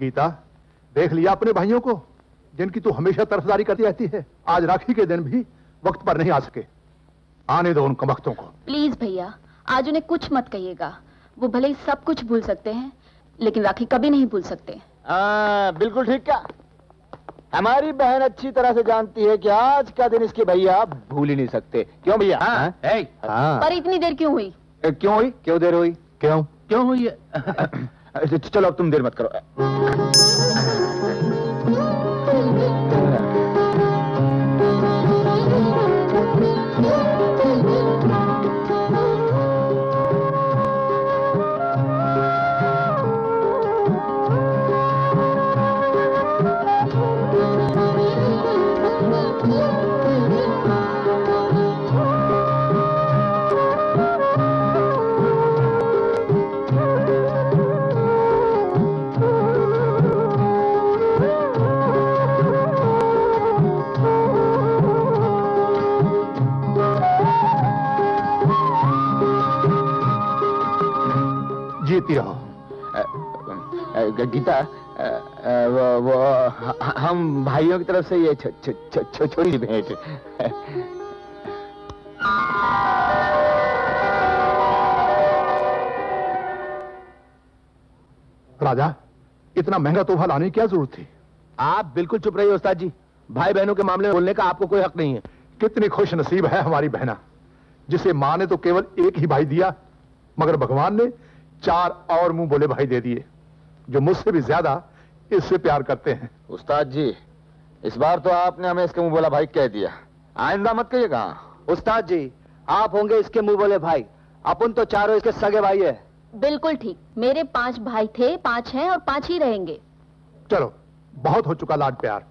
गीता, देख लिया अपने भाइयों को जिनकी तू हमेशा तरफदारी करती रहती है, आज राखी के दिन भी वक्त पर नहीं आ सके। आने दो उन कमबख्तों को। प्लीज भैया, आज उन्हें कुछ मत कहिएगा, वो भले ही सब कुछ भूल सकते हैं लेकिन राखी कभी नहीं भूल सकते। बिल्कुल ठीक क्या, हमारी बहन अच्छी तरह से जानती है कि आज का दिन इसके भैया भूल ही नहीं सकते। क्यों भैया? पर इतनी देर क्यों हुई? क्यों हुई? क्यों देर हुई? क्यों क्यों हुई? चलो अब तुम देर मत करो। गीता, वो हम भाइयों की तरफ से ये छोटी भेंट। राजा, इतना महंगा तोहफा लाने की क्या जरूरत थी? आप बिल्कुल चुप रहिए उस्ताद जी, भाई बहनों के मामले में बोलने का आपको कोई हक नहीं है। कितनी खुश नसीब है हमारी बहना, जिसे माँ ने तो केवल एक ही भाई दिया मगर भगवान ने 4 और मुंह बोले भाई दे दिए जो मुझसे भी ज्यादा इससे प्यार करते हैं। उस्ताद जी, इस बार तो आपने हमें इसके मुंह बोला भाई कह दिया, आइंदा मत कहिएगा। उस्ताद जी, आप होंगे इसके मुंह बोले भाई, अपन तो चारों इसके सगे भाई है। बिल्कुल ठीक, मेरे 5 भाई थे, 5 हैं और 5 ही रहेंगे। चलो बहुत हो चुका लाड प्यार,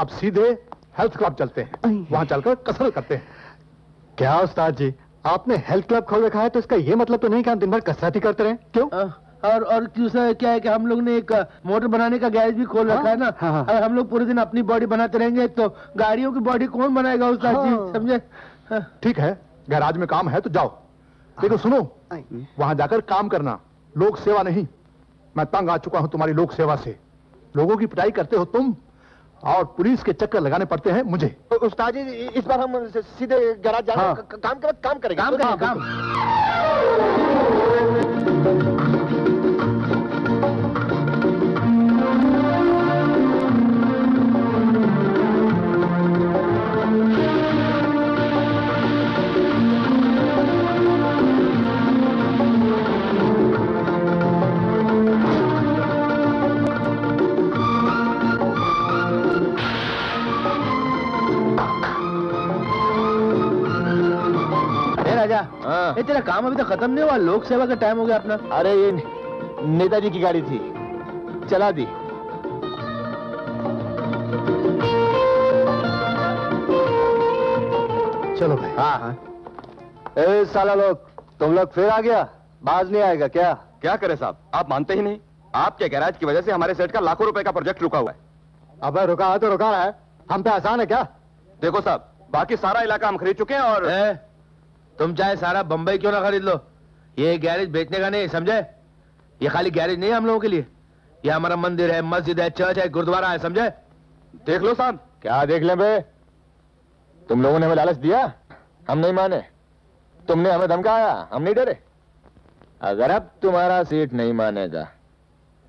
अब सीधे हेल्थ क्लब चलते हैं, वहाँ चलकर कसरत करते हैं। क्या उस्ताद जी, आपने हेल्थ क्लब खोल रखा है तो इसका ये मतलब तो नहीं कि हम दिन भर कसरत ही करते रहे? क्यों? और दूसरा क्या है कि हम लोग ने एक मोटर बनाने का गैरेज भी खोल रखा है ना। अगर हम लोग पूरे दिन अपनी बॉडी बनाते रहेंगे तो गाड़ियों की बॉडी कौन बनाएगा उस्ताद जी, समझे? ठीक है, गैराज में काम है तो जाओ, लेकिन सुनो वहां जाकर काम करना, लोक सेवा नहीं। मैं तंग आ चुका हूँ तुम्हारी लोक सेवा से। लोगों की पिटाई करते हो तुम और पुलिस के चक्कर लगाने पड़ते हैं मुझे। उस्ताद जी, इस बार हम सीधे गैराज जाकर काम करेंगे। ये तेरा काम अभी तो खत्म नहीं हुआ, लोक सेवा का टाइम हो गया अपना। अरे ये नेताजी की गाड़ी थी, चला दी। चलो भाई। हाँ। ए साला लोग, तुम लोग फिर आ गया, बाज नहीं आएगा क्या? क्या करे साहब, आप मानते ही नहीं। आपके गैराज की वजह से हमारे सेट का लाखों रुपए का प्रोजेक्ट रुका हुआ है। अब रुका है तो रुका रहा है, हम पे आसान है क्या? देखो साहब, बाकी सारा इलाका हम खरीद चुके हैं और तुम चाहे सारा बंबई क्यों ना खरीद लो, ये गैरेज बेचने का नहीं, समझे? ये खाली गैरेज नहीं है हम लोगों के लिए, ये हमारा मंदिर है, मस्जिद है, चर्च है, गुरुद्वारा है, समझे? देख लो साहब। क्या देख ले बे, तुम लोगों ने हमें लालच दिया, हम नहीं माने। तुमने हमें धमकाया, हम नहीं डरे। अगर अब तुम्हारा सीट नहीं मानेगा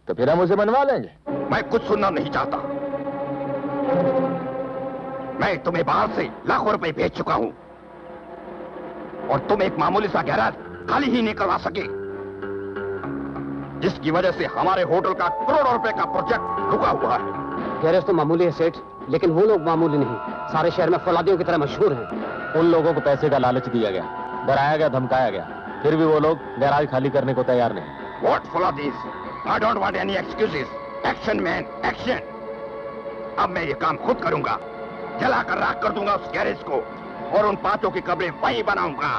तो फिर हम उसे मनवा लेंगे। मैं कुछ सुनना नहीं चाहता। मैं तुम्हें बाहर से लाखों रुपए भेज चुका हूँ और तुम एक मामूली सा गैराज खाली ही नहीं करवा सके, जिसकी वजह से हमारे होटल का करोड़ों रुपए का प्रोजेक्ट रुका हुआ है। गैरेज तो मामूली है सेठ, लेकिन वो लोग मामूली नहीं, सारे शहर में फौलादियों की तरह मशहूर हैं। उन लोगों को पैसे का लालच दिया गया, डराया गया, धमकाया गया, फिर भी वो लोग गैराज खाली करने को तैयार नहीं। What फौलादीज? I don't want any excuses. Action man, action. अब मैं ये काम खुद करूंगा, जला कर राख कर दूंगा उस गैरेज को और उन 5 की कब्रें वहीं बनाऊंगा।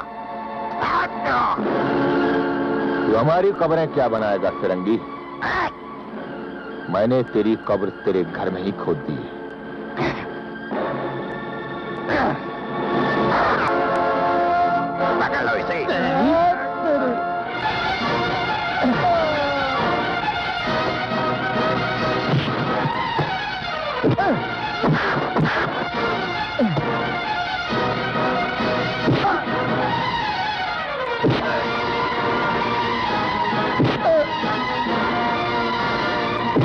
तो हमारी कब्रें क्या बनाएगा फिरंगी? मैंने तेरी कब्र तेरे घर में ही खोद दी। पकड़ लो इसे। आज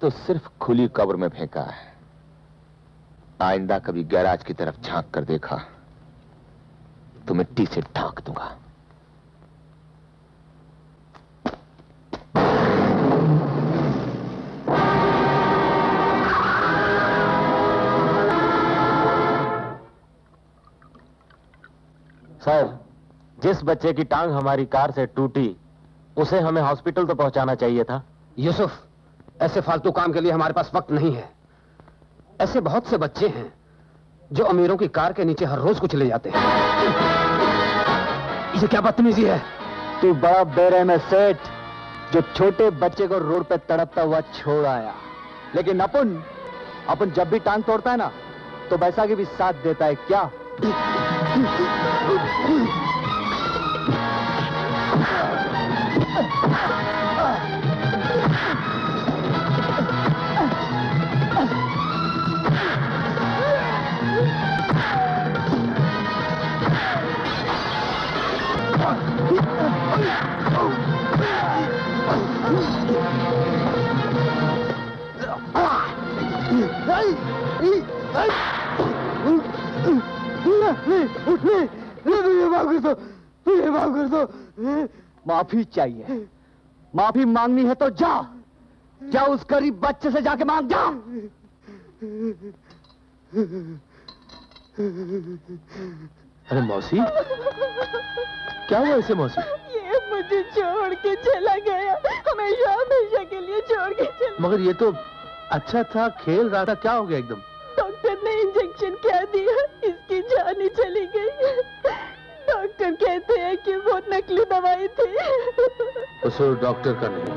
तो सिर्फ खुली कब्र में फेंका है, आइंदा कभी गैराज की तरफ झांक कर देखा तो मिट्टी से ढांक दूंगा। साहब, जिस बच्चे की टांग हमारी कार से टूटी उसे हमें हॉस्पिटल तो पहुंचाना चाहिए था। यूसुफ, ऐसे फालतू काम के लिए हमारे पास वक्त नहीं है। ऐसे बहुत से बच्चे हैं जो अमीरों की कार के नीचे हर रोज कुछ ले जाते हैं। ये क्या बदतमीजी है? तू बड़ा बेरहम है सेठ, जो छोटे बच्चे को रोड पे तड़पता हुआ छोड़ आया। लेकिन अपन जब भी टांग तोड़ता है ना तो बैसाखी भी साथ देता है। क्या माफी चाहिए? माफी मांगनी है तो जा उस गरीब बच्चे से जाके मांग जा। अरे मौसी, क्या हुआ इसे? मौसी, ये मुझे छोड़ के चला गया, हमेशा हमेशा के लिए छोड़ के चला। मगर ये तो अच्छा था, खेल रहा था, क्या हो गया एकदम? डॉक्टर ने इंजेक्शन क्या दिया, इसकी जान ही चली गई। डॉक्टर कहते हैं कि वो नकली दवाई थी। कसूर डॉक्टर का नहीं,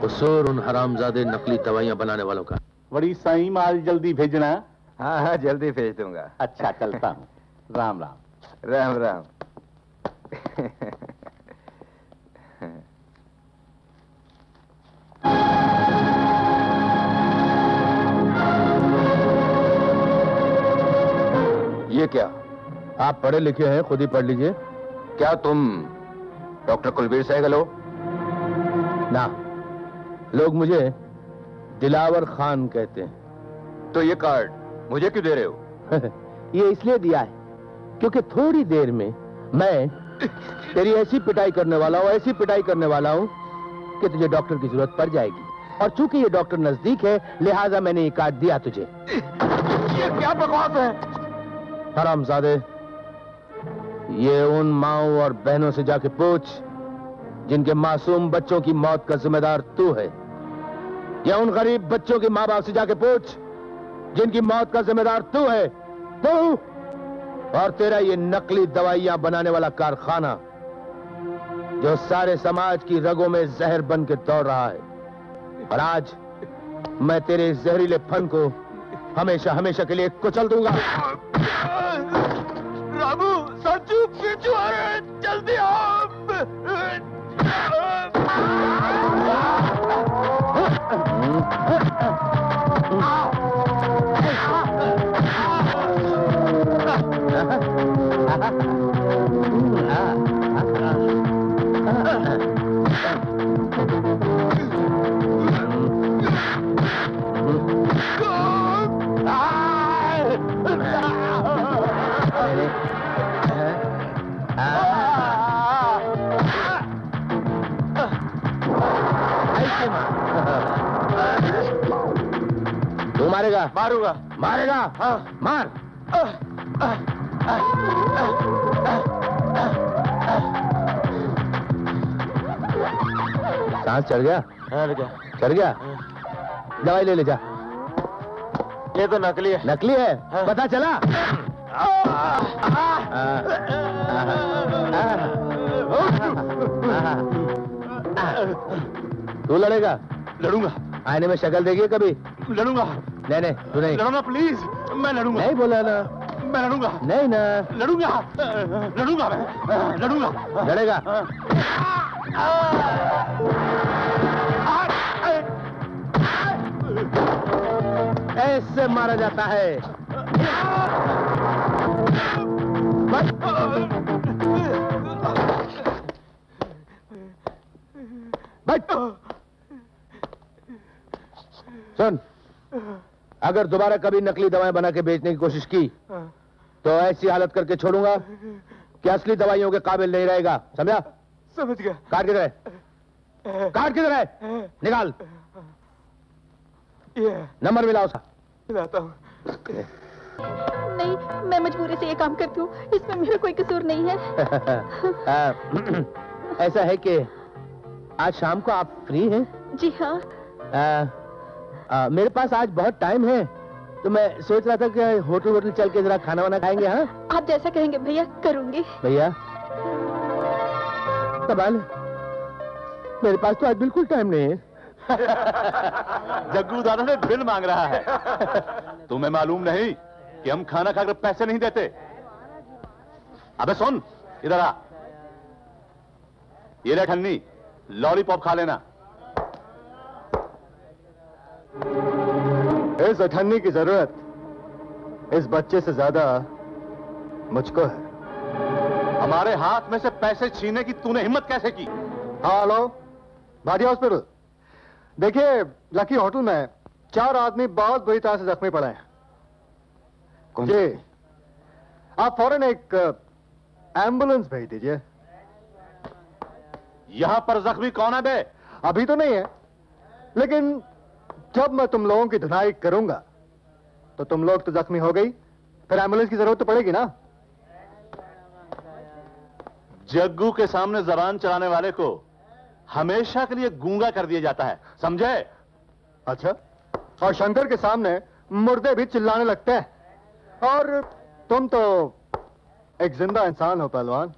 कसूर उन हरामजादे नकली दवाइयाँ बनाने वालों का। बड़ी सही माल जल्दी भेजना। हाँ हाँ, जल्दी भेज दूंगा। अच्छा, चलता हूँ। राम राम। राम राम। ये क्या? आप पढ़े लिखे हैं, खुद ही पढ़ लीजिए। क्या तुम डॉक्टर कुलबीर सहगल हो? ना, लोग मुझे दिलावर खान कहते हैं। तो ये कार्ड मुझे क्यों दे रहे हो? ये इसलिए दिया है क्योंकि थोड़ी देर में मैं तेरी ऐसी पिटाई करने वाला हूँ, ऐसी पिटाई करने वाला हूँ कि तुझे डॉक्टर की जरूरत पड़ जाएगी। और चूंकि ये डॉक्टर नजदीक है, लिहाजा मैंने ये कार्ड दिया तुझे। ये क्या बकवास है? हरामजादे, ये उन माओं और बहनों से जाके पूछ जिनके मासूम बच्चों की मौत का जिम्मेदार तू है, या उन गरीब बच्चों के माँ बाप से जाके पूछ जिनकी मौत का जिम्मेदार तू है। तू और तेरा ये नकली दवाइयां बनाने वाला कारखाना जो सारे समाज की रगों में जहर बन के दौड़ रहा है। और आज मैं तेरे इस जहरीले फन को हमेशा हमेशा के लिए कुचल दूंगा। रामू, सचू पीछू आ रहे हैं, जल्दी आओ। तू मारेगा? मारूंगा। मारेगा? हाँ, मार। सांस चढ़ गया? चढ़ गया। दवाई ले ले जा। ये तो नकली है। नकली है? हाँ। पता चला? तू लड़ेगा? लड़ूंगा। आईने में शक्ल देखिए कभी। लड़ूंगा। नहीं, तू नहीं लड़ना प्लीज। मैं लड़ूंगा। नहीं बोला ना, मैं लड़ूंगा। नहीं ना, लड़ूंगा। लड़ूंगा मैं, लड़ूंगा। लड़ेगा? इससे मारा जाता है। बैठ। सुन, अगर दोबारा कभी नकली दवाएं बना के बेचने की कोशिश की तो ऐसी हालत करके छोड़ूंगा कि असली दवाइयों के काबिल नहीं रहेगा। समझा? समझ गया। कार्ड किधर है? कार्ड किधर है? निकाल। नंबर मिलाओ सा। मिलाता हूँ। नहीं, मैं मजबूरी से ये काम करती हूँ, इसमें मेरा कोई कसूर नहीं है। ऐसा है कि आज शाम को आप फ्री हैं? जी हाँ। मेरे पास आज बहुत टाइम है, तो मैं सोच रहा था कि होटल वोटल चल के जरा खाना वाना खाएंगे। हाँ, आप जैसा कहेंगे भैया करूंगी। भैया कमाल, मेरे पास तो आज बिल्कुल टाइम नहीं है। जग्गू दादा ने बिल मांग रहा है। तुम्हें मालूम नहीं कि हम खाना खाकर पैसे नहीं देते? अबे सुन, इधर आ, ये ले ठन्नी, लॉलीपॉप खा लेना। इस अठन्नी की जरूरत इस बच्चे से ज्यादा मुझको है। हमारे हाथ में से पैसे छीने की तूने हिम्मत कैसे की? हाँ, हेलो भाटिया हॉस्पिटल। देखिए, लकी होटल में 4 आदमी बहुत बुरी तरह से जख्मी पड़े हैं जी। आप फौरन एक एम्बुलेंस भेज दीजिए। यहां पर जख्मी कौन है बे? अभी तो नहीं है, लेकिन जब मैं तुम लोगों की धुनाई करूंगा तो तुम लोग तो जख्मी हो गई, फिर एम्बुलेंस की जरूरत तो पड़ेगी ना। जग्गू के सामने जबान चलाने वाले को हमेशा के लिए गूंगा कर दिया जाता है, समझे? अच्छा, और शंकर के सामने मुर्दे भी चिल्लाने लगते हैं, और तुम तो एक जिंदा इंसान हो पहलवान।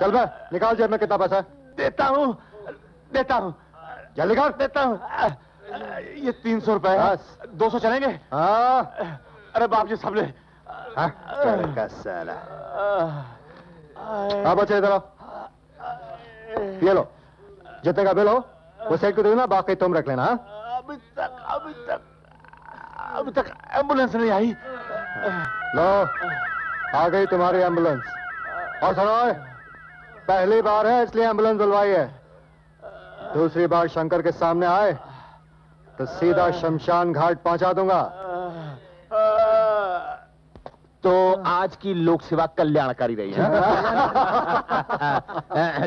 चल बे, निकाल जेब में कितना पैसा। देता हूँ, जल्दी कर। देता हूँ, ये 300 रुपए। 200 चलेंगे? हाँ। अरे बाप जी, सब ले। हाँ बच्चे, इधर आओ, ये लो, जितने का बिल हो वो सेठ को दे देना, बाकी तुम रख लेना। अभी तक एम्बुलेंस नहीं आई। लो, आ गई तुम्हारी एम्बुलेंस। और सुनो, पहली बार है इसलिए एम्बुलेंस बुलवाई है, दूसरी बार शंकर के सामने आए तो सीधा शमशान घाट पहुंचा दूंगा। तो आज की लोक सेवा कल्याणकारी रही है।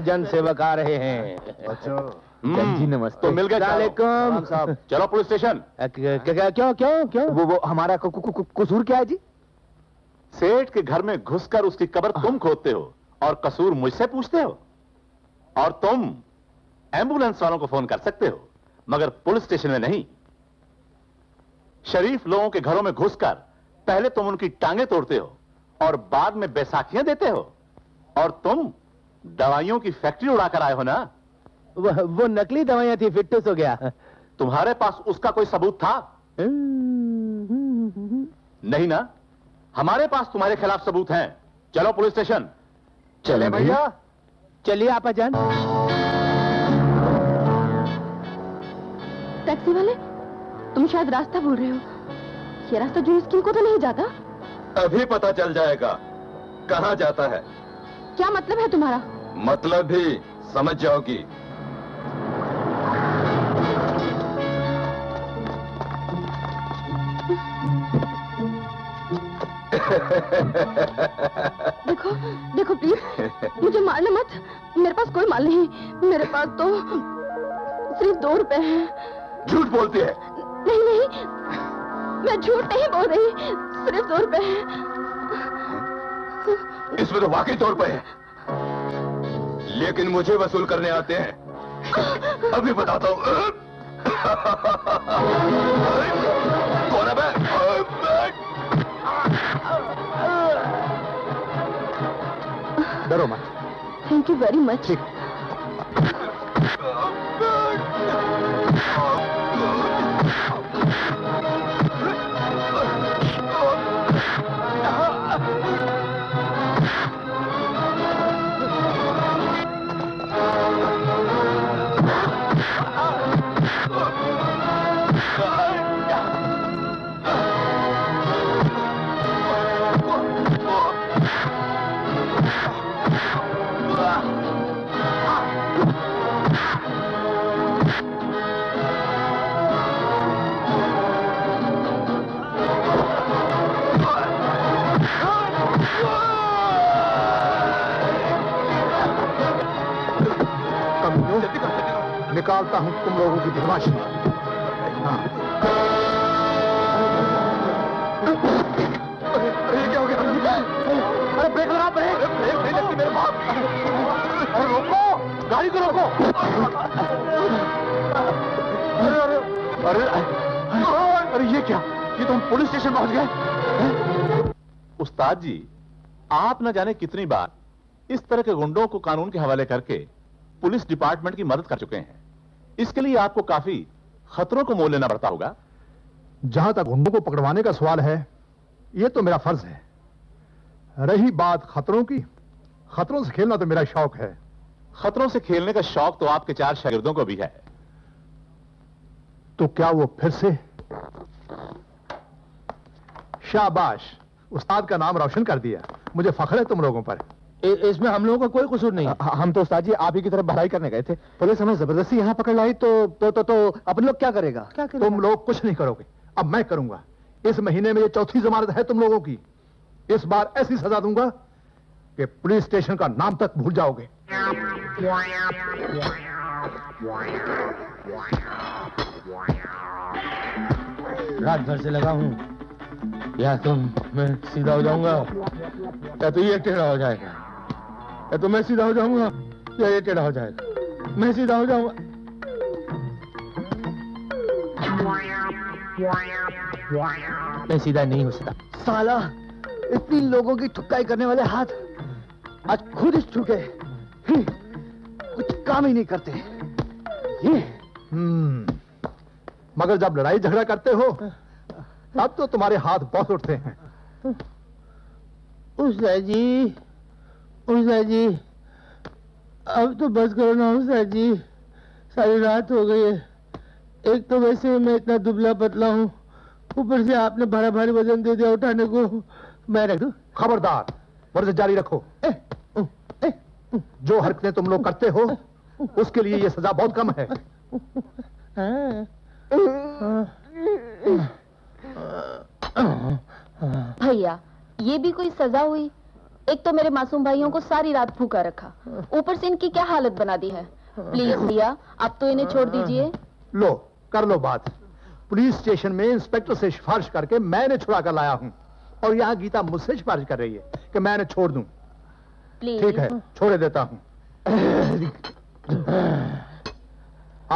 जन सेवक आ रहे हैं। जी नमस्ते। तो मिल गए। वालेकुम साहब। चलो पुलिस स्टेशन। क्यों? वो हमारा कसूर क्या है जी? सेठ के घर में घुसकर उसकी कब्र तुम खोदते हो और कसूर मुझसे पूछते हो, और तुम एम्बुलेंस वालों को फोन कर सकते हो मगर पुलिस स्टेशन में नहीं। शरीफ लोगों के घरों में घुसकर पहले तुम उनकी टांगें तोड़ते हो और बाद में बैसाखियां देते हो, और तुम दवाइयों की फैक्ट्री उड़ाकर आए हो ना। वो नकली दवाइयां थी, फिटनेस हो गया। तुम्हारे पास उसका कोई सबूत था? नहीं ना। हमारे पास तुम्हारे खिलाफ सबूत हैं। चलो पुलिस स्टेशन। चले भैया। चलिए आपा जान। टैक्सी वाले, तुम शायद रास्ता भूल रहे हो। ये रास्ता जो स्कूल को तो नहीं जाता। अभी पता चल जाएगा कहाँ जाता है। क्या मतलब है तुम्हारा? मतलब भी समझ जाओगी। देखो प्लीज, मुझे मारना मत। मेरे पास कोई माल नहीं, मेरे पास तो सिर्फ 2 रुपए हैं। झूठ बोलती है। नहीं, मैं झूठ नहीं बोल रही, सिर्फ 2 रुपए हैं। इसमें तो वाकई तौर पे है, लेकिन मुझे वसूल करने आते हैं। अभी बताता हूँ कौन है मैं? डरो मत। Thank you very much. निकालता हूं तुम लोगों की बदमाशी। अरे क्या हो गया? अरे ब्रेक लगा, ब्रेक ब्रेक नहीं लगती मेरे बाप। अरे रोको, गाड़ी को रोको। अरे अरे अरे अरे ये क्या? ये तुम पुलिस स्टेशन पहुंच गए? उस्ताद जी, आप न जाने कितनी बार इस तरह के गुंडों को कानून के हवाले करके पुलिस डिपार्टमेंट की मदद कर चुके हैं। इसके लिए आपको काफी खतरों को मोल लेना पड़ता होगा। जहां तक गुंडों को पकड़वाने का सवाल है, यह तो मेरा फर्ज है। रही बात खतरों की, खतरों से खेलना तो मेरा शौक है। खतरों से खेलने का शौक तो आपके 4 शागिर्दों को भी है। तो क्या वो फिर से? शाबाश, उस्ताद का नाम रोशन कर दिया। मुझे फख्र है तुम लोगों पर। इसमें हम लोगों का कोई कसूर नहीं। हम तो उस्ताद जी आप ही की तरफ भलाई करने गए थे। पुलिस हमें जबरदस्ती यहाँ पकड़ लाई तो अपन लोग क्या करेगा? तुम लोग कुछ नहीं करोगे, अब मैं करूंगा। इस महीने में ये 4थी जमानत है तुम लोगों की। इस बार ऐसी सजा दूंगा कि पुलिस स्टेशन का नाम तक भूल जाओगे। रात भर से लगा हूँ, या तो मैं सीधा हो जाऊंगा या तो ये टेढ़ा हो जाएगा। या तो मैं सीधा हो जाऊंगा या ये टेढ़ा हो जाएगा। मैं सीधा हो जाऊंगा। मैं सीधा नहीं हो सकता। साला, इतनी लोगों की ठुकाई करने वाले हाथ आज खुद इस ठुके, कुछ काम ही नहीं करते ये। मगर जब लड़ाई झगड़ा करते हो तब तो तुम्हारे हाथ बहुत उठते हैं। उस्ताद जी अब तो बस करो ना। उस्ताद जी सारी रात हो गई है। एक तो वैसे मैं इतना दुबला पतला हूँ, ऊपर से आपने भारा भारी वजन दे दिया उठाने को। मैं रख दूँ? खबरदार, वर्जिश जारी रखो। जो हरकतें तुम लोग करते हो उसके लिए ये सजा बहुत कम है। भैया ये भी कोई सजा हुई? एक तो मेरे मासूम भाइयों को सारी रात भूखा रखा, ऊपर से इनकी क्या हालत बना दी है। प्लीज भैया आप तो इन्हें छोड़ दीजिए। लो कर लो बात। पुलिस स्टेशन में इंस्पेक्टर से सिफारिश करके मैंने छुड़ा कर लाया हूँ, और यहाँ गीता मुझसे सिफारिश कर रही है कि मैंने छोड़ दूं। ठीक है, छोड़ देता हूँ।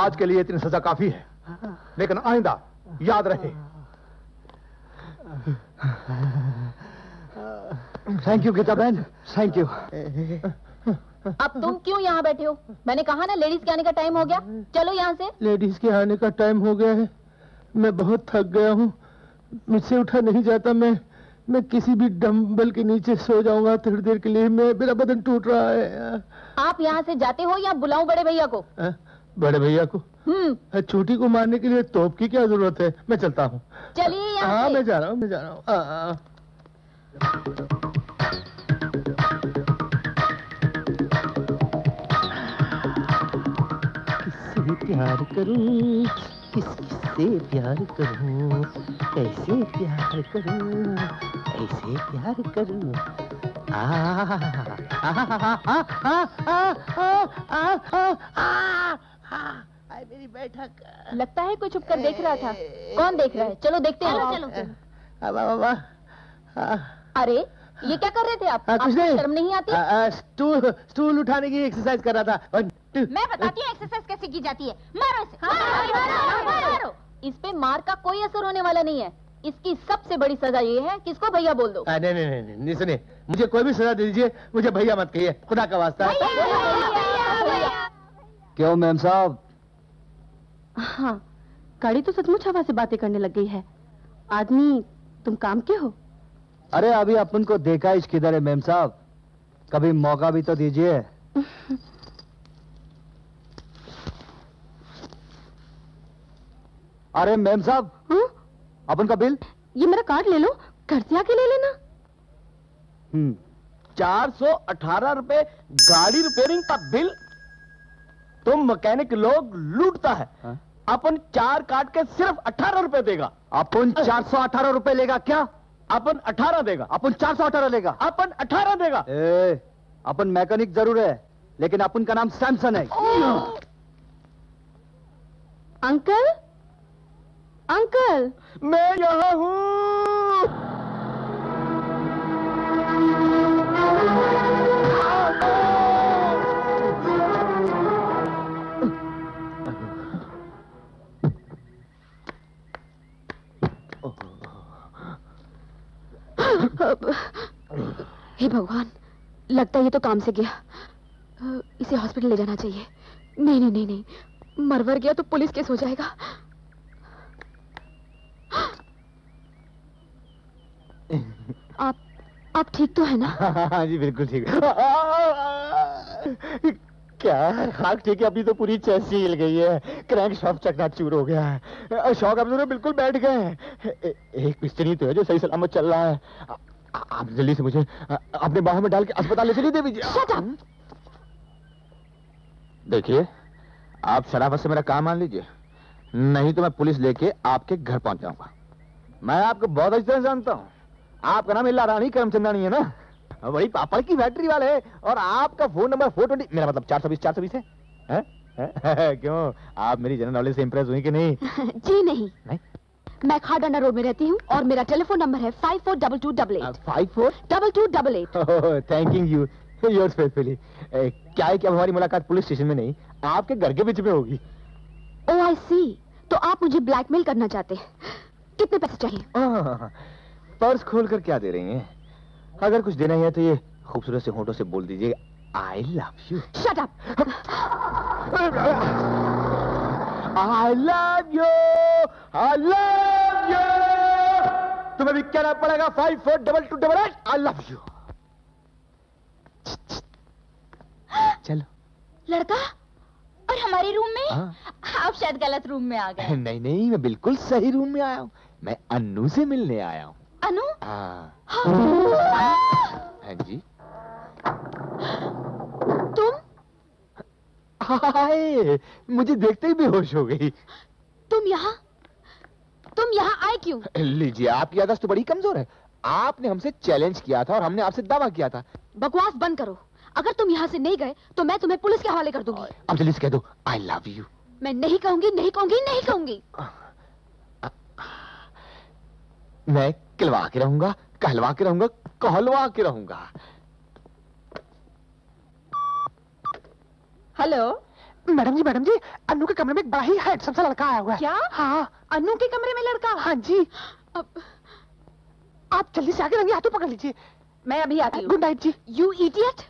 आज के लिए इतनी सजा काफी है, लेकिन आइंदा याद रहे। थैंक यू गीता बहन, थैंक यू। अब तुम क्यों यहाँ बैठे हो? मैंने कहा ना लेडीज के आने का टाइम हो गया, चलो यहाँ से। लेडीज के आने का टाइम हो गया है। मैं बहुत थक गया हूँ, मुझसे उठा नहीं जाता। मैं किसी भी डंबल के नीचे सो जाऊंगा थोड़ी देर के लिए। मैं मेरा बदन टूट रहा है। आप यहाँ से जाते हो या बुलाऊं बड़े भैया को? बड़े भैया को? छोटी को मारने के लिए तोप की क्या जरूरत है? मैं चलता हूँ। चलिए यहाँ। हाँ मैं जा रहा हूँ, मैं जा रहा हूँ। किससे प्यार करूं, किससे प्यार करूं, कैसे प्यार करूं, ऐसे प्यार करूं। आह मेरी बैठक। लगता है कोई छुपकर देख रहा था। कौन देख रहा है? चलो देखते हैं। चलो चलो। वाह वाह वाह। अरे ये क्या कर रहे थे आप? आपको शर्म नहीं आती? स्टूल उठाने की एक्सरसाइज कर रहा था। मैं बताती हूँ एक्सरसाइज कैसे की जाती है। मारो इसे, मारो। इस पे मार का कोई असर होने वाला नहीं है। इसकी सबसे बड़ी सजा ये है कि इसको भैया बोल दो। नहीं नहीं नहीं नहीं, सुनिए, मुझे कोई भी सजा दे दीजिए, मुझे भैया मत कहिए, खुदा का वास्ता। क्यों मैम साहब? हाँ, गाड़ी तो सचमुच हवा से बातें करने लग गई है। आदमी तुम काम के हो? अरे अभी अपन को देखा इश्क किधर है मैम साहब, कभी मौका भी तो दीजिए। अरे मैम साहब, अपन का बिल? ये मेरा कार्ड ले लो, घर से आके ले लेना। 418 रुपए गाड़ी रिपेयरिंग का बिल तो मैकेनिक लोग लूटता है। अपन 4 काट के सिर्फ 18 रुपए देगा। अपन 418 रुपए लेगा क्या? अपन 18 देगा। अपन 418 लेगा। अपन 18 देगा। अपन मैकेनिक जरूर है, लेकिन अपन का नाम सैमसन है। अंकल, अंकल मैं यहाँ हूँ। हे भगवान, लगता है ये तो काम से गया। इसे हॉस्पिटल ले जाना चाहिए। नहीं नहीं नहीं नहीं, मरवर गया तो पुलिस केस हो जाएगा। आप ठीक तो है ना? हाँ जी बिल्कुल ठीक। क्या खाक ठीक है? अभी तो पूरी चेस्ट हिल गई है, क्रैंक शॉक चकनाचूर हो गया है, शौक अब्जर्वर बिल्कुल बैठ गए हैं। एक मिस्त्री तो है जो सही सलामत चल रहा है। आप जल्दी से मुझे अपने बाहों में डाल के अस्पताल ले चलिए। दे दीजिए। देखिए, आप शराफत से मेरा काम मान लीजिए, नहीं तो मैं पुलिस लेके आपके घर पहुंच जाऊंगा। मैं आपको बहुत अच्छी तरह जानता हूँ। आपका नाम इल्ला रानी करमचंदानी है ना? वही पापड़ की फैक्ट्री वाले, और आपका फोन नंबर 420, मेरा मतलब 420 है, है? है? क्यों, आप मेरी जनरल नॉलेज से इम्प्रेस हुई कि नहीं? जी नहीं, नहीं? मैं खाडाना रोड में रहती हूँ और मेरा टेलीफोन नंबर है 542288। 542288। Thanking you, yours faithfully. क्या है कि अब हमारी मुलाकात पुलिस स्टेशन में नहीं, आपके घर के बीच में होगी। ओ आई सी, तो आप मुझे ब्लैकमेल करना चाहते हैं। कितने पैसे चाहिए? पर्स खोल कर क्या दे रही हैं? अगर कुछ देना ही है तो ये खूबसूरत से होंठों से बोल दीजिए, I love you. Shut up. I love you, I love you. तुम्हें भी कहना पड़ेगा 542288 आई लव यू। चलो। लड़का, और हमारे रूम में? आप शायद गलत रूम में आ गए। नहीं नहीं, मैं बिल्कुल सही रूम में आया हूँ। मैं अनु से मिलने आया हूँ। अनु? हाँ जी। तुम? हाय, मुझे देखते ही बेहोश हो गई। तुम यहाँ आए क्यों? लीजिए, आपकी याददाश्त तो बड़ी कमजोर है। आपने हमसे चैलेंज किया था और हमने आपसे दावा किया था। बकवास बंद करो। अगर तुम यहाँ से नहीं गए तो मैं तुम्हें पुलिस के हवाले कर दूंगी। अब जल्दी से कह दो आई लव यू। मैं नहीं कहूंगी, नहीं कहूंगी, नहीं कहूंगी। मैं किलवा के रहूंगा, कहलवा के रहूंगा, कहलवा के रहूंगा। Hello madam ji, madam ji, Anu के कमरे में एक बड़ा ही हैंडसम सा लड़का आया हुआ है। क्या? हाँ, अनु के कमरे में लड़का। हाँ जी। आप जल्दी से आके रंगे हाथों पकड़ लीजिए। मैं अभी आती हूँ। Good night ji. You idiot,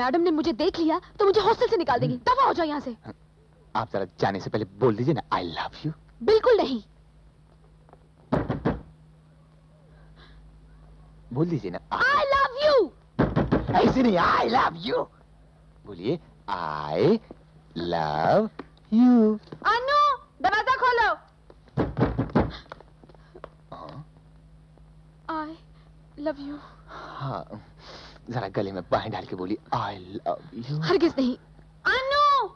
madam ने मुझे देख लिया तो मुझे हॉस्टल से निकाल देगी। दफा हो जाओ यहाँ से। आप जरा जाने से पहले बोल दीजिए ना आई लव यू। बिल्कुल नहीं, बोल दीजिए ना आई लव यू। ऐसे नहीं, आई लव यू बोलिए। आई लव यू। अनु दरवाजा खोलो। I love you. हाँ, जरा गले में बाहें डाल के बोली आई लव यू। हरगिज नहीं। अनु,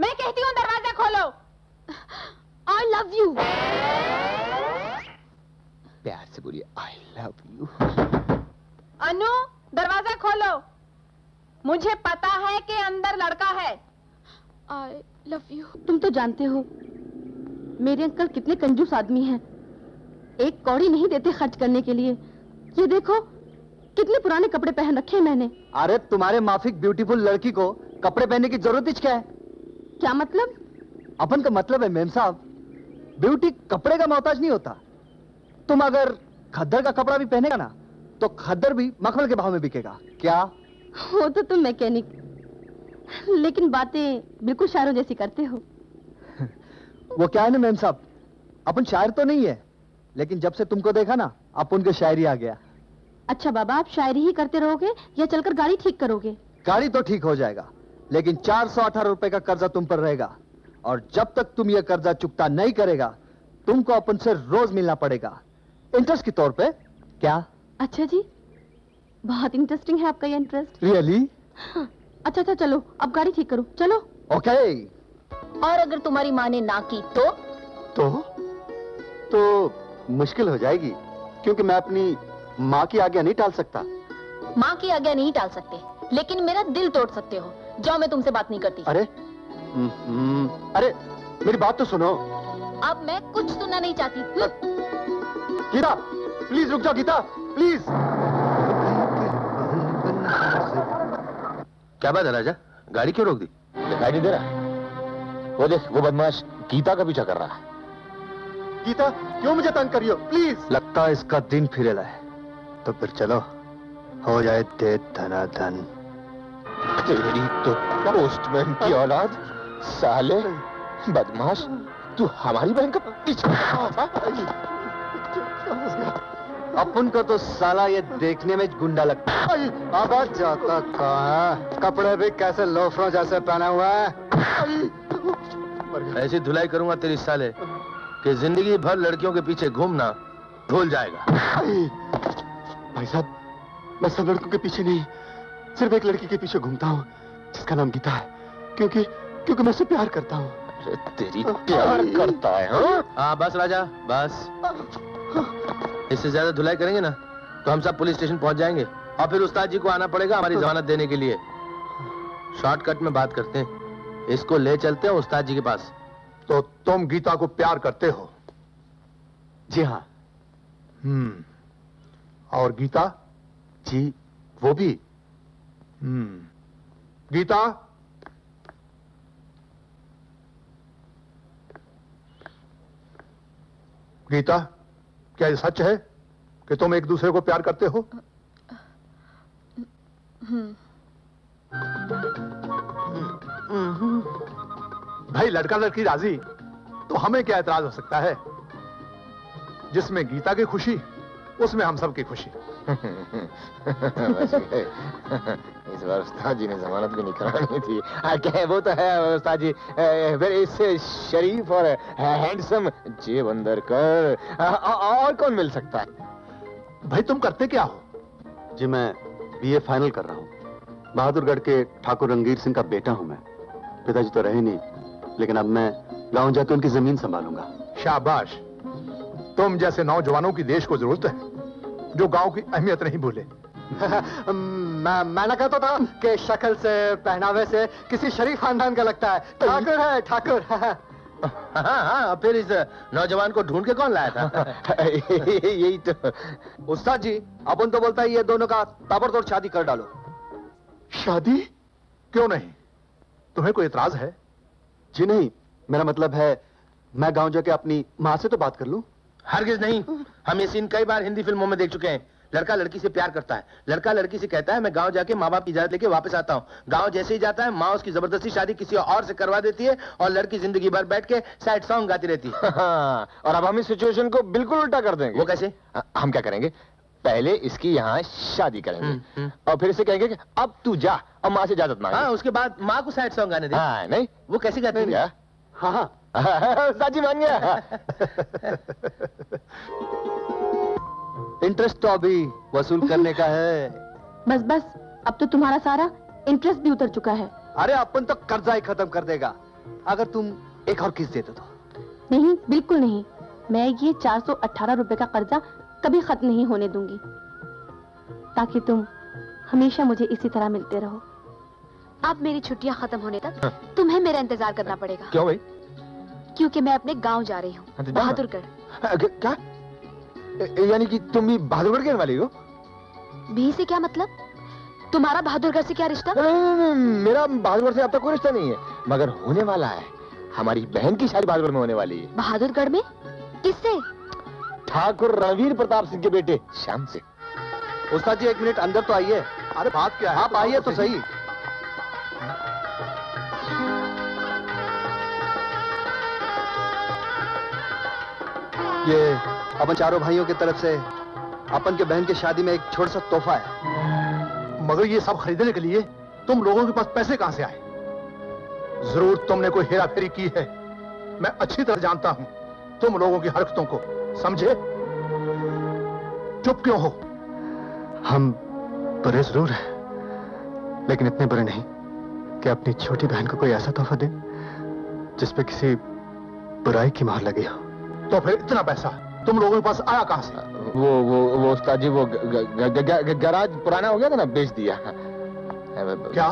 मैं कहती हूँ दरवाजा खोलो। I love you. प्यार से बोलिए आई लव यू। अनु दरवाजा खोलो। मुझे पता है कि अंदर लड़का है। I love you. तुम तो जानते हो मेरे अंकल कितने कंजूस आदमी हैं। एक कौड़ी नहीं देते खर्च करने के लिए। ये देखो, कितने पुराने कपड़े पहन रखे मैंने। अरे तुम्हारे माफिक ब्यूटीफुल लड़की को कपड़े पहनने की जरूरत ही क्या है? क्या मतलब? अपन का मतलब है मेम साहब, ब्यूटी कपड़े का मोहताज नहीं होता। तुम अगर खद्दर का कपड़ा भी पहनेगा ना तो खद्दर भी मखमल के भाव में बिकेगा। क्या हो तो तुम मैकेनिक, लेकिन बातें बिल्कुल शायरों जैसी करते हो। वो क्या है ना मेम साहब, अपन शायर तो नहीं है, लेकिन जब से तुमको देखा ना अपन को शायरी आ गया। अच्छा बाबा, आप शायरी ही करते रहोगे या चलकर गाड़ी ठीक करोगे? गाड़ी तो ठीक हो जाएगा, लेकिन 418 रुपए का कर्जा तुम पर रहेगा, और जब तक तुम ये कर्जा चुकता नहीं करेगा तुमको अपन से रोज मिलना पड़ेगा, इंटरेस्ट के तौर पे। क्या? अच्छा जी, बहुत इंटरेस्टिंग है आपका ये इंटरेस्ट। रियली? अच्छा अच्छा चलो, अब गाड़ी ठीक करो, चलो। ओके। और अगर तुम्हारी माँ ने ना की तो मुश्किल हो जाएगी, क्योंकि मैं अपनी माँ की आज्ञा नहीं टाल सकता। माँ की आज्ञा नहीं टाल सकते, लेकिन मेरा दिल तोड़ सकते हो। जाओ, मैं तुमसे बात नहीं करती। अरे मेरी बात तो सुनो। अब मैं कुछ सुनना नहीं चाहती। गीता प्लीज रुक जाओ, गीता प्लीज। क्या बात है राजा, गाड़ी क्यों रोक दी? दिखाई नहीं दे रहा? वो देख, वो बदमाश गीता का पीछा कर रहा है। गीता क्यों मुझे तंग करियो, प्लीज। लगता है इसका दिन फिरेला है, तो फिर चलो हो जाए तेज धनाधन। तेरी तो पोस्टमैन की औलाद, साले बदमाश, तू हमारी बहन का पीछा। अपन को तो साला ये देखने में गुंडा लगता। अब जाता कहाँ, कपड़े भी कैसे लोफरों जैसे पहना हुआ है। ऐसी धुलाई करूंगा तेरी साले कि जिंदगी भर लड़कियों के पीछे घूमना भूल जाएगा। भाई साहब, मैं सब लड़कों के पीछे नहीं, सिर्फ एक लड़की के पीछे घूमता हूँ जिसका नाम गीता है, क्योंकि मैं उससे प्यार करता हूँ। तेरी प्यार करता है? हाँ बस राजा, बस। इससे ज्यादा धुलाई करेंगे ना तो हम सब पुलिस स्टेशन पहुँच जाएंगे, और फिर उस्ताद जी को आना पड़ेगा हमारी जमानत देने के लिए। शॉर्टकट में बात करते हैं, इसको ले चलते हैं उस्ताद जी के पास। तो तुम गीता को प्यार करते हो? जी हाँ। और गीता? जी वो भी। गीता, गीता क्या ये सच है कि तुम एक दूसरे को प्यार करते हो? भाई लड़का लड़की राजी तो हमें क्या एतराज हो सकता है? जिसमें गीता की खुशी उसमें हम सबकी खुशी। इस बार उस्ताद जी ने जमानत भी निकालनी थी। क्या वो तो है उस्ताद जी, फिर इससे शरीफ और हैंडसम जेब अंदर कर और कौन मिल सकता है? भाई तुम करते क्या हो? जी मैं बीए फाइनल कर रहा हूँ, बहादुरगढ़ के ठाकुर रणवीर सिंह का बेटा हूँ मैं। पिताजी तो रहे नहीं, लेकिन अब मैं गाँव जाकर उनकी जमीन संभालूंगा। शाबाश, तुम जैसे नौजवानों की देश को जरूरत है जो गांव की अहमियत नहीं भूले। मैं ना कहता था कि शक्ल से पहनावे से किसी शरीफ खानदान का लगता है। ठाकुर है, ठाकुर। हाँ, फिर इस नौजवान को ढूंढ के कौन लाया था? यही तो। उस्ताद जी अपन तो बोलता है ये दोनों का ताबड़तोड़ शादी कर डालो। शादी? क्यों नहीं, तुम्हें कोई एतराज है? जी नहीं, मेरा मतलब है मैं गाँव जाके अपनी माँ से तो बात कर लूं। हरगिज नहीं, हम ये सीन कई बार हिंदी फिल्मों में देख चुके हैं। लड़का लड़की से प्यार करता है, लड़का लड़की से कहता है मैं गांव जाके माँ बाप की इजाजत लेके वापस आता हूँ। गांव जैसे ही जाता है माँ उसकी जबरदस्ती शादी किसी और से करवा देती है, और लड़की जिंदगी भर बैठ के सैड सॉन्ग गाती रहती है। और अब हम इस सिचुएशन को बिल्कुल उल्टा कर देंगे। वो कैसे? हम क्या करेंगे, पहले इसकी यहाँ शादी करेंगे और फिर इसे कहेंगे अब तू जा और माँ से इजाजत मांग। उसके बाद माँ को सैड सॉन्ग गाने देंगे। नहीं वो कैसे गाती है? हाँ साजी मान गया। इंटरेस्ट तो अभी वसूल करने का है। बस बस, अब तो तुम्हारा सारा इंटरेस्ट भी उतर चुका है। अरे अपन तो कर्जा ही खत्म कर देगा अगर तुम एक और किस्त देते तो। नहीं बिल्कुल नहीं, मैं ये 418 रुपए का कर्जा कभी खत्म नहीं होने दूंगी, ताकि तुम हमेशा मुझे इसी तरह मिलते रहो। अब मेरी छुट्टियां खत्म होने तक तुम्हें मेरा इंतजार करना पड़ेगा। क्यों भाई? क्योंकि मैं अपने गांव जा रही हूँ, बहादुरगढ़। क्या यानी कि तुम भी बहादुरगढ़ के वाली हो? भी से क्या मतलब? तुम्हारा बहादुरगढ़ से क्या रिश्ता? मेरा बहादुरगढ़ से अब तक कोई रिश्ता नहीं है, मगर होने वाला है। हमारी बहन की शादी बहादुरगढ़ में होने वाली है। बहादुरगढ़ में? किससे? ठाकुर रणवीर प्रताप सिंह के बेटे श्याम से। उस्ताद जी एक मिनट, अंदर तो आइए। अरे बात क्या है, आप आइए तो सही। ये अपन चारों भाइयों की तरफ से अपन के बहन की शादी में एक छोटा सा तोहफा है, मगर ये सब खरीदने के लिए तुम लोगों के पास पैसे कहां से आए? जरूर तुमने कोई हेरा फेरी की है, मैं अच्छी तरह जानता हूं तुम लोगों की हरकतों को, समझे? चुप क्यों हो? हम बुरे जरूर हैं, लेकिन इतने बुरे नहीं कि अपनी छोटी बहन को कोई ऐसा तोहफा दे जिसपे किसी बुराई की मार लगी हो। तो फिर इतना पैसा तुम लोगों के पास आया कहां से? वो उस्ताद जी वो गैराज पुराना हो गया था ना, बेच दिया। क्या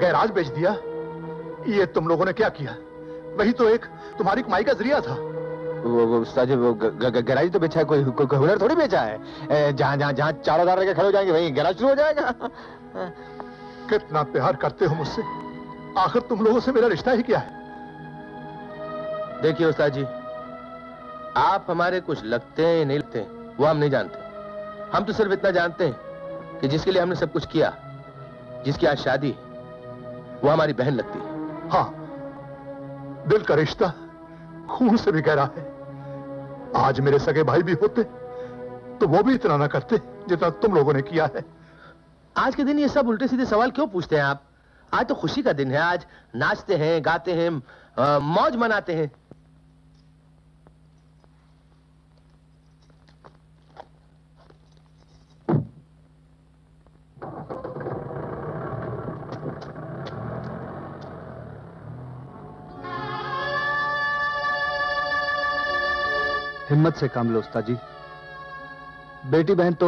गैराज बेच दिया? ये तुम लोगों ने क्या किया? वही तो एक तुम्हारी कमाई का जरिया था। वो उस्ताद जी वो गैराज तो बेचा है, कोई हुनर थोड़ी बेचा है। जहाँ 4,000 के खड़े हो जाएंगे वही गैराज शुरू हो जाएगा। कितना प्यार करते हो मुझसे, आखिर तुम लोगों से मेरा रिश्ता ही क्या है? देखिए उस्ताद जी, आप हमारे कुछ लगते हैं नहीं लगते हैं, वो हम नहीं जानते। हम तो सिर्फ इतना जानते हैं कि जिसके लिए हमने सब कुछ किया, जिसकी आज शादी, वो हमारी बहन लगती है। हाँ, दिल का रिश्ता खून से भी गहरा है। आज मेरे सगे भाई भी होते तो वो भी इतना ना करते जितना तुम लोगों ने किया है। आज के दिन ये सब उल्टे सीधे सवाल क्यों पूछते हैं आप? आज तो खुशी का दिन है, आज नाचते हैं, गाते हैं, मौज मनाते हैं। हिम्मत से काम लो उस्ताद जी, बेटी बहन तो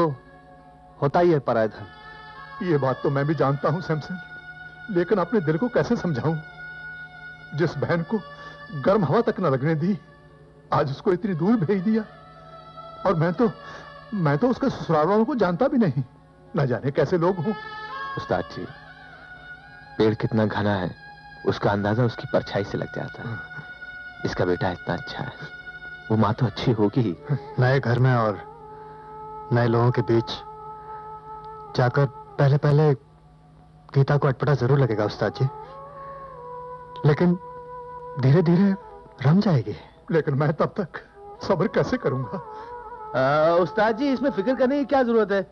होता ही है पराया धन। ये बात तो मैं भी जानता हूं सैमसन, लेकिन अपने दिल को कैसे समझाऊं? जिस बहन को गर्म हवा तक न लगने दी, आज उसको इतनी दूर भेज दिया। और मैं तो उसके ससुराल वालों को जानता भी नहीं, न जाने कैसे लोग हूं। उस्ताद जी, पेड़ कितना घना है उसका अंदाजा उसकी परछाई से लग जाता है। इसका बेटा इतना अच्छा है, वो माँ तो अच्छी होगी। नए घर में और नए लोगों के बीच जाकर पहले पहले गीता को अटपटा जरूर लगेगा उस्ताद जी, लेकिन धीरे धीरे रम जाएगी। लेकिन मैं तब तक सब्र कैसे करूंगा? उस्ताद जी, इसमें फिक्र करने की क्या जरूरत है?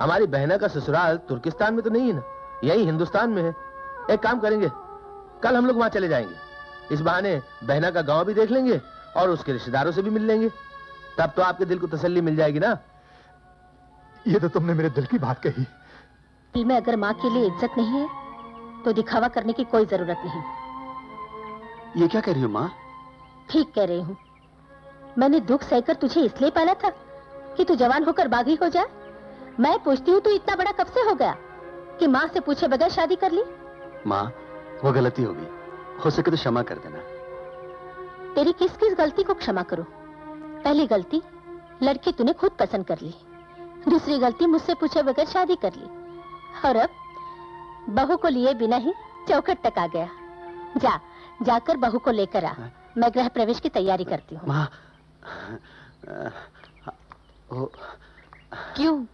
हमारी बहना का ससुराल तुर्किस्तान में तो नहीं है ना, यही हिंदुस्तान में है। एक काम करेंगे, कल हम लोग वहां चले जाएंगे। इस बहाने बहना का गाँव भी देख लेंगे और उसके रिश्तेदारों से भी मिल लेंगे। तब तो आपके दिल को तसल्ली मिल जाएगी ना। ये तो तुमने मेरे दिल की बात कही। दिल में अगर माँ के लिए इज्जत नहीं है तो दिखावा करने की कोई जरूरत नहीं। ये क्या कह रही हो माँ? ठीक कह रही हूँ। मैंने दुख सहकर तुझे इसलिए पाला था कि तू जवान होकर बागी हो जाए। मैं पूछती हूँ तू इतना बड़ा कब से हो गया कि माँ से पूछे बगैर शादी कर ली? माँ, वो गलती होगी, हो सके तो क्षमा कर देना। तेरी किस किस गलती को क्षमा करो? पहली गलती लड़की तूने खुद पसंद कर ली, दूसरी गलती मुझसे पूछे बगैर शादी कर ली, और अब बहू को लिए बिना ही चौखट तक आ गया। जा, जाकर बहू को लेकर आ, मैं गृह प्रवेश की तैयारी करती हूँ। क्यों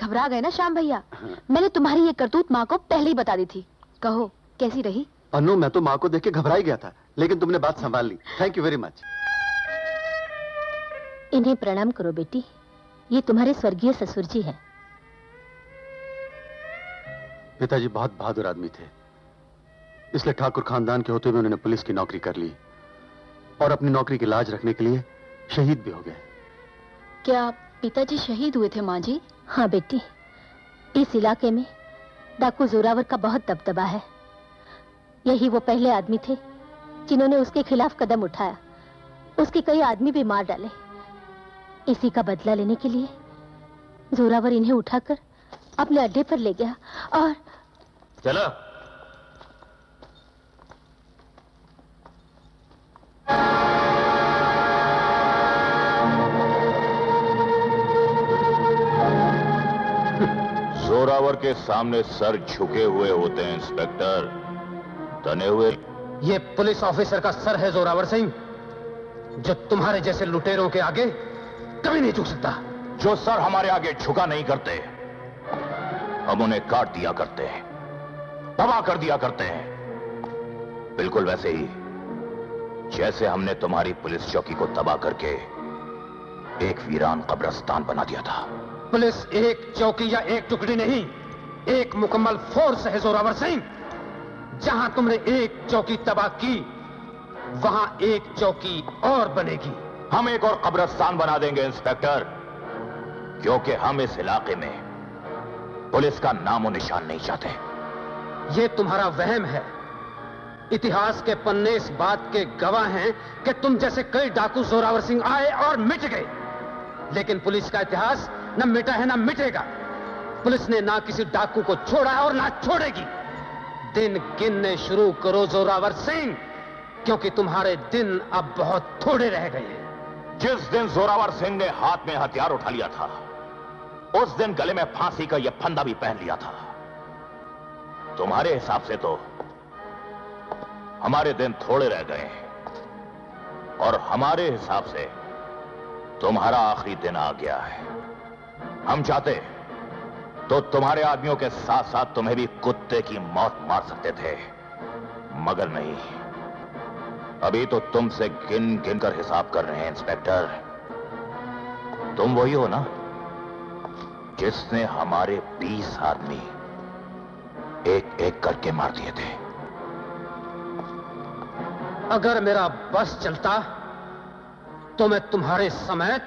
घबरा गए ना श्याम भैया? मैंने तुम्हारी ये करतूत माँ को पहले ही बता दी थी। कहो कैसी रही? अनु, मैं तो माँ को देख के घबरा ही गया था, लेकिन तुमने बात संभाल ली। Thank you very much. इन्हें प्रणाम करो बेटी, ये तुम्हारे स्वर्गीय ससुर जी हैं। पिताजी बहुत बहादुर आदमी थे, इसलिए ठाकुर खानदान के होते हुए उन्होंने पुलिस की नौकरी कर ली और अपनी नौकरी की लाज रखने के लिए शहीद भी हो गए। क्या पिताजी शहीद हुए थे माँ जी? हाँ बेटी, इस इलाके में डाकू जोरावर का बहुत दबदबा है। यही वो पहले आदमी थे जिन्होंने उसके खिलाफ कदम उठाया, उसके कई आदमी भी मार डाले। इसी का बदला लेने के लिए जोरावर इन्हें उठाकर अपने अड्डे पर ले गया और चला। जोरावर के सामने सर झुके हुए होते हैं इंस्पेक्टर, तने हुए। ये पुलिस ऑफिसर का सर है जोरावर सिंह, जो तुम्हारे जैसे लुटेरों के आगे कभी नहीं झुक सकता। जो सर हमारे आगे झुका नहीं करते, हम उन्हें काट दिया करते हैं, तबाह कर दिया करते हैं। बिल्कुल वैसे ही जैसे हमने तुम्हारी पुलिस चौकी को तबाह करके एक वीरान कब्रिस्तान बना दिया था। पुलिस एक चौकी या एक टुकड़ी नहीं, एक मुकम्मल फोर्स है जोरावर सिंह। जहां तुमने एक चौकी तबाह की, वहां एक चौकी और बनेगी। हम एक और कब्रिस्तान बना देंगे इंस्पेक्टर, क्योंकि हम इस इलाके में पुलिस का नामो निशान नहीं चाहते। यह तुम्हारा वहम है। इतिहास के पन्ने इस बात के गवाह हैं कि तुम जैसे कई डाकू जोरावर सिंह आए और मिट गए, लेकिन पुलिस का इतिहास न मिटा है न मिटेगा। पुलिस ने ना किसी डाकू को छोड़ा है और ना छोड़ेगी। दिन गिनने शुरू करो जोरावर सिंह, क्योंकि तुम्हारे दिन अब बहुत थोड़े रह गए हैं। जिस दिन जोरावर सिंह ने हाथ में हथियार उठा लिया था, उस दिन गले में फांसी का यह फंदा भी पहन लिया था। तुम्हारे हिसाब से तो हमारे दिन थोड़े रह गए हैं, और हमारे हिसाब से तुम्हारा आखिरी दिन आ गया है। हम चाहते तो तुम्हारे आदमियों के साथ साथ तुम्हें भी कुत्ते की मौत मार सकते थे, मगर नहीं। अभी तो तुमसे गिन गिन कर हिसाब कर रहे हैं इंस्पेक्टर। तुम वही हो ना जिसने हमारे 20 आदमी एक एक करके मार दिए थे। अगर मेरा बस चलता तो मैं तुम्हारे समेत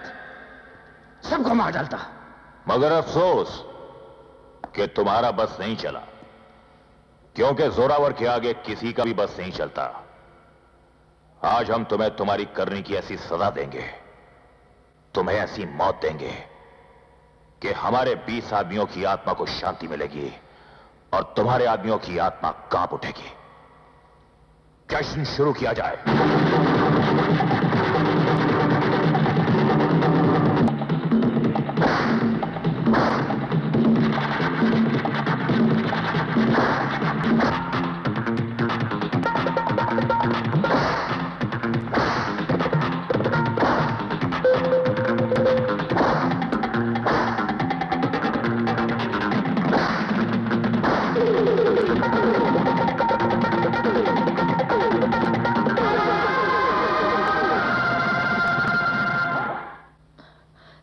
सबको मार डालता, मगर अफसोस कि तुम्हारा बस नहीं चला, क्योंकि जोरावर के आगे किसी का भी बस नहीं चलता। आज हम तुम्हें तुम्हारी करनी की ऐसी सजा देंगे, तुम्हें ऐसी मौत देंगे कि हमारे 20 आदमियों की आत्मा को शांति मिलेगी और तुम्हारे आदमियों की आत्मा कांप उठेगी। जश्न शुरू किया जाए।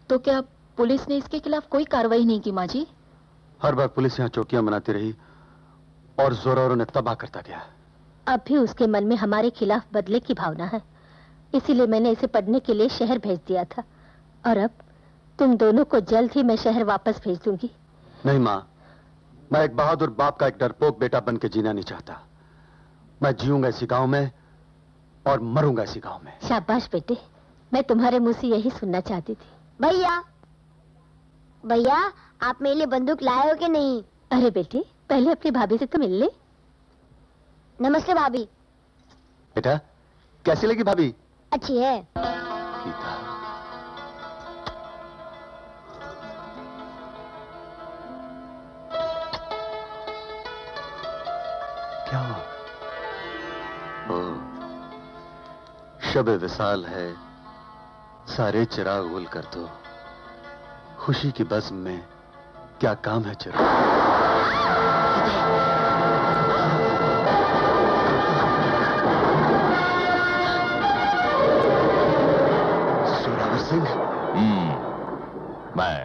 तो क्या पुलिस ने इसके खिलाफ कोई कार्रवाई नहीं की माँ जी? हर बार पुलिस यहाँ चौकियां बनाती रही और जोरावरों ने तबाह करता गया। अब भी उसके मन में हमारे खिलाफ बदले की भावना है, इसीलिए मैंने इसे पढ़ने के लिए शहर भेज दिया था। और अब तुम दोनों को जल्द ही मैं शहर वापस भेज दूंगी। नहीं माँ, मैं एक बहादुर बाप का एक डरपोक बेटा बन के जीना नहीं चाहता। मैं जीऊंगा इसी गाँव में और मरूंगा इसी गाँव में। शाबाश बेटे, मैं तुम्हारे मुँह से यही सुनना चाहती थी। भैया, भैया आप मेरे लिए बंदूक लाए हो कि नहीं? अरे बेटे, पहले अपनी भाभी से तो मिल ले। नमस्ते भाभी। बेटा, कैसी लगी भाभी? अच्छी है। क्या शब विसाल है, सारे चिराग गुल कर दो, खुशी की बज़्म में क्या काम है चिराग। मैं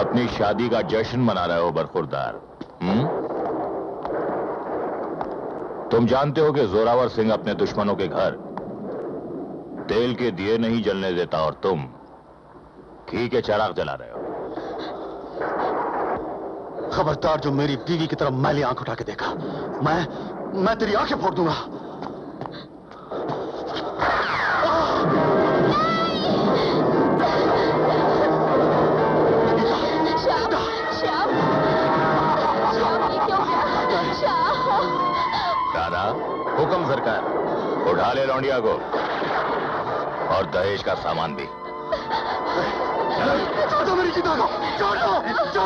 अपनी शादी का जश्न मना रहे हो बरखुरदार। तुम जानते हो कि जोरावर सिंह अपने दुश्मनों के घर तेल के दिए नहीं जलने देता, और तुम घी के चिराग जला रहे हो। खबरदार जो मेरी बीवी की तरफ मैली आंख उठा के देखा, मैं तेरी आंखें फोड़ दूंगा। दादा, हुक्म सरकार। उठा ले लौंडिया को और दहेज का सामान भी। छोड़ दो मुझे, छोड़ो, छोड़ दो।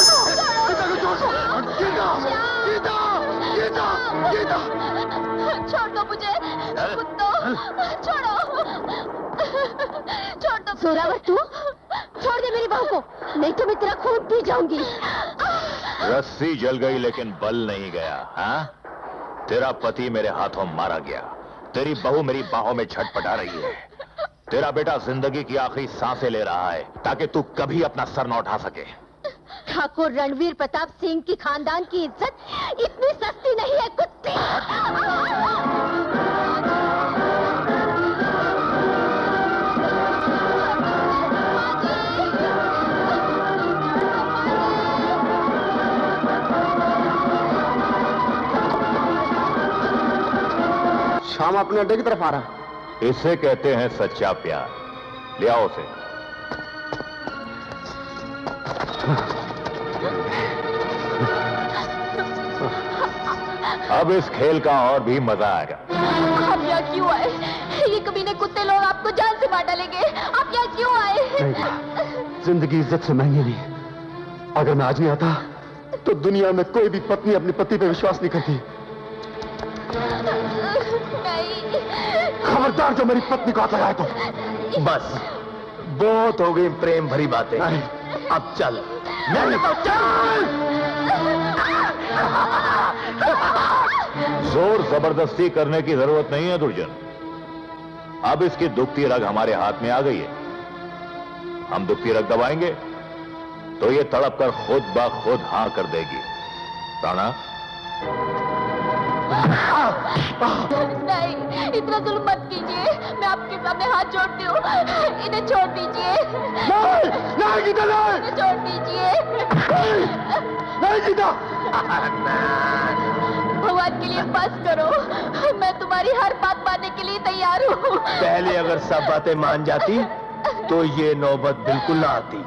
सोरावर तू छोड़ दे मेरी बहू को, नहीं तो मैं तेरा खून पी जाऊंगी। रस्सी जल गई लेकिन बल नहीं गया। हाँ, तेरा पति मेरे हाथों मारा गया, तेरी बहू मेरी बाहों में छटपटा रही है, तेरा बेटा जिंदगी की आखिरी सांसें ले रहा है ताकि तू कभी अपना सर न उठा सके। ठाकुर रणवीर प्रताप सिंह की खानदान की इज्जत इतनी सस्ती नहीं है कुत्ती। शाम अपने अड्डे की तरफ आ रहा। इसे कहते हैं सच्चा प्यार। ले आओ उसे। अब इस खेल का और भी मजा आएगा। आप यहाँ क्यों आए? ये कमीने कुत्ते लोग आपको जान से मार डालेंगे। आप यहाँ क्यों आए? जिंदगी इज्जत से महंगी नहीं है। अगर मैं आज नहीं आता तो दुनिया में कोई भी पत्नी अपने पति पे विश्वास नहीं करती। खबरदार जो मेरी पत्नी को हाथ लगाए तो। बस बहुत हो गई प्रेम भरी बातें। अब चल। जोर जबरदस्ती करने की जरूरत नहीं है दुर्जन। अब इसकी दुखती रग हमारे हाथ में आ गई है। हम दुखती रग दबाएंगे तो ये तड़प कर खुद ब खुद हां कर देगी। राणा नहीं, इतना जुल्म मत कीजिए। मैं आपके सामने हाथ जोड़ती हूँ, इन्हें छोड़ दीजिए। नहीं, नहीं गीता नहीं, छोड़ दीजिए। नहीं गीता, भगवान के लिए बस करो। मैं तुम्हारी हर बात मानने के लिए तैयार हूँ। पहले अगर सब बातें मान जाती तो ये नौबत बिल्कुल ना आती।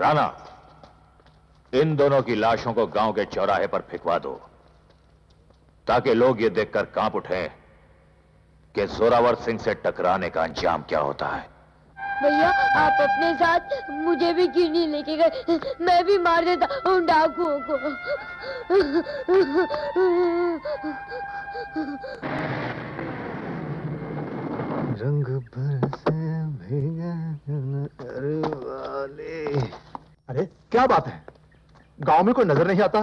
राणा, इन दोनों की लाशों को गांव के चौराहे पर फेंकवा दो ताकि लोग ये देखकर कांप उठें कि जोरावर सिंह से टकराने का अंजाम क्या होता है। भैया आप अपने साथ मुझे भी क्यों नहीं लेके गए? मैं भी मार देता उन डाकुओं को। रंग बरसे भीगे वाले। अरे क्या बात है, गांव में कोई नजर नहीं आता।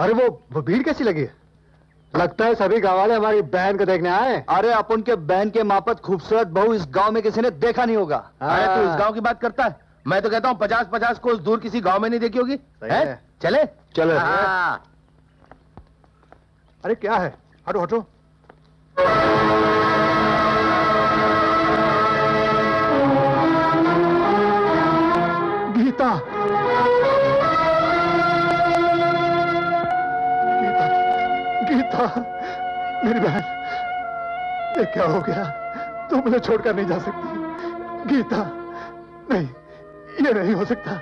अरे वो भीड़ कैसी लगी है? लगता है सभी गाँव वाले हमारी बहन को देखने आए। अरे आप उनके बहन के मापत खूबसूरत बहू इस गांव में किसी ने देखा नहीं होगा। अरे तू तो इस गांव की बात करता है, मैं तो कहता हूँ 50-50 कोस दूर किसी गांव में नहीं देखी होगी। चले चले। अरे क्या है, हटो हटो। गीता, गीता, गीता, मेरी बहन, ये क्या हो गया? तू मुझे छोड़कर नहीं जा सकती। गीता, नहीं, ये नहीं हो सकता,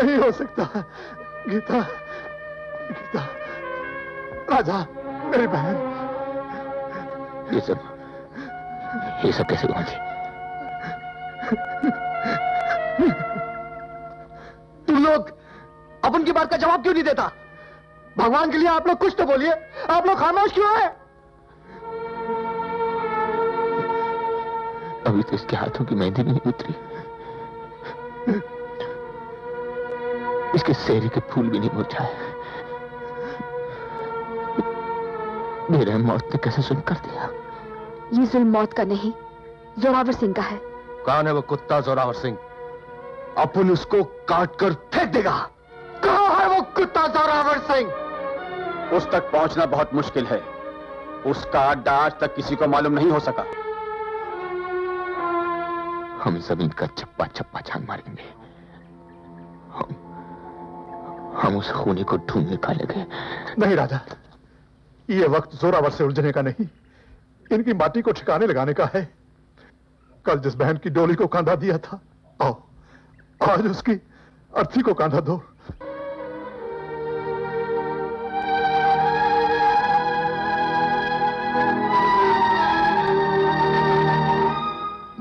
नहीं हो सकता। गीता, गीता, राजा, मेरी बहन। ये सब कैसे हुआ जी? तुम लोग अपन की बात का जवाब क्यों नहीं देता? भगवान के लिए आप लोग कुछ तो बोलिए, आप लोग खामोश क्यों हैं? अभी तो इसके हाथों की मेहंदी भी नहीं उतरी, इसके सेहरी के फूल भी नहीं मुरझाए, मेरे मौत ने कैसे सुन कर दिया? ये जुल्म मौत का नहीं, जोरावर सिंह का है। कौन है वो कुत्ता जोरावर सिंह? अपन उसको काट कर फेंक देगा। कहाँ है वो कुत्ता जोरावर सिंह? उस तक पहुंचना बहुत मुश्किल है, उसका अड्डा आज तक किसी को मालूम नहीं हो सका। हम जमीन का छप्पा छप्पा छान मारेंगे, हम उस खूनी को ढूंढ निकालेंगे। नहीं राजा, ये वक्त जोरावर से उलझने का नहीं, इनकी माटी को ठिकाने लगाने का है। कल जिस बहन की डोली को कांधा दिया था, आओ आज उसकी अर्थी को कांधा दो।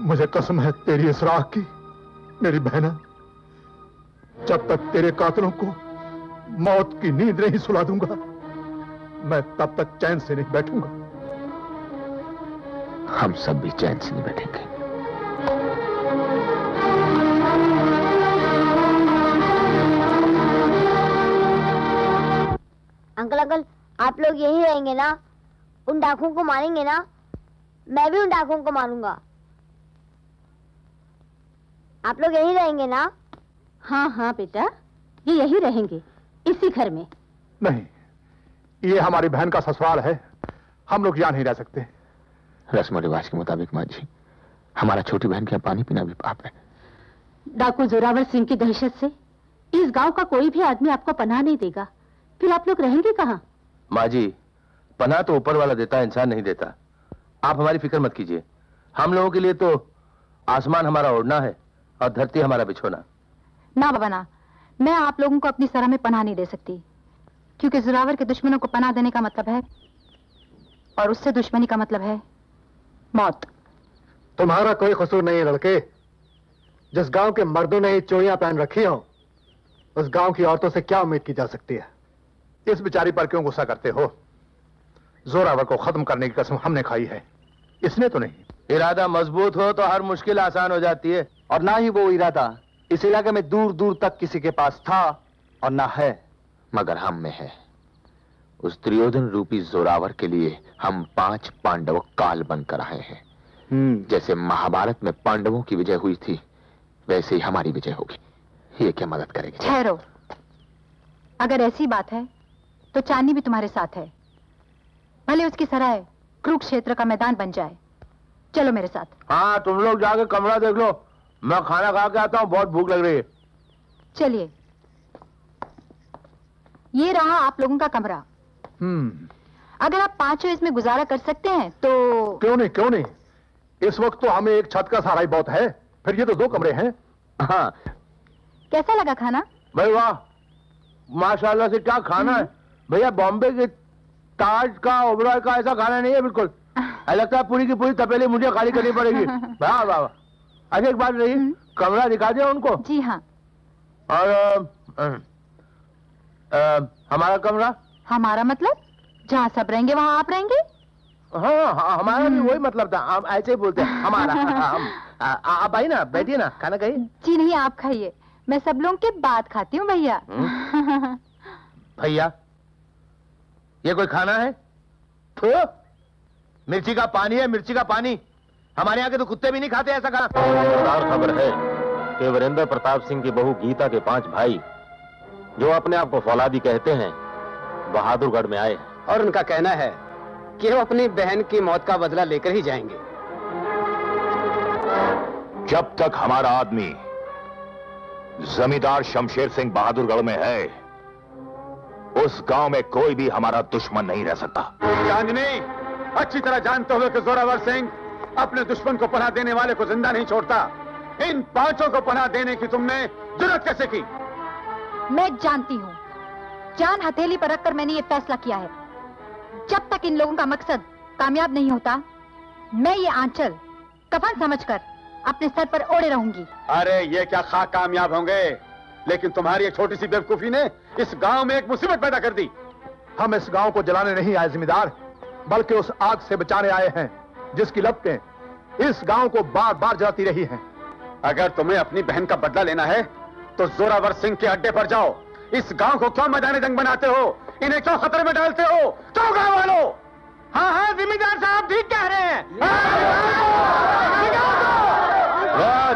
मुझे कसम है तेरी इस राख की मेरी बहना, जब तक तेरे कातलों को मौत की नींद नहीं सुला दूंगा, मैं तब तक चैन से नहीं बैठूंगा। हम सब भी चैन से नहीं बैठेंगे। अंकल अंकल, आप लोग यही रहेंगे ना? उन डाकुओं को मारेंगे ना? मैं भी उन डाकुओं को मारूंगा। आप लोग यही रहेंगे ना? हाँ हाँ बेटा, ये यही रहेंगे, इसी घर में। नहीं, ये हमारी बहन का ससुराल है, हम लोग यहाँ नहीं रह सकते। रस्म रिवाज के मुताबिक माँ जी, हमारा छोटी बहन के पानी पीना भी पाप है। डाकू जोरावर सिंह की दहशत से इस गांव का कोई भी आदमी आपको पनाह नहीं देगा, फिर आप लोग रहेंगे कहाँ? माँ जी, पनाह तो ऊपर वाला देता है, इंसान नहीं देता। आप हमारी फिक्र मत कीजिए, हम लोगों के लिए तो आसमान हमारा ओढ़ना है और धरती हमारा बिछोना। ना बाबा ना, मैं आप लोगों को अपनी सरा में पनाह नहीं दे सकती, क्योंकि जोरावर के दुश्मनों को पनाह देने का मतलब है, और उससे दुश्मनी का मतलब है मौत। तुम्हारा कोई कसूर नहीं है लड़के, जिस गांव के मर्दों ने ये चूड़ियां पहन रखी हों, उस गांव की औरतों से क्या उम्मीद की जा सकती है? इस बेचारी पर क्यों गुस्सा करते हो? जोरावर को खत्म करने की कसम हमने खाई है, इसने तो नहीं। इरादा मजबूत हो तो हर मुश्किल आसान हो जाती है, और ना ही वो इरादा इस इलाके में दूर दूर तक किसी के पास था और ना है, मगर हम में है। उस त्रियोधन रूपी जोरावर के लिए हम 5 पांडव काल बनकर आए हैं। जैसे महाभारत में पांडवों की विजय हुई थी, वैसे ही हमारी विजय होगी। ये क्या मदद करेगी? ठहरो, अगर ऐसी बात है तो चांदनी भी तुम्हारे साथ है, भले उसकी सराय कुरुक्षेत्र का मैदान बन जाए। चलो मेरे साथ। हाँ, तुम लोग जाके कमरा देख लो, मैं खाना खा के आता हूँ, बहुत भूख लग रही है। चलिए, ये रहा आप लोगों का कमरा। अगर आप 5 इसमें गुजारा कर सकते हैं तो। क्यों नहीं, क्यों नहीं, इस वक्त तो हमें एक छत का सहारा ही बहुत है, फिर ये तो 2 कमरे हैं। हाँ। कैसा लगा खाना? भाई वाह, माशाल्लाह से क्या खाना है भैया। बॉम्बे के ताज का, ओबराय का ऐसा खाना नहीं है बिल्कुल। लगता है पूरी की पूरी तपेली मुझे खाली करनी पड़ेगी। वाह वाह। अच्छा एक बात रही, कमरा दिखा दिया उनको? जी हाँ। और हमारा कमरा? हमारा मतलब जहाँ सब रहेंगे वहाँ आप रहेंगे? हाँ, हमारा भी वही मतलब था, हम ऐसे ही बोलते हैं हमारा। आप आई ना, बैठिए ना, खाना खाइए। जी नहीं, आप खाइए, मैं सब लोगों के बाद खाती हूँ भैया। भैया, ये कोई खाना है? तो मिर्ची का पानी है, मिर्ची का पानी। हमारे यहाँ के तो कुत्ते भी नहीं खाते ऐसा खाना। खबर है कि वीरेंद्र प्रताप सिंह की बहू गीता के 5 भाई, जो अपने आप को फौलादी कहते हैं, बहादुरगढ़ में आए, और उनका कहना है कि वो अपनी बहन की मौत का बदला लेकर ही जाएंगे। जब तक हमारा आदमी जमींदार शमशेर सिंह बहादुरगढ़ में है, उस गांव में कोई भी हमारा दुश्मन नहीं रह सकता। चांदनी, अच्छी तरह जानते हो कि जोरावर सिंह अपने दुश्मन को पनाह देने वाले को जिंदा नहीं छोड़ता। इन 5 को पनाह देने की तुमने जरूरत कैसे की? मैं जानती हूँ, जान हथेली पर रखकर मैंने ये फैसला किया है। जब तक इन लोगों का मकसद कामयाब नहीं होता, मैं ये आंचल कफन समझकर अपने सर पर ओढ़े रहूंगी। अरे ये क्या खाक कामयाब होंगे, लेकिन तुम्हारी एक छोटी सी बेवकूफी ने इस गांव में एक मुसीबत पैदा कर दी। हम इस गांव को जलाने नहीं आए जिम्मेदार, बल्कि उस आग से बचाने आए हैं जिसकी लपटें इस गांव को बार बार जलाती रही हैं। अगर तुम्हें अपनी बहन का बदला लेना है तो जोरावर सिंह के अड्डे पर जाओ। इस गांव को क्यों मैदान जंग बनाते हो? इन्हें क्यों खतरे में डालते हो? क्यों गाँव वालों? हाँ हाँ जिम्मेदार साहब ठीक कह रहे हैं।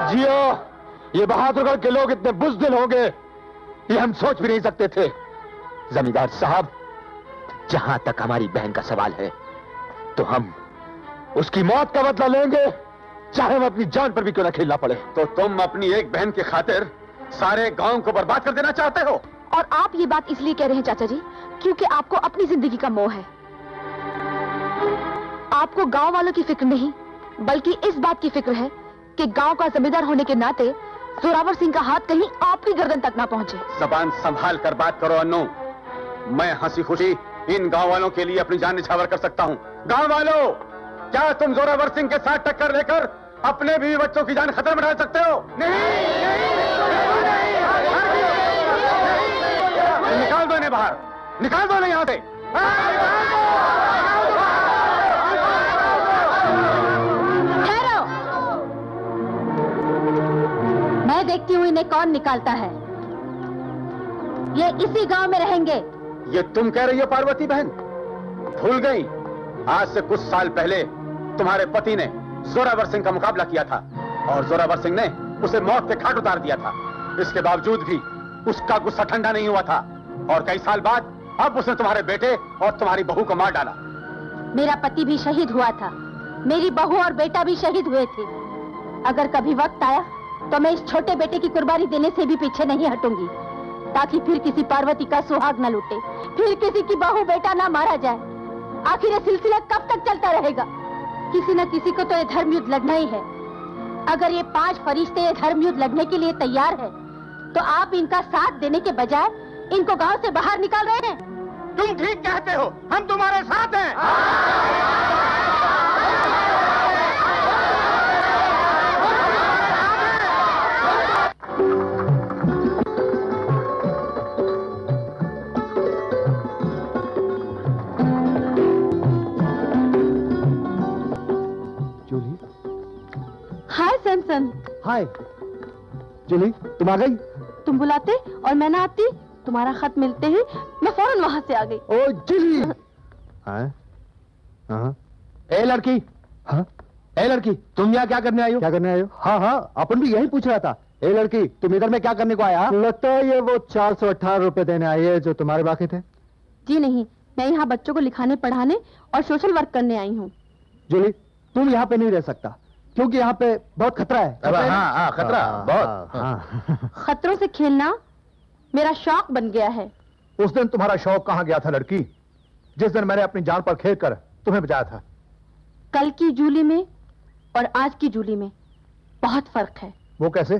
जियो, ये बहादुरगढ़ के लोग इतने बुजदिल होंगे ये हम सोच भी नहीं सकते थे। जमींदार साहब, जहां तक हमारी बहन का सवाल है तो हम उसकी मौत का बदला लेंगे, चाहे हम अपनी जान पर भी क्यों न खेलना पड़े। तो तुम अपनी एक बहन की खातिर सारे गांव को बर्बाद कर देना चाहते हो? और आप ये बात इसलिए कह रहे हैं चाचा जी क्योंकि आपको अपनी जिंदगी का मोह है। आपको गांव वालों की फिक्र नहीं बल्कि इस बात की फिक्र है कि गांव का जमींदार होने के नाते जोरावर सिंह का हाथ कहीं आपकी गर्दन तक ना पहुंचे। जबान संभाल कर बात करो अन्नू। मैं हंसी खुशी इन गांव वालों के लिए अपनी जान निछावर कर सकता हूं। गांव वालों, क्या तुम जोरावर सिंह के साथ टक्कर लेकर अपने बीवी बच्चों की जान खतरे में डाल सकते हो? नहीं, निकाल दो इन्हें बाहर, निकाल दो इन्हें यहाँ से। मैं देखती हूँ इन्हें कौन निकालता है। ये इसी गांव में रहेंगे। ये तुम कह रही हो पार्वती बहन? भूल गई, आज से कुछ साल पहले तुम्हारे पति ने जोरावर सिंह का मुकाबला किया था और जोरावर सिंह ने उसे मौत के घाट उतार दिया था। इसके बावजूद भी उसका गुस्सा ठंडा नहीं हुआ था और कई साल बाद अब उसने तुम्हारे बेटे और तुम्हारी बहू को मार डाला। मेरा पति भी शहीद हुआ था, मेरी बहू और बेटा भी शहीद हुए थे। अगर कभी वक्त आया तो मैं इस छोटे बेटे की कुर्बानी देने से भी पीछे नहीं हटूंगी, ताकि फिर किसी पार्वती का सुहाग न लूटे, फिर किसी की बहू बेटा ना मारा जाए। आखिर ये सिलसिला कब तक चलता रहेगा? किसी न किसी को तो ये धर्मयुद्ध लड़ना ही है। अगर ये पांच फरिश्ते ये धर्मयुद्ध लड़ने के लिए तैयार है तो आप इनका साथ देने के बजाय इनको गाँव से बाहर निकाल रहे हैं। तुम ठीक कहते हो, हम तुम्हारे साथ हैं। हाय जूली, तुम आ गई? तुम बुलाते और मैं ना आती। तुम्हारा खत मिलते ही मैं फौरन वहाँ से आ गई। ओ जूली, ए लड़की, हाँ ए लड़की, तुम यहाँ क्या करने आई हो? क्या करने आई हो? हाँ हाँ, अपन भी यही पूछ रहा था। ए लड़की, तुम इधर में क्या करने को आया? लगता है ये वो 418 रुपए देने आई है जो तुम्हारे बाकी थे। जी नहीं, मैं यहाँ बच्चों को लिखाने पढ़ाने और सोशल वर्क करने आई हूँ। जूली, तुम यहाँ पे नहीं रह सकता क्योंकि यहाँ पे बहुत खतरा है। हाँ, खतरा बहुत। खतरों से खेलना मेरा शौक बन गया है। उस दिन तुम्हारा शौक कहाँ गया था लड़की, जिस दिन मैंने अपनी जान पर खेल कर तुम्हें बचाया था? कल की जूली में और आज की जूली में बहुत फर्क है। वो कैसे?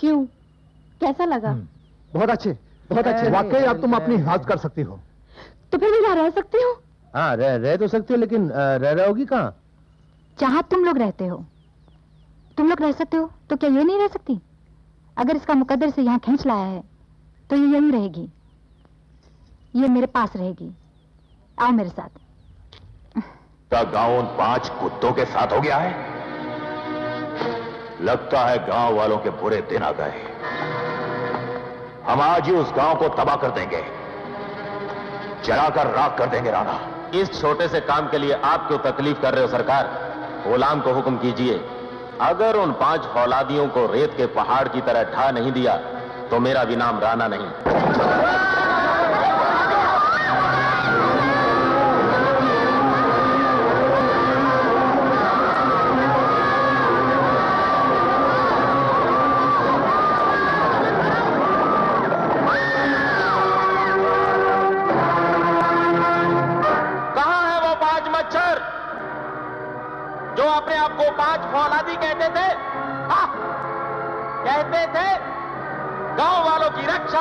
क्यों, कैसा लगा? बहुत अच्छे, बहुत अच्छे। वाकई आप तुम अपनी हिफाजत कर सकती हो। तो फिर मैं यहाँ रह सकती हूँ? हाँ, रह तो सकती हो, लेकिन रह रहोगी कहाँ? जहाँ तुम लोग रहते हो। तुम लोग रह सकते हो तो क्या ये नहीं रह सकती? अगर इसका मुकद्दर से यहाँ खींच लाया है तो ये यहीं रहेगी, ये मेरे पास रहेगी। आओ मेरे साथ। क्या गाँव 5 कुत्तों के साथ हो गया है? लगता है गांव वालों के बुरे दिन आ गए। हम आज ही उस गांव को तबाह कर देंगे, जलाकर राख कर देंगे। राणा, इस छोटे से काम के लिए आप क्यों तकलीफ कर रहे हो सरकार? गुलाम को हुक्म कीजिए, अगर उन 5 औलादियों को रेत के पहाड़ की तरह ढा नहीं दिया तो मेरा भी नाम राणा नहीं।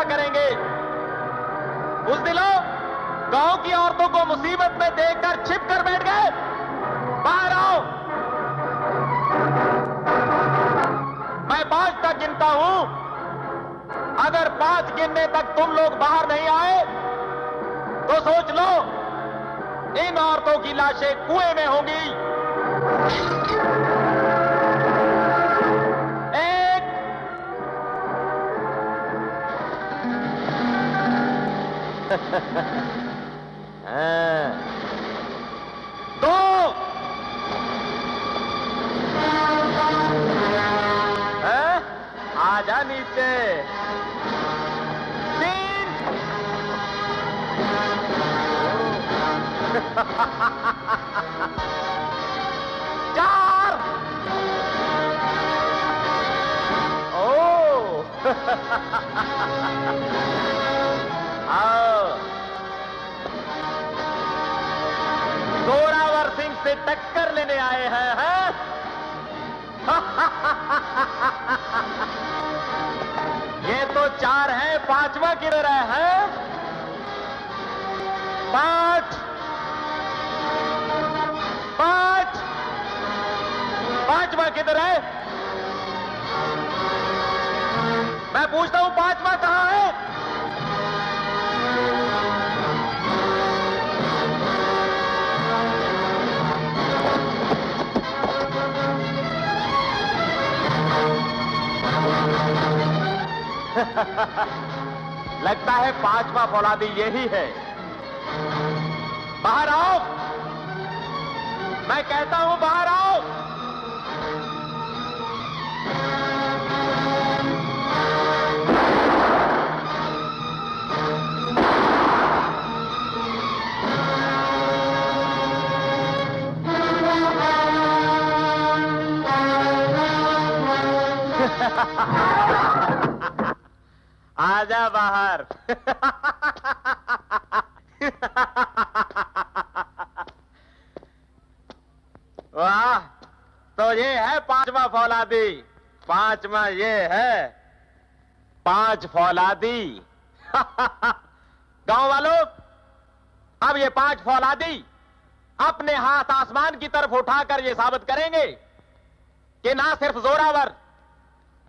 करेंगे उस दिनों गांव की औरतों को मुसीबत में देखकर छिप कर बैठ गए। बाहर सोच लो, इन औरतों की लाशें कुएं में होंगी। एक, दो, आजा नीचे, चार, ओ आओ। जोरावर सिंह से टक्कर लेने आए हैं है? ये तो चार है, पांचवा किधर है? पांच पांच पांचवा किधर है? मैं पूछता हूं पांचवा कहां है? लगता है पांचवा फौलादी यही है। बाहर आओ, मैं कहता हूं बाहर आओ। आजा बाहर। वाह, तो ये है पांचवा फौलादी। पांचवा ये है, पांच फौलादी। गांव वालों, अब ये पांच फौलादी अपने हाथ आसमान की तरफ उठाकर ये साबित करेंगे कि ना सिर्फ जोरावर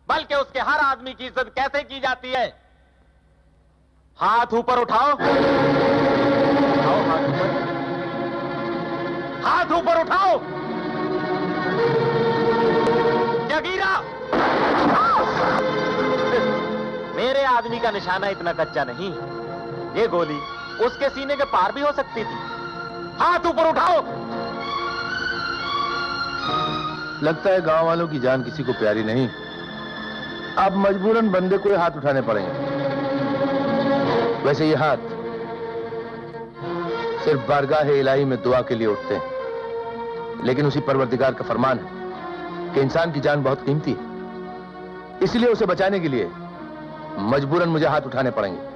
बल्कि उसके हर आदमी की इज्जत कैसे की जाती है। हाथ ऊपर उठाओ, उठाओ हाथ ऊपर, हाथ ऊपर उठाओ। जगीरा, मेरे आदमी का निशाना इतना कच्चा नहीं, ये गोली उसके सीने के पार भी हो सकती थी। हाथ ऊपर उठाओ। लगता है गांव वालों की जान किसी को प्यारी नहीं। अब मजबूरन बंदे को हाथ उठाने पड़ेंगे। वैसे ये हाथ सिर्फ बारगाह इलाही में दुआ के लिए उठते हैं, लेकिन उसी परवरदिगार का फरमान है कि इंसान की जान बहुत कीमती है, इसलिए उसे बचाने के लिए मजबूरन मुझे हाथ उठाने पड़ेंगे।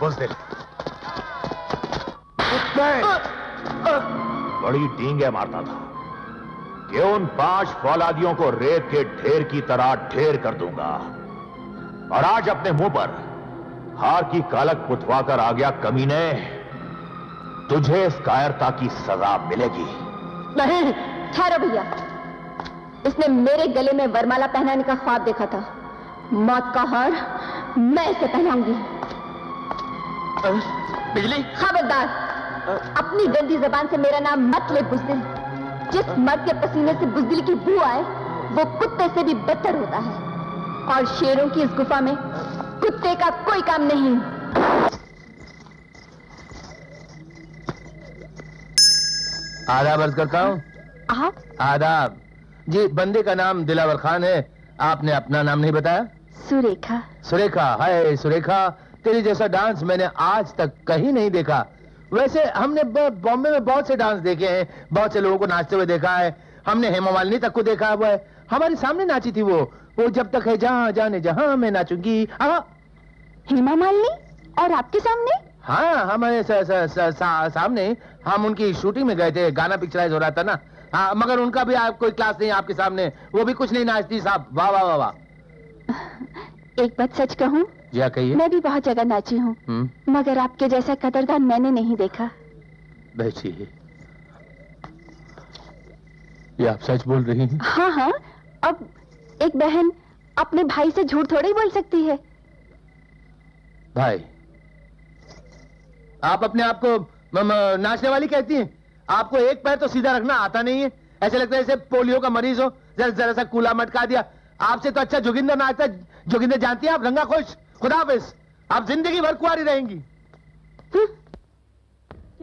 बुजदिल, बड़ी डींगे मारता था कि उन पांच फौलादियों को रेत के ढेर की तरह ढेर कर दूंगा, और आज अपने मुंह पर हार की कालक पुथवा कर आ गया कमीने। तुझे इस कायरता की सजा मिलेगी। नहीं ठहरो भैया, इसने मेरे गले में वरमाला पहनाने का ख्वाब देखा था। मौत का हार मैं इसे पहनाऊंगी। बिजली, खबरदार अपनी गंदी जबान से मेरा नाम मत ले बुजदिल। जिस मर्द के पसीने से बुजदिल की बू आए वो कुत्ते से भी बदतर होता है, और शेरों की इस गुफा में कुत्ते का कोई काम नहीं। आदाब अर्ज करता हूँ। आदाब जी, बंदे का नाम दिलावर खान है, आपने अपना नाम नहीं बताया। सुरेखा। सुरेखा, हाय सुरेखा, तेरी जैसा डांस मैंने आज तक कहीं नहीं देखा। वैसे हमने बॉम्बे में बहुत से डांस देखे हैं, बहुत से लोगों को नाचते हुए देखा है, हमने हेमा मालिनी तक को देखा हुआ है, हमारे सामने नाची थी वो जब तक है जहाँ जाने जहाँ मैं नाचूंगी। हेमा मालिनी और आपके सामने? हाँ, हमारे सामने। हम उनकी शूटिंग में गए थे, गाना पिक्चराइज हो रहा था ना। हाँ, मगर उनका भी कोई क्लास नहीं आपके सामने, वो भी कुछ नहीं नाचती साहब। वाह वाह वाह वाह। एक बात सच कहूँ? क्या कहिए? मैं भी बहुत जगह नाची हूँ, मगर आपके जैसा कदरदान मैंने नहीं देखा। बेटी, ये आप सच बोल रही हैं? हाँ, अब एक बहन अपने भाई से झूठ थोड़ी बोल सकती है। भाई, आप अपने आप को नाचने वाली कहती हैं? आपको एक पैर तो सीधा रखना आता नहीं है, ऐसे लगता है जैसे पोलियो का मरीज हो, जरा सा कूला मटका दिया। आपसे तो अच्छा जोगिंदर नाचता। जोगिंदर जानती है आप? रंगा खुश, खुदाफिज, आप जिंदगी भर कुआरी रहेंगी। क्या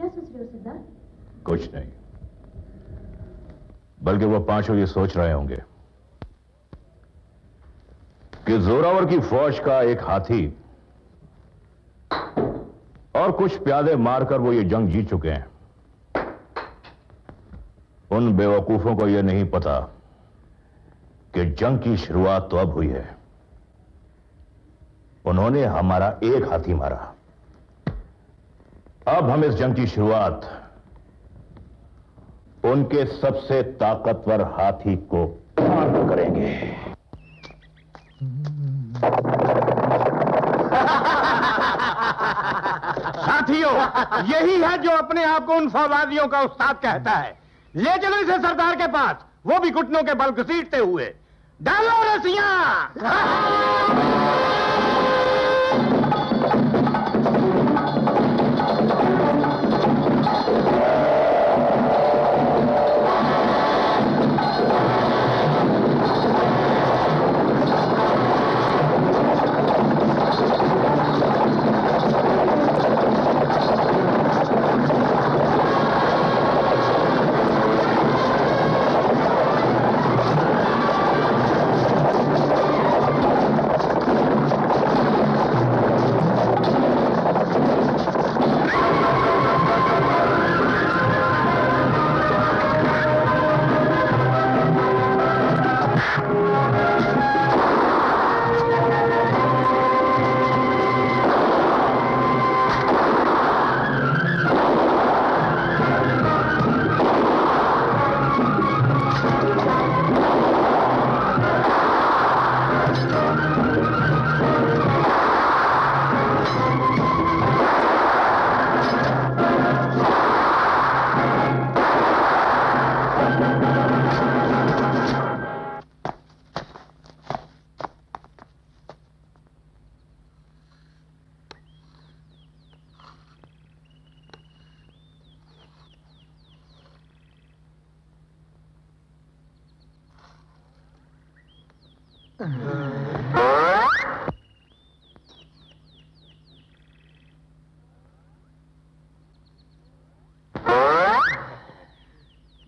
सोच रहे हो सरदार? कुछ नहीं, बल्कि वो पांचों ये सोच रहे होंगे कि जोरावर की फौज का एक हाथी और कुछ प्यादे मारकर वो ये जंग जीत चुके हैं। उन बेवकूफों को यह नहीं पता कि जंग की शुरुआत तो अब हुई है। उन्होंने हमारा एक हाथी मारा, अब हम इस जंग की शुरुआत उनके सबसे ताकतवर हाथी को मारकर करेंगे। साथियों, यही है जो अपने आप को उन फौजवादियों का उस्ताद कहता है। ले चलो इसे सरदार के पास, वो भी घुटनों के बल घसीटते हुए। डालो रसिया।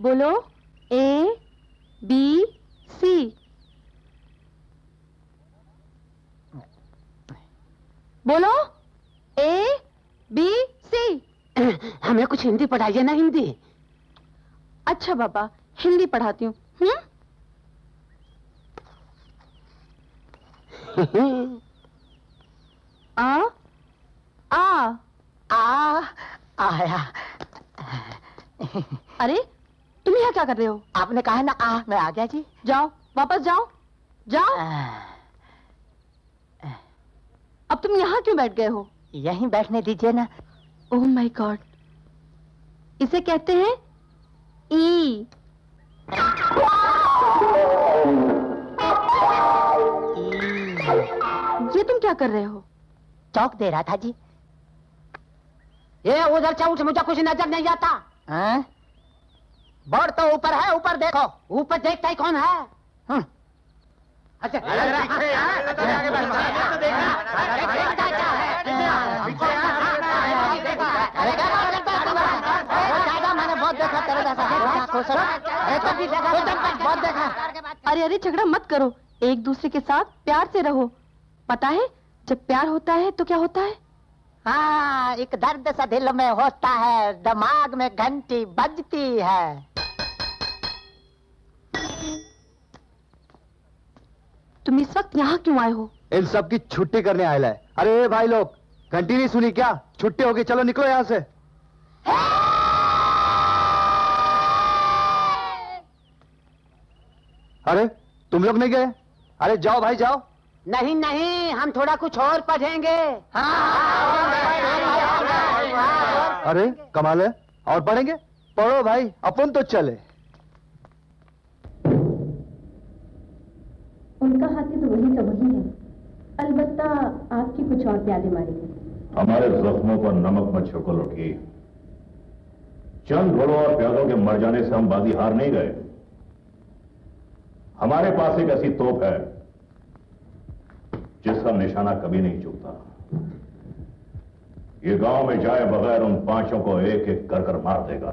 बोलो ए बी सी। बोलो ए बी सी। हमें कुछ हिंदी पढ़ाइए ना। हिंदी? अच्छा बाबा, हिंदी पढ़ाती हूँ। आ आ आ आया। अरे तुम यहाँ क्या कर रहे हो? आपने कहा है ना आ, मैं आ गया जी। जाओ, वापस जाओ, जाओ। अब तुम यहाँ क्यों बैठ गए हो? यहीं बैठने दीजिए ना। ओह माय गॉड, इसे कहते हैं ई। ये तुम क्या कर रहे हो? चौक दे रहा था जी। ये उधर चौक, मुझे कुछ नजर नहीं आता। बोर्ड तो ऊपर है, ऊपर देखो। ऊपर देखता ही कौन है? अच्छा अरे अरे झगड़ा मत करो, एक दूसरे के साथ प्यार से रहो। पता है जब प्यार होता है तो क्या होता है? हाँ, एक दर्द सा दिल में होता है, दिमाग में घंटी बजती है। तुम इस वक्त यहाँ क्यों आए हो? इन सब की छुट्टी करने आए है। अरे भाई लोग, घंटी नहीं सुनी क्या? छुट्टी होगी, चलो निकलो यहाँ से। अरे तुम लोग नहीं गए? अरे जाओ भाई जाओ। नहीं नहीं, हम थोड़ा कुछ और पढ़ेंगे। अरे कमाल है, और पढ़ेंगे? पढ़ो भाई, अपन तो चले। उनका हाथी तो वही का वही है, अलबत्ता आपकी कुछ और प्यादे मारेंगे। हमारे जख्मों पर नमक मत छिड़को लौटी। चंद घोड़ों और प्यादों के मर जाने से हम बाजी हार नहीं गए। हमारे पास एक ऐसी तोप है जिसका निशाना कभी नहीं चूकता। ये गांव में जाए बगैर उन पांचों को एक एक कर कर मार देगा।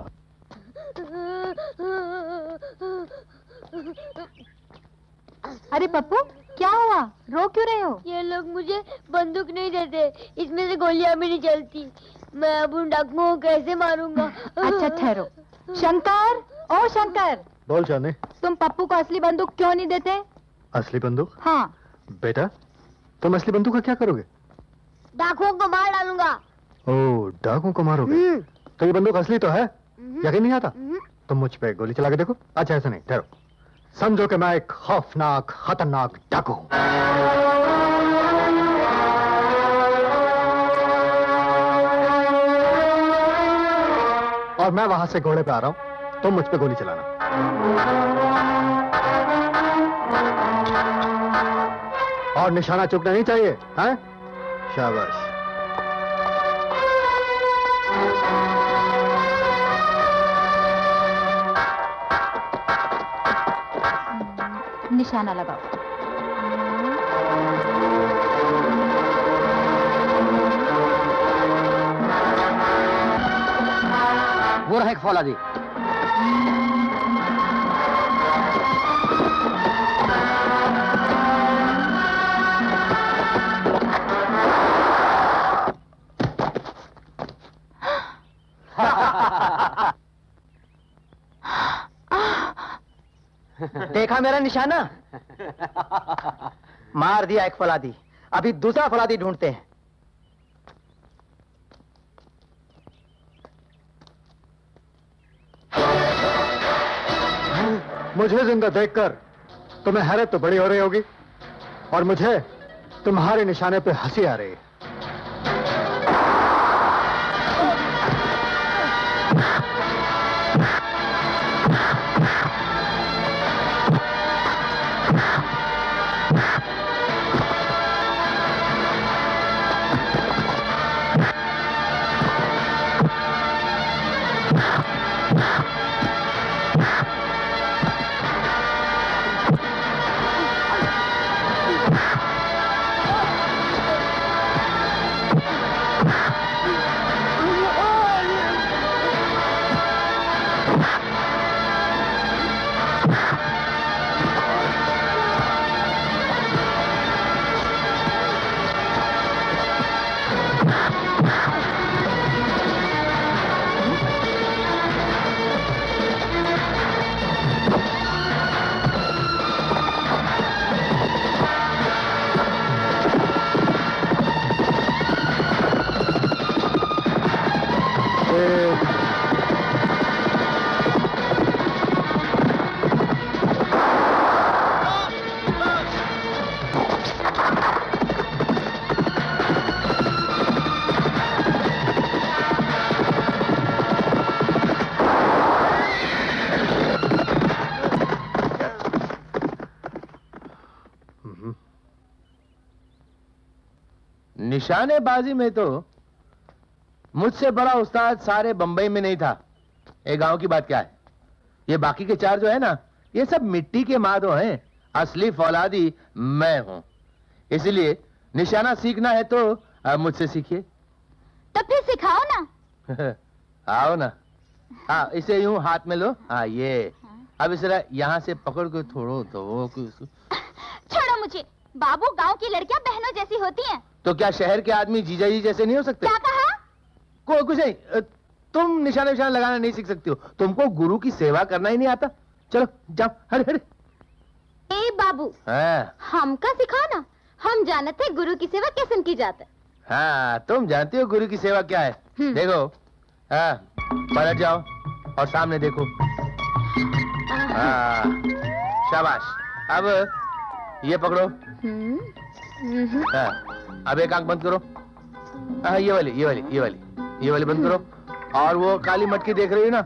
अरे पप्पू क्या हुआ, रो क्यों रहे हो? ये लोग मुझे बंदूक नहीं देते, इसमें से गोलियां भी नहीं चलती। मैं अब उन डाकुओं को कैसे मारूंगा? अच्छा ठहरो। शंकर, ओ शंकर। बोल जाने। तुम पप्पू को असली बंदूक क्यों नहीं देते? असली बंदूक? हाँ बेटा, तुम असली बंदूक का क्या करोगे? डाकुओं को मार डालूंगा। ओह, डाकुओं को मारोगे? तो ये बंदूक असली तो है, यकीन नहीं आता? तुम मुझ पे गोली चला के देखो। अच्छा ऐसा नहीं, ठहरो। समझो कि मैं एक खौफनाक खतरनाक डाकू हूँ। और मैं वहां से घोड़े पे आ रहा हूँ, तुम मुझ पे गोली चलाना। और निशाना चूकना नहीं चाहिए, हैं? शाबाश। निशाना लगाओ। वो रहे फौला जी। देखा मेरा निशाना? मार दिया एक फलादी, अभी दूसरा फलादी ढूंढते हैं। मुझे जिंदा देखकर तुम्हें हैरत तो बड़ी हो रही होगी, और मुझे तुम्हारे निशाने पे हंसी आ रही है। निशानेबाजी में तो मुझसे बड़ा उस्ताद सारे बंबई में नहीं था। ये गांव की बात क्या है? ये बाकी के चार जो है ना, ये सब मिट्टी के मादो हैं, असली फौलादी मैं हूं। इसलिए निशाना सीखना है तो मुझसे सीखिए। तब फिर सिखाओ ना। आओ ना। हाँ, इसे यूं हाथ में लो। हाँ ये। अब इस तरह यहाँ से पकड़ के छोड़ो तो। छोड़ो मुझे। बाबू, गांव की लड़कियां बहनों जैसी होती हैं। तो क्या शहर के आदमी जीजा जी जैसे नहीं हो सकते? क्या कहा? कोई कुछ नहीं। तुम निशाना निशान लगाना नहीं सीख सकती हो। तुमको गुरु की सेवा करना ही नहीं आता। चलो जाओ। हरे हरे। ए बाबू, हमका सिखाना। हम जानते हैं गुरु की सेवा कैसे की जाती है। हाँ, तुम जानती हो गुरु की सेवा क्या है। देखो, हाँ पलट जाओ और सामने देखो। हाँ शाबाश। अब ये पकड़ो। हाँ, अब एक आंख बंद करो। हाँ ये वाली बंद करो। और वो काली मटकी देख रही हो ना,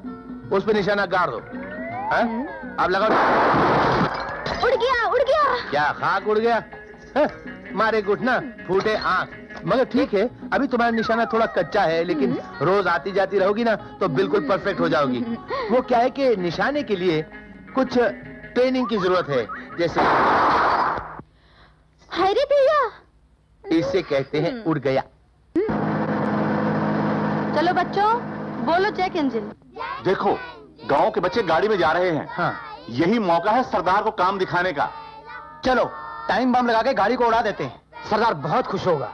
उस पे निशाना गाड़ दो। हाँ अब लगाओ। उड़ गया। क्या खाक उड़ गया? हाँ, मारे घुटना फूटे आंख। मगर ठीक है, अभी तुम्हारा निशाना थोड़ा कच्चा है, लेकिन रोज आती जाती रहोगी ना तो बिल्कुल परफेक्ट हो जाओगी। वो क्या है कि निशाने के लिए कुछ ट्रेनिंग की जरूरत है। जैसे अरे भैया, इसे कहते हैं उड़ गया। चलो बच्चों, बोलो चेक इंजन। देखो गांव के बच्चे गाड़ी में जा रहे हैं। हाँ, यही मौका है सरदार को काम दिखाने का। चलो टाइम बम लगा के गाड़ी को उड़ा देते हैं। सरदार बहुत खुश होगा।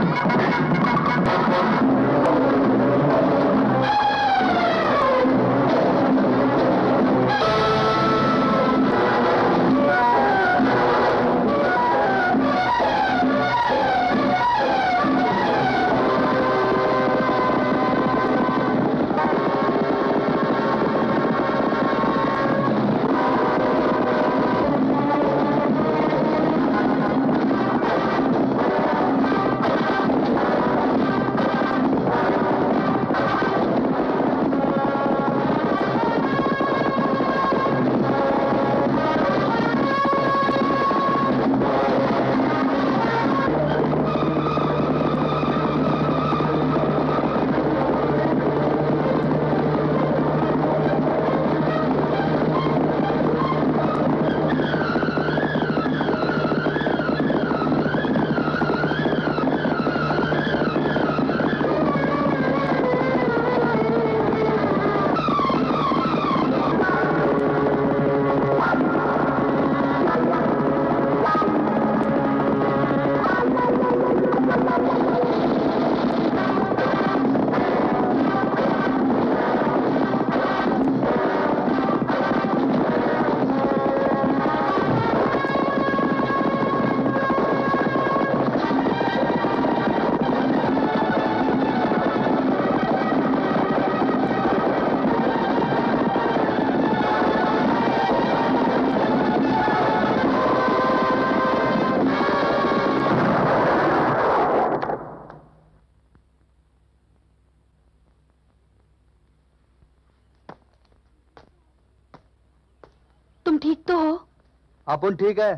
अपन ठीक है,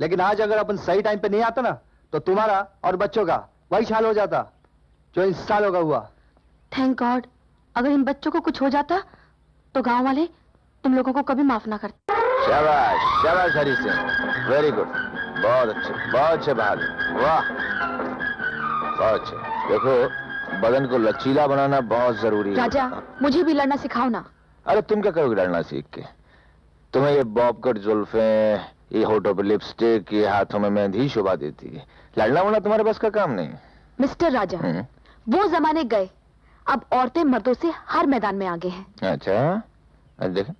लेकिन आज अगर अपन सही टाइम पे नहीं आता ना तो तुम्हारा और बच्चों का वही हाल हो जाता जो इस साल होगा हुआ। थैंक गॉड, अगर इन बच्चों को कुछ हो जाता तो गांव वाले तुम लोगों को कभी माफ ना करते। शाबाश शाबाश हरी सिंह, वेरी गुड। बहुत अच्छे बहादुर, वाह बहुत अच्छे। देखो, बदन को लचीला बनाना बहुत जरूरी है। राजा, मुझे भी लड़ना सिखाओ ना। अरे तुम क्या करोगे लड़ना सीख के? तुम्हें ये बॉबकट जुल्फे, ये होठों पर लिपस्टिक, ये हाथों में मेहंदी शोभा देती है। लड़ना होना तुम्हारे बस का काम नहीं। मिस्टर राजा, वो जमाने गए, अब औरतें मर्दों से हर मैदान में आगे हैं। अच्छा, देखो।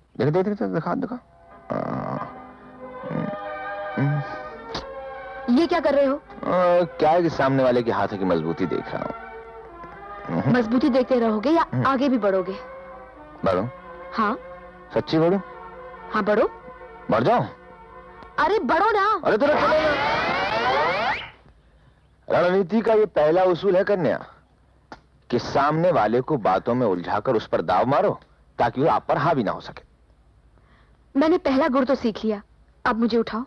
ये क्या कर रहे हो? क्या है कि सामने वाले के हाथों की मजबूती देख रहा हूँ। मजबूती देखते रहोगे या आगे भी बढ़ोगे? बढ़ो। हाँ। सच्ची बढ़ो? हाँ बढ़ो। बढ़ जाओ? अरे बढ़ो ना। अरे तो रणनीति का ये पहला उसूल है कन्या कि सामने वाले को बातों में उलझाकर उस पर दाव मारो ताकि वो आप पर हावी ना हो सके। मैंने पहला गुण तो सीख लिया, अब मुझे उठाओ।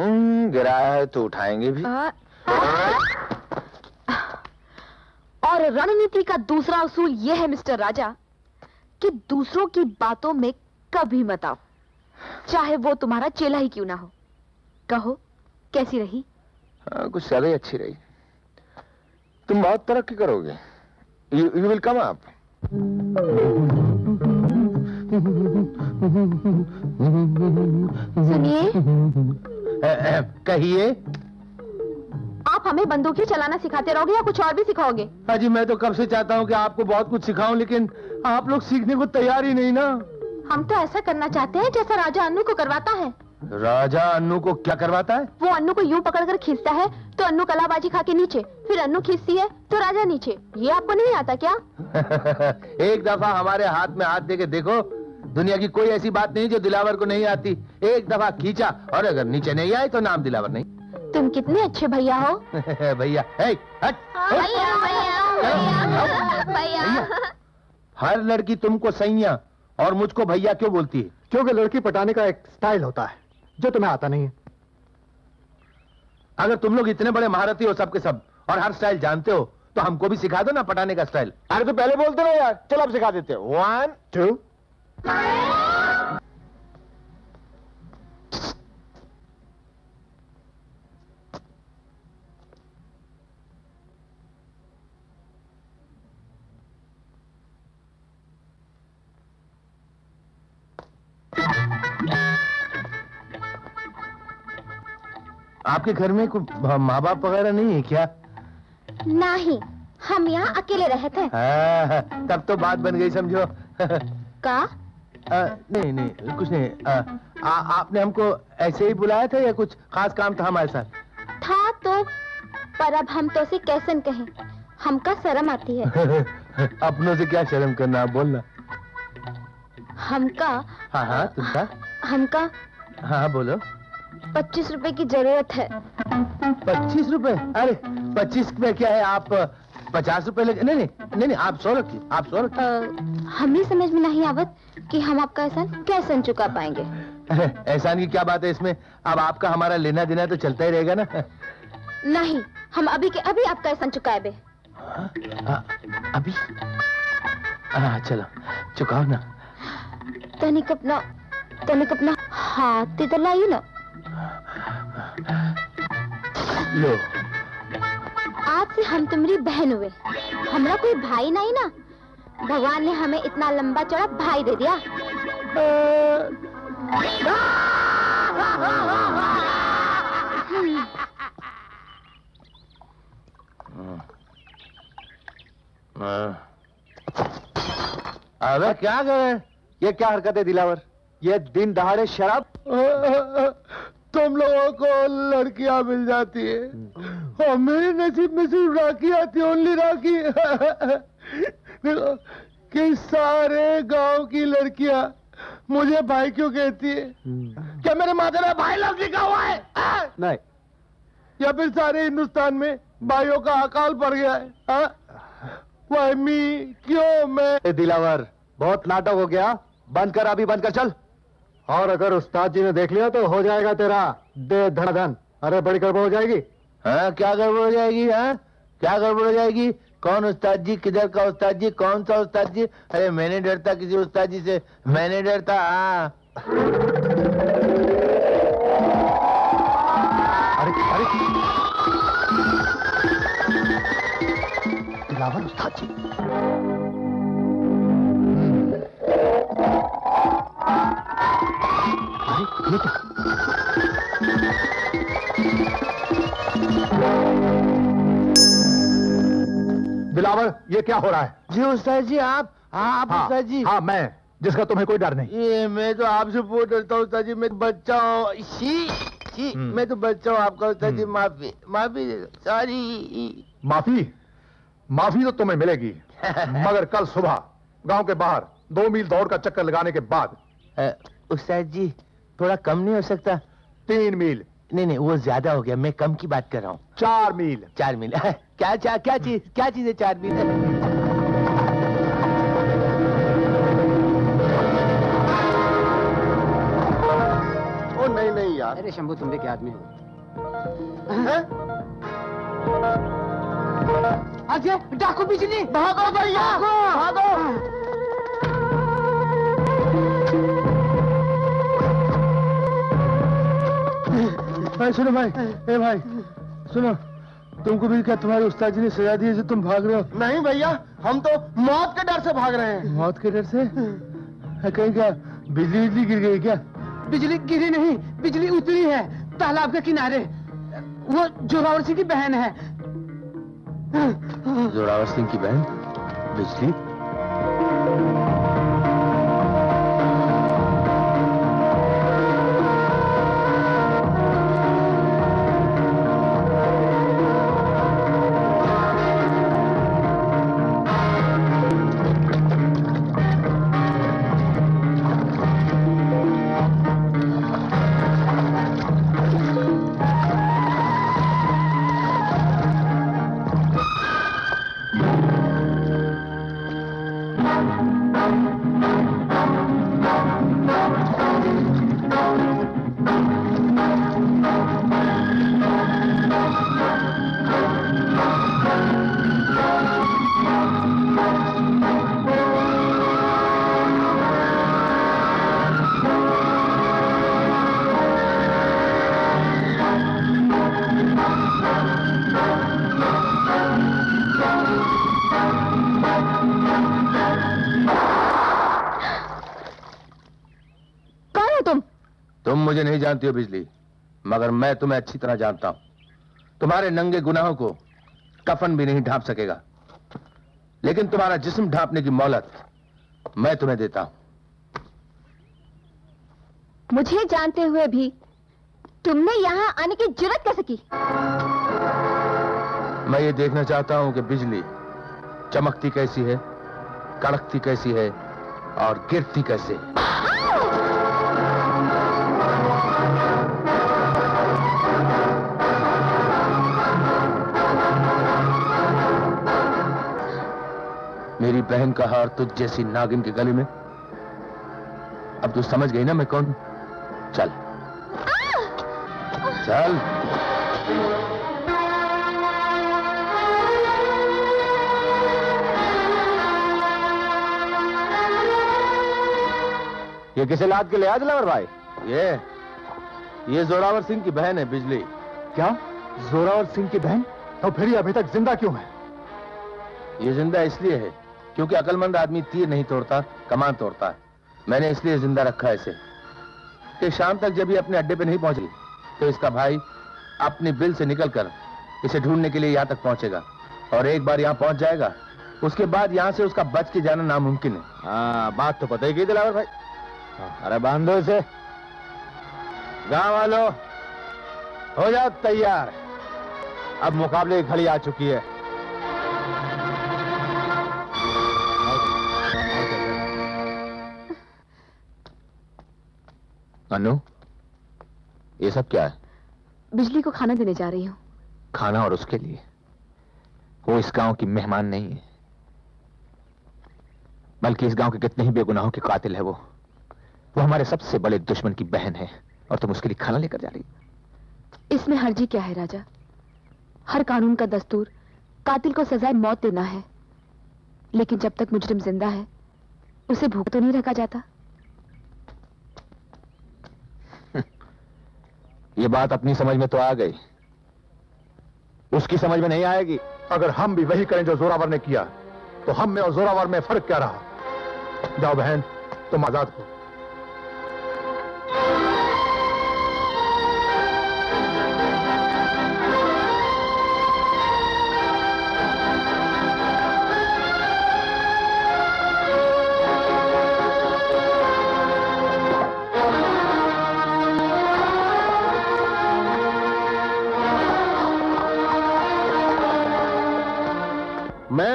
गिराया है तो उठाएंगे भी। और रणनीति का दूसरा उसूल यह है मिस्टर राजा कि दूसरों की बातों में कभी मत आओ, चाहे वो तुम्हारा चेला ही क्यों ना हो। कहो कैसी रही? कुछ ज्यादा ही अच्छी रही। तुम बहुत तरक्की करोगे। You will come up. सुनिए, कहिए। आप हमें बंदूक ही चलाना सिखाते रहोगे या कुछ और भी सिखाओगे? हाजी मैं तो कब से चाहता हूँ कि आपको बहुत कुछ सिखाऊं, लेकिन आप लोग सीखने को तैयार ही नहीं ना। हम तो ऐसा करना चाहते हैं जैसा राजा अन्नू को करवाता है। राजा अन्नू को क्या करवाता है? वो अन्नू को यूँ पकड़कर खींचता है तो अन्नू कलाबाजी खा के नीचे, फिर अन्नू खींचती है तो राजा नीचे। ये आपको नहीं आता क्या? एक दफा हमारे हाथ में हाथ दे के देखो, दुनिया की कोई ऐसी बात नहीं जो दिलावर को नहीं आती। एक दफा खींचा और अगर नीचे नहीं आए तो नाम दिलावर नहीं। तुम कितने अच्छे भैया हो। भैया हर लड़की तुमको सैया और मुझको भैया क्यों बोलती है? क्योंकि लड़की पटाने का एक स्टाइल होता है जो तुम्हें आता नहीं है। अगर तुम लोग इतने बड़े महारथी हो सबके सब और हर स्टाइल जानते हो तो हमको भी सिखा दो ना पटाने का स्टाइल। अरे तो पहले बोलते रहो यार। चलो आप सिखा देते हो। 1 2 आपके घर में कोई माँ बाप वगैरह नहीं है क्या? नहीं, हम यहाँ अकेले रहते हैं। तब तो बात बन गई समझो। का? नहीं नहीं कुछ नहीं। आपने हमको ऐसे ही बुलाया था या कुछ खास काम था हमारे साथ? था तो, पर अब हम तो उसे कैसे कहें, हमका शर्म आती है। अपनों से क्या शर्म करना, बोलना। हमका हाँ हाँ तुमका हमका हाँ बोलो। 25 रुपए की जरूरत है। 25 रुपए? अरे 25 में क्या है, आप 50 रुपए लगे। नहीं नहीं नहीं नहीं आप 100 रखिए, आप 100 रखिए। हमें समझ में नहीं आवत कि हम आपका एहसान कैसे चुका पाएंगे। एहसान की क्या बात है इसमें, अब आपका हमारा लेना देना तो चलता ही रहेगा ना। नहीं, हम अभी के अभी आपका एहसान चुकाए बे। अभी चलो चुकाओ ना। तनिक अपना हाथ इधर लाइए ना। लो, आज से हम तुम्हारी बहन हुए, हमारा कोई भाई नहीं ना। भगवान ने हमें इतना लंबा चौड़ा भाई दे दिया। अबे क्या करे, ये क्या हरकत है दिलावर, ये दिन दहाड़े शराब। तुम लोगों को लड़कियां मिल जाती है और मेरे नसीब में सिर्फ राखी आती है, ओनली राखी। देखो कि सारे गांव की लड़कियां मुझे भाई क्यों कहती है। क्या मेरे माथे में भाई लफ्ज लिखा हुआ है? नहीं। या फिर सारे हिंदुस्तान में भाइयों का अकाल पड़ गया है? वाई मी, क्यों मैं? दिलावर बहुत नाटक हो गया, बंद कर, अभी बंद कर चल। और अगर उस्ताद जी ने देख लिया तो हो जाएगा तेरा दे धड़ाधन। अरे बड़ी गड़बड़ हो जाएगी। हाँ क्या गड़बड़ हो जाएगी? हाँ क्या गड़बड़ हो जाएगी? कौन उस्ताद जी, किधर का उस्ताद जी, कौन सा उस्ताद जी? अरे मैं नहीं डरता किसी उस्ताद जी से, मैं नहीं डरता। अरे दिलावर उस्ताद जी। ये क्या? दिलावर ये क्या हो रहा है? जी उस्ताद जी आप हाँ, उस्ताद जी हाँ मैं, जिसका तुम्हें कोई डर नहीं। ये मैं तो आपसे बहुत डरता हूँ उस्ताद जी, मैं बच्चा हूँ। जी मैं तो बच्चा हूँ आपका उस्ताद जी, माफी माफी सॉरी। माफी माफी तो तुम्हें मिलेगी मगर कल सुबह गांव के बाहर 2 मील दौड़ का चक्कर लगाने के बाद। उस्ताद जी थोड़ा कम नहीं हो सकता? 3 मील। नहीं नहीं वो ज्यादा हो गया, मैं कम की बात कर रहा हूँ। 4 मील। 4 मील क्या चीज है 4 मील है? ओ नहीं नहीं यार, अरे शंभू तुम भी क्या आदमी हो। अजय डाकू बिजली, भागो भैया भागो। भाई सुनो भाई, ए भाई सुनो, तुमको भी क्या तुम्हारे उस्ताद जी ने सजा दी है जो तुम भाग रहे हो? नहीं भैया, हम तो मौत के डर से भाग रहे हैं। मौत के डर से? कहीं क्या बिजली गिर गई क्या? बिजली गिरी नहीं, बिजली उतरी है तालाब के किनारे। वो जोरावर सिंह की बहन है। जोरावर सिंह की बहन बिजली? मुझे नहीं जानती हो बिजली, मगर मैं तुम्हें अच्छी तरह जानता हूं। तुम्हारे नंगे गुनाहों को कफन भी नहीं ढांप सकेगा, लेकिन तुम्हारा जिस्म ढांपने की मोहलत मैं तुम्हें देता हूं। मुझे जानते हुए भी तुमने यहां आने की जुर्रत कैसे की? मैं ये देखना चाहता हूं कि बिजली चमकती कैसी है, कड़कती कैसी है और गिरती कैसे है। मेरी बहन का हार तुझ जैसी नागिन के गले में। अब तू समझ गई ना मैं कौन? चल चल। ये किसे लाद के ले आ दिलावर भाई? ये जोरावर सिंह की बहन है बिजली। क्या जोरावर सिंह की बहन? तो फिर ये अभी तक जिंदा क्यों है? ये जिंदा इसलिए है क्योंकि अकलमंद आदमी तीर नहीं तोड़ता, कमान तोड़ता है। मैंने इसलिए जिंदा रखा है इसे कि शाम तक जब ये अपने अड्डे पे नहीं पहुंची तो इसका भाई अपनी बिल से निकलकर इसे ढूंढने के लिए यहाँ तक पहुंचेगा, और एक बार यहाँ पहुंच जाएगा उसके बाद यहाँ से उसका बच के जाना नामुमकिन है। हाँ बात तो पता ही की दिलावर भाई। अरे बांधो इसे, गाँव वालों हो जाओ तैयार, अब मुकाबले की घड़ी आ चुकी है। अनु ये सब क्या है? बिजली को खाना देने जा रही हूँ। खाना? और उसके लिए? वो इस गांव की मेहमान नहीं है, बल्कि इस गांव के कितने ही बेगुनाहों की कातिल है वो हमारे सबसे बड़े दुश्मन की बहन है, और तुम उसके लिए खाना लेकर जा रही हो? इसमें हर्जी क्या है राजा? हर कानून का दस्तूर कातिल को सजाए मौत देना है, लेकिन जब तक मुजरिम जिंदा है उसे भूख तो नहीं रखा जाता। ये बात अपनी समझ में तो आ गई, उसकी समझ में नहीं आएगी। अगर हम भी वही करें जो जोरावर ने किया तो हम में और जोरावर में फर्क क्या रहा? जाओ बहन तुम आजाद हो।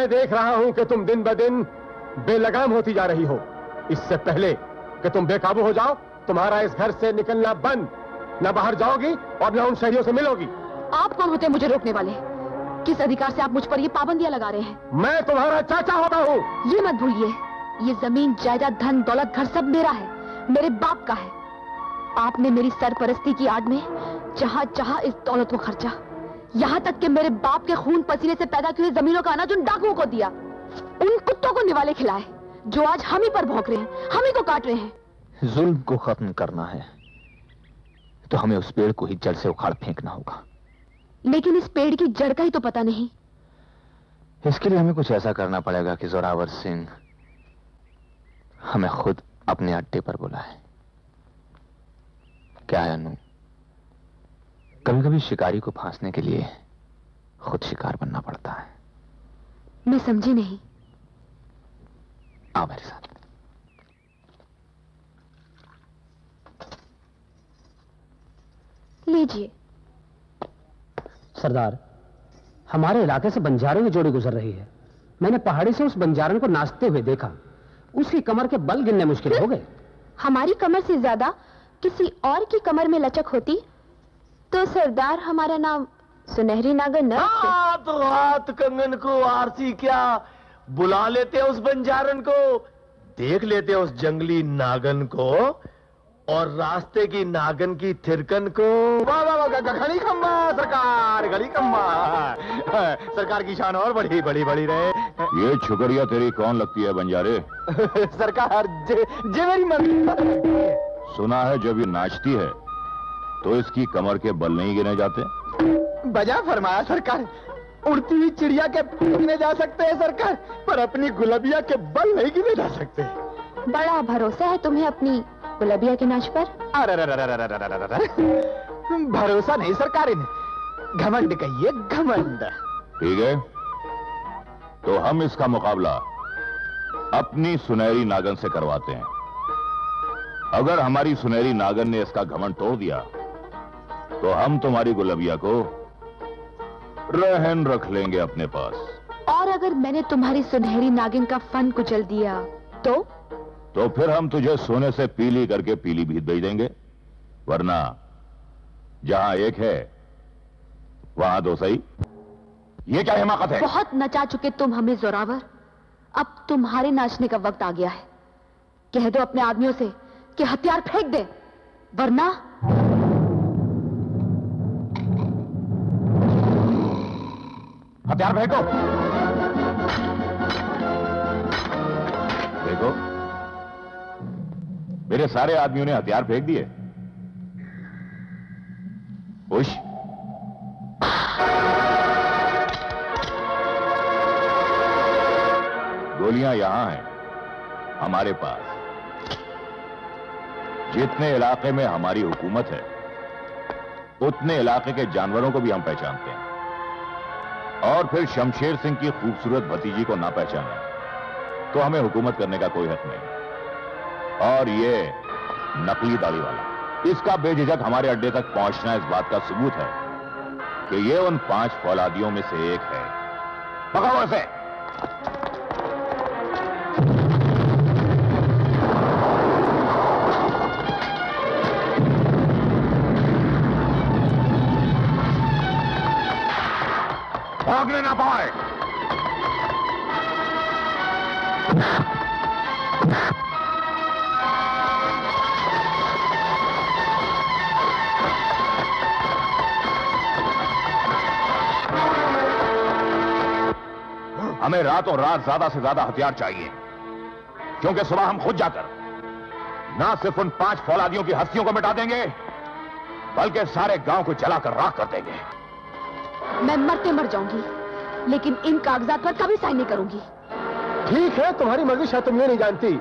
मैं देख रहा हूं कि तुम दिन ब दिन बेलगाम होती जा रही हो। इससे पहले कि तुम बेकाबू हो जाओ, तुम्हारा इस घर से निकलना बंद। न बाहर जाओगी और न उन शहरियों से मिलोगी। आप कौन होते हैं मुझे रोकने वाले? किस अधिकार से आप मुझ पर ये पाबंदियां लगा रहे हैं? मैं तुम्हारा चाचा होता हूँ। ये मत भूलिए, ये जमीन जायदाद धन दौलत घर सब मेरा है, मेरे बाप का है। आपने मेरी सरपरस्ती की आड़ में जहाँ जहाँ इस दौलत को खर्चा, यहाँ तक कि मेरे बाप के खून पसीने से पैदा की हुई जमीनों का अनाज उन डाकुओं को दिया, उन कुत्तों को निवाले खिलाए जो आज हम ही पर भौंक रहे हैं, हम ही को काट रहे हैं। जुल्म को खत्म करना है तो हमें उस पेड़ को ही जड़ से उखाड़ फेंकना होगा। लेकिन इस पेड़ की जड़ का ही तो पता नहीं। इसके लिए हमें कुछ ऐसा करना पड़ेगा कि जोरावर सिंह हमें खुद अपने अड्डे पर बुलाए। क्या है अनु, कभी कभी शिकारी को फांसने के लिए खुद शिकार बनना पड़ता है। मैं समझी नहीं। आओ मेरे साथ। लीजिए। सरदार, हमारे इलाके से बंजारों की जोड़ी गुजर रही है। मैंने पहाड़ी से उस बंजारन को नाचते हुए देखा। उसकी कमर के बल गिनने मुश्किल हो गए। हमारी कमर से ज्यादा किसी और की कमर में लचक होती तो सरदार हमारा नाम सुनहरी नागर न रखते। हाथ हाथ कंगन को आरसी क्या बुला लेते उस बंजारन को, देख लेते उस जंगली नागन को और रास्ते की नागन की थिरकन को। वाह वाह वाह, घड़ी खम्बा सरकार, घड़ी खम्बा। सरकार की शान और बड़ी बड़ी बड़ी रहे। ये छुकरिया तेरी कौन लगती है बंजारे? सरकार जे मेरी मन। सुना है जब ये नाचती है तो इसकी कमर के बल नहीं गिने जाते। बजा फरमाया सरकार। उड़ती हुई चिड़िया के गिने जा सकते हैं सरकार, पर अपनी गुलबिया के बल नहीं गिने जा सकते। बड़ा भरोसा है तुम्हें अपनी गुलबिया के नाच पर। भरोसा नहीं सरकार, इन्हें घमंड कहिए, घमंड। ठीक है, तो हम इसका मुकाबला अपनी सुनहरी नागन से करवाते हैं। अगर हमारी सुनहरी नागन ने इसका घमंड तोड़ दिया तो हम तुम्हारी गुलबिया को रहन रख लेंगे अपने पास। और अगर मैंने तुम्हारी सुनहरी नागिन का फन कुचल दिया तो फिर हम तुझे सोने से पीली करके पीली भीत भेज देंगे। वरना जहां एक है वहां दो सही। ये क्या हिमाकत है? बहुत नचा चुके तुम हमें जोरावर, अब तुम्हारे नाचने का वक्त आ गया है। कह दो अपने आदमियों से कि हथियार फेंक दे, वरना। हथियार फेंको। देखो, मेरे सारे आदमियों ने हथियार फेंक दिए। खुश? गोलियां यहां हैं, हमारे पास। जितने इलाके में हमारी हुकूमत है उतने इलाके के जानवरों को भी हम पहचानते हैं। और फिर शमशेर सिंह की खूबसूरत भतीजी को ना पहचाने तो हमें हुकूमत करने का कोई हक नहीं। और ये नकली दाढ़ी वाला, इसका बेझिझक हमारे अड्डे तक पहुंचना इस बात का सबूत है कि ये उन 5 फौलादियों में से एक है। पकड़ो इसे। भागने ना पाए। हमें रातों रात ज्यादा से ज्यादा हथियार चाहिए, क्योंकि सुबह हम खुद जाकर ना सिर्फ उन 5 फौलादियों की हस्तियों को मिटा देंगे बल्कि सारे गांव को जलाकर राख कर देंगे। मैं मरते मर जाऊंगी लेकिन इन कागजात पर कभी साइन नहीं करूंगी। ठीक है, तुम्हारी मर्जी। शायद तुम ये नहीं जानती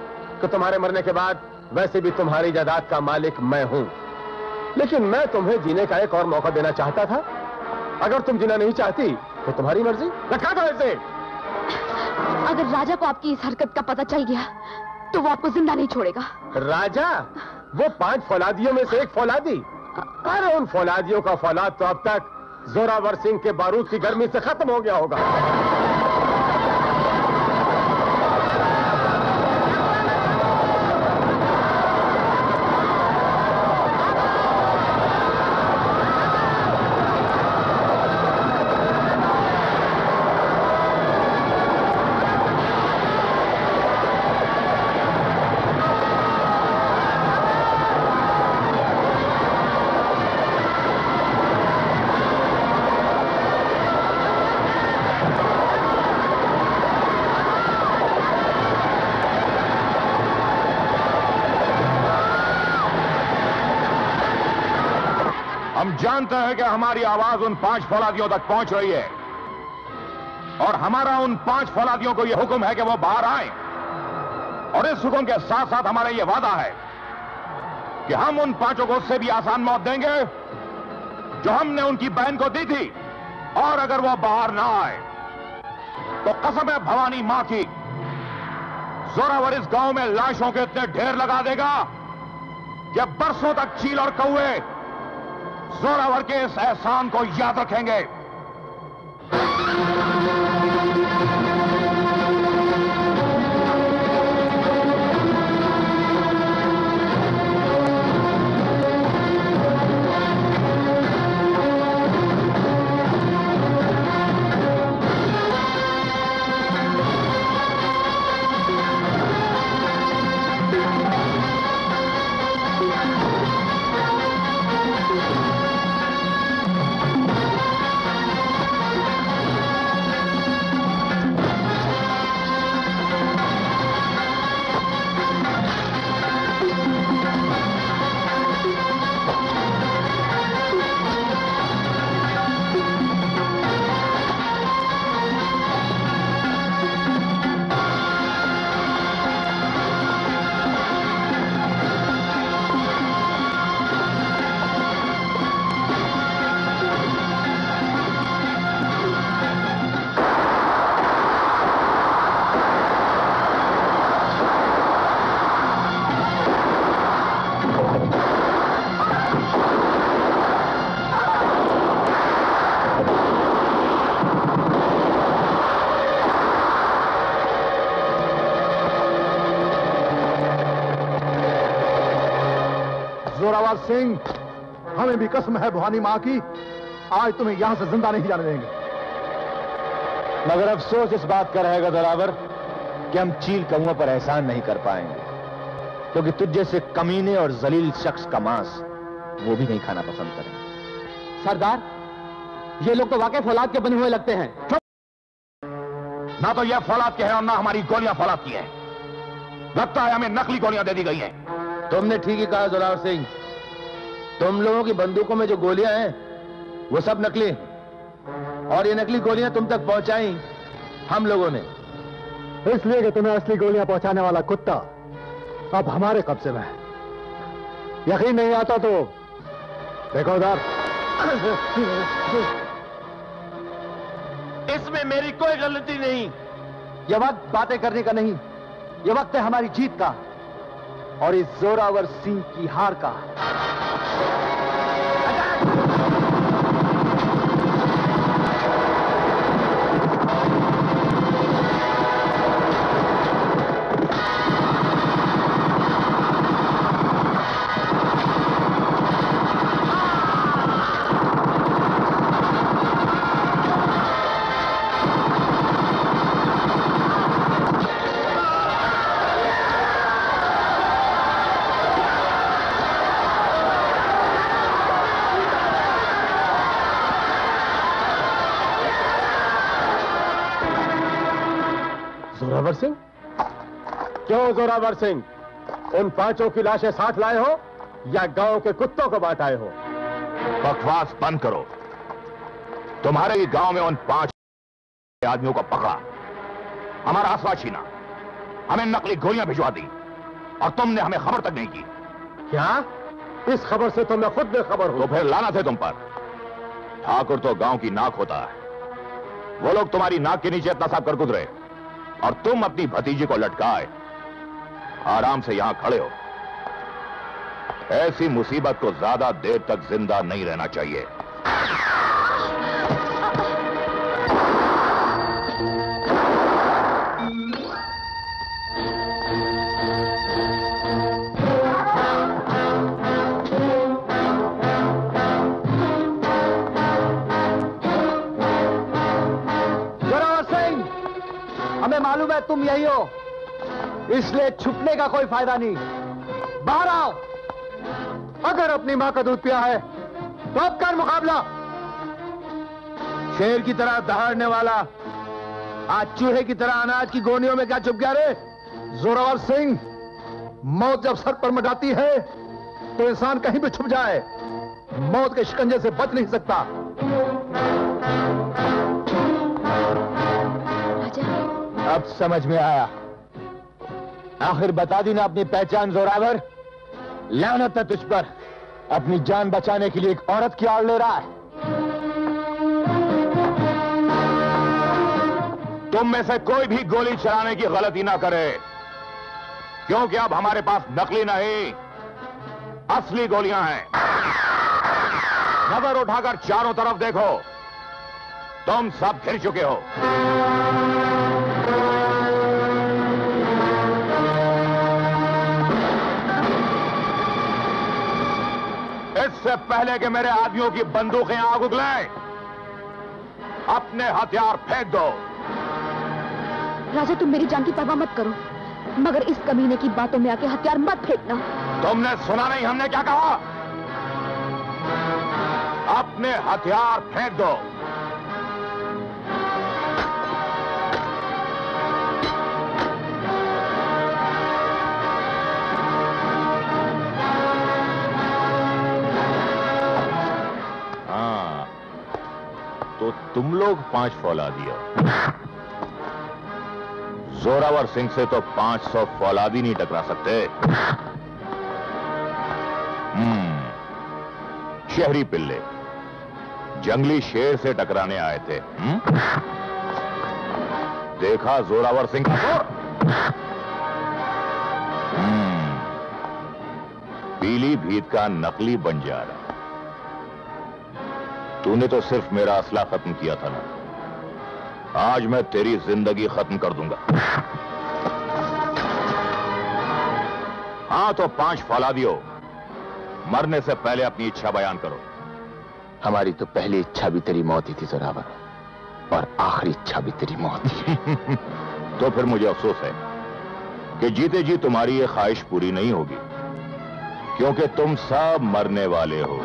कि तुम्हारे मरने के बाद वैसे भी तुम्हारी जायदाद का मालिक मैं हूं। लेकिन मैं तुम्हें जीने का एक और मौका देना चाहता था। अगर तुम जीना नहीं चाहती तो तुम्हारी मर्जी। रखा था ऐसे। अगर राजा को आपकी इस हरकत का पता चल गया तो वो आपको जिंदा नहीं छोड़ेगा। राजा? वो 5 फौलादियों में से एक फौलादी। अरे उन फौलादियों का फौलाद तो अब तक जोरावर सिंह के बारूद की गर्मी से खत्म हो गया होगा। हम जानते हैं कि हमारी आवाज उन 5 फौलादियों तक पहुंच रही है और हमारा उन 5 फौलादियों को यह हुक्म है कि वो बाहर आए और इस हुक्म के साथ साथ हमारा यह वादा है कि हम उन 5 को उससे भी आसान मौत देंगे जो हमने उनकी बहन को दी थी, और अगर वो बाहर ना आए तो कसम है भवानी मां की, जोरावर इस गांव में लाशों के इतने ढेर लगा देगा कि बरसों तक चील और कौवे जोरावर के इस एहसान को याद रखेंगे। सिंह, हमें भी कसम है भवानी मां की, आज तुम्हें यहां से जिंदा नहीं जाने देंगे। मगर अफसोस इस बात का रहेगा जोरावर कि हम चील कौओं पर एहसान नहीं कर पाएंगे, क्योंकि तुझ जैसे कमीने और जलील शख्स का मांस वो भी नहीं खाना पसंद करेंगे। सरदार, ये लोग तो वाकई फौलाद के बने हुए लगते हैं। ना तो यह फौलाद के हैं और ना हमारी गोलियां फौलाद की है। लगता है हमें नकली गोलियां दे दी गई है। तुमने ठीक ही कहा जोरावर सिंह, तुम लोगों की बंदूकों में जो गोलियां हैं वो सब नकली हैं, और ये नकली गोलियां तुम तक पहुंचाई हम लोगों ने, इसलिए कि तुम्हें असली गोलियां पहुंचाने वाला कुत्ता अब हमारे कब्जे में है। यकीन नहीं आता तो देखो उधर। इसमें मेरी कोई गलती नहीं। यह वक्त बातें करने का नहीं, यह वक्त है हमारी जीत का और इस जोरावर सिंह की हार का। क्यों जोरावर सिंह, उन 5 की लाशें साथ लाए हो या गांव के कुत्तों को बांटाए हो? बकवास बंद करो। तुम्हारे ही गांव में उन 5 आदमियों को पकड़ा, हमारा आसरा छीना, हमें नकली गोलियां भिजवा दी और तुमने हमें खबर तक नहीं की। क्या? इस खबर से तुमने खुद बेखबर हो? तो फिर लाना थे तुम पर। ठाकुर तो गांव की नाक होता है, वो लोग तुम्हारी नाक के नीचे इतना साफ कर गुजरे और तुम अपनी भतीजी को लटकाए आराम से यहां खड़े हो। ऐसी मुसीबत को ज्यादा देर तक जिंदा नहीं रहना चाहिए। मालूम है तुम यही हो, इसलिए छुपने का कोई फायदा नहीं। बाहर आओ। अगर अपनी मां का दूध पिया है तो अब कर मुकाबला। शेर की तरह दहाड़ने वाला आज चूहे की तरह अनाज की गोनियों में क्या छुप गया रे जोरावर सिंह? मौत जब सर पर मंडराती है तो इंसान कहीं भी छुप जाए, मौत के शिकंजे से बच नहीं सकता। राजा। अब समझ में आया। आखिर बता दी ना अपनी पहचान जोरावर। लानत है तुझ पर, अपनी जान बचाने के लिए एक औरत की आड़ ले रहा है। तुम में से कोई भी गोली चलाने की गलती ना करे, क्योंकि अब हमारे पास नकली नहीं असली गोलियां हैं। नजर उठाकर चारों तरफ देखो, तुम सब घिर चुके हो। इससे पहले कि मेरे आदमियों की बंदूकें आग उगलें, अपने हथियार फेंक दो। राजा, तुम मेरी जान की परवाह मत करो, मगर इस कमीने की बातों में आके हथियार मत फेंकना। तुमने सुना नहीं हमने क्या कहा? अपने हथियार फेंक दो। हाँ, तो तुम लोग 5 फौलादी हो। जोरावर सिंह से तो 500 फौलादी नहीं टकरा सकते। शहरी पिल्ले जंगली शेर से टकराने आए थे। देखा जोरावर सिंह का जोर। पीलीभीत का नकली बंजारा। तूने तो सिर्फ मेरा असला खत्म किया था ना, आज मैं तेरी जिंदगी खत्म कर दूंगा। हाँ, तो 5 फौलादियों, मरने से पहले अपनी इच्छा बयान करो। हमारी तो पहली इच्छा भी तेरी मौत ही थी जोरावर, और आखिरी इच्छा भी तेरी मौत ही। तो फिर मुझे अफसोस है कि जीते जी तुम्हारी ये ख्वाहिश पूरी नहीं होगी, क्योंकि तुम सब मरने वाले हो।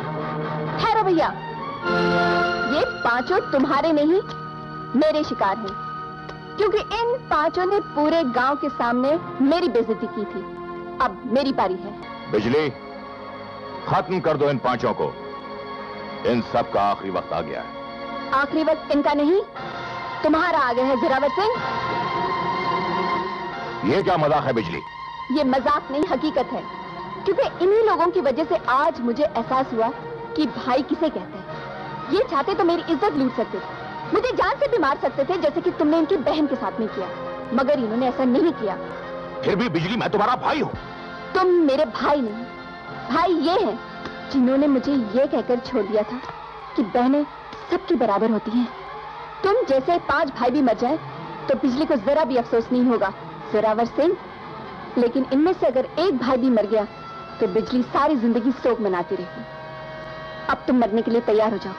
खैर भैया, ये पांचों तुम्हारे नहीं मेरे शिकार हैं, क्योंकि इन पांचों ने पूरे गांव के सामने मेरी बेइज्जती की थी। अब मेरी पारी है। बिजली, खत्म कर दो इन पांचों को। इन सब का आखिरी वक्त आ गया है। आखिरी वक्त इनका नहीं, तुम्हारा आ गया है जोरावर सिंह। ये क्या मजाक है बिजली? ये मजाक नहीं, हकीकत है। क्योंकि इन्हीं लोगों की वजह से आज मुझे एहसास हुआ कि भाई किसे कहते हैं। ये चाहते तो मेरी इज्जत लूट सकते थे, मुझे जान से भी मार सकते थे, जैसे कि तुमने इनकी बहन के साथ में किया, मगर इन्होंने ऐसा नहीं किया। फिर भी बिजली, मैं तुम्हारा भाई हूँ। तुम मेरे भाई नहीं, भाई ये है जिन्होंने मुझे ये कहकर छोड़ दिया था कि बहनें सबकी बराबर होती हैं। तुम जैसे 5 भाई भी मर जाए तो बिजली को जरा भी अफसोस नहीं होगा जोरावर सिंह, लेकिन इनमें से अगर 1 भाई भी मर गया तो बिजली सारी जिंदगी शोक मनाती रहेगी। अब तुम मरने के लिए तैयार हो जाओ।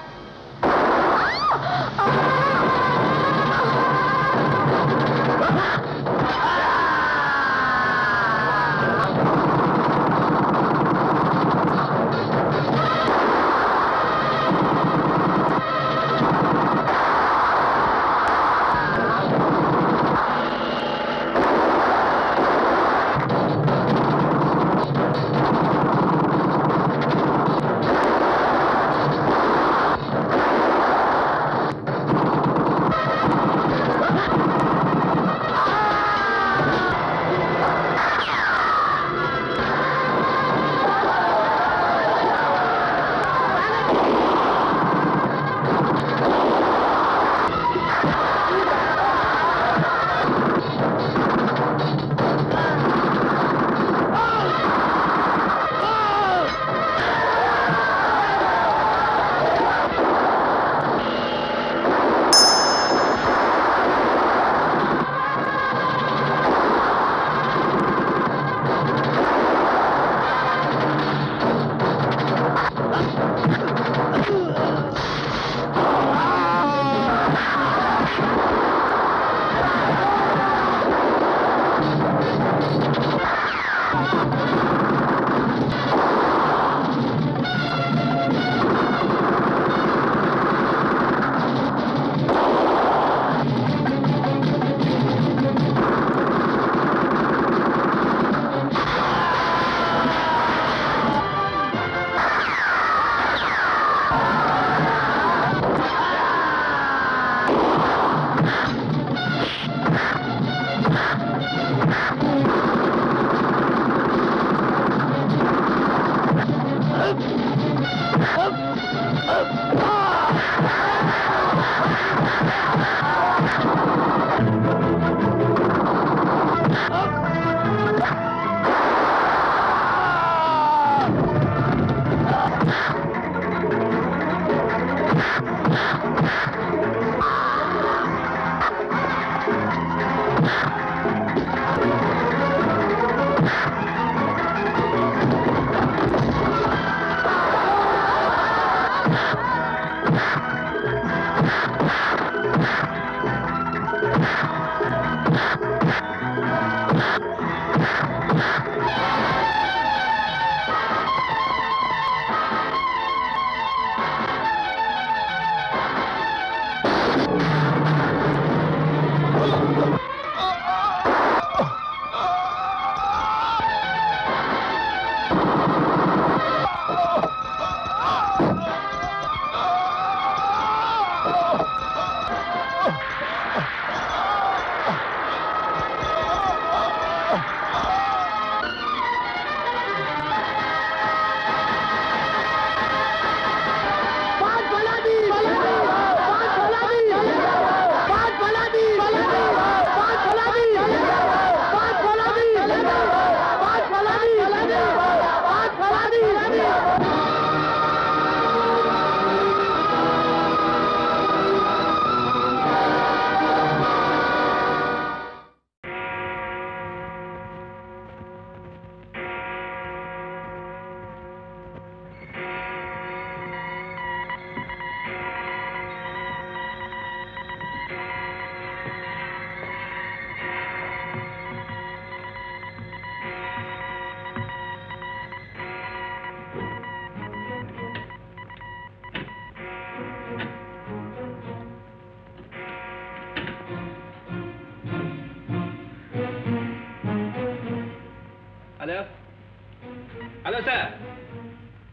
Hello sir,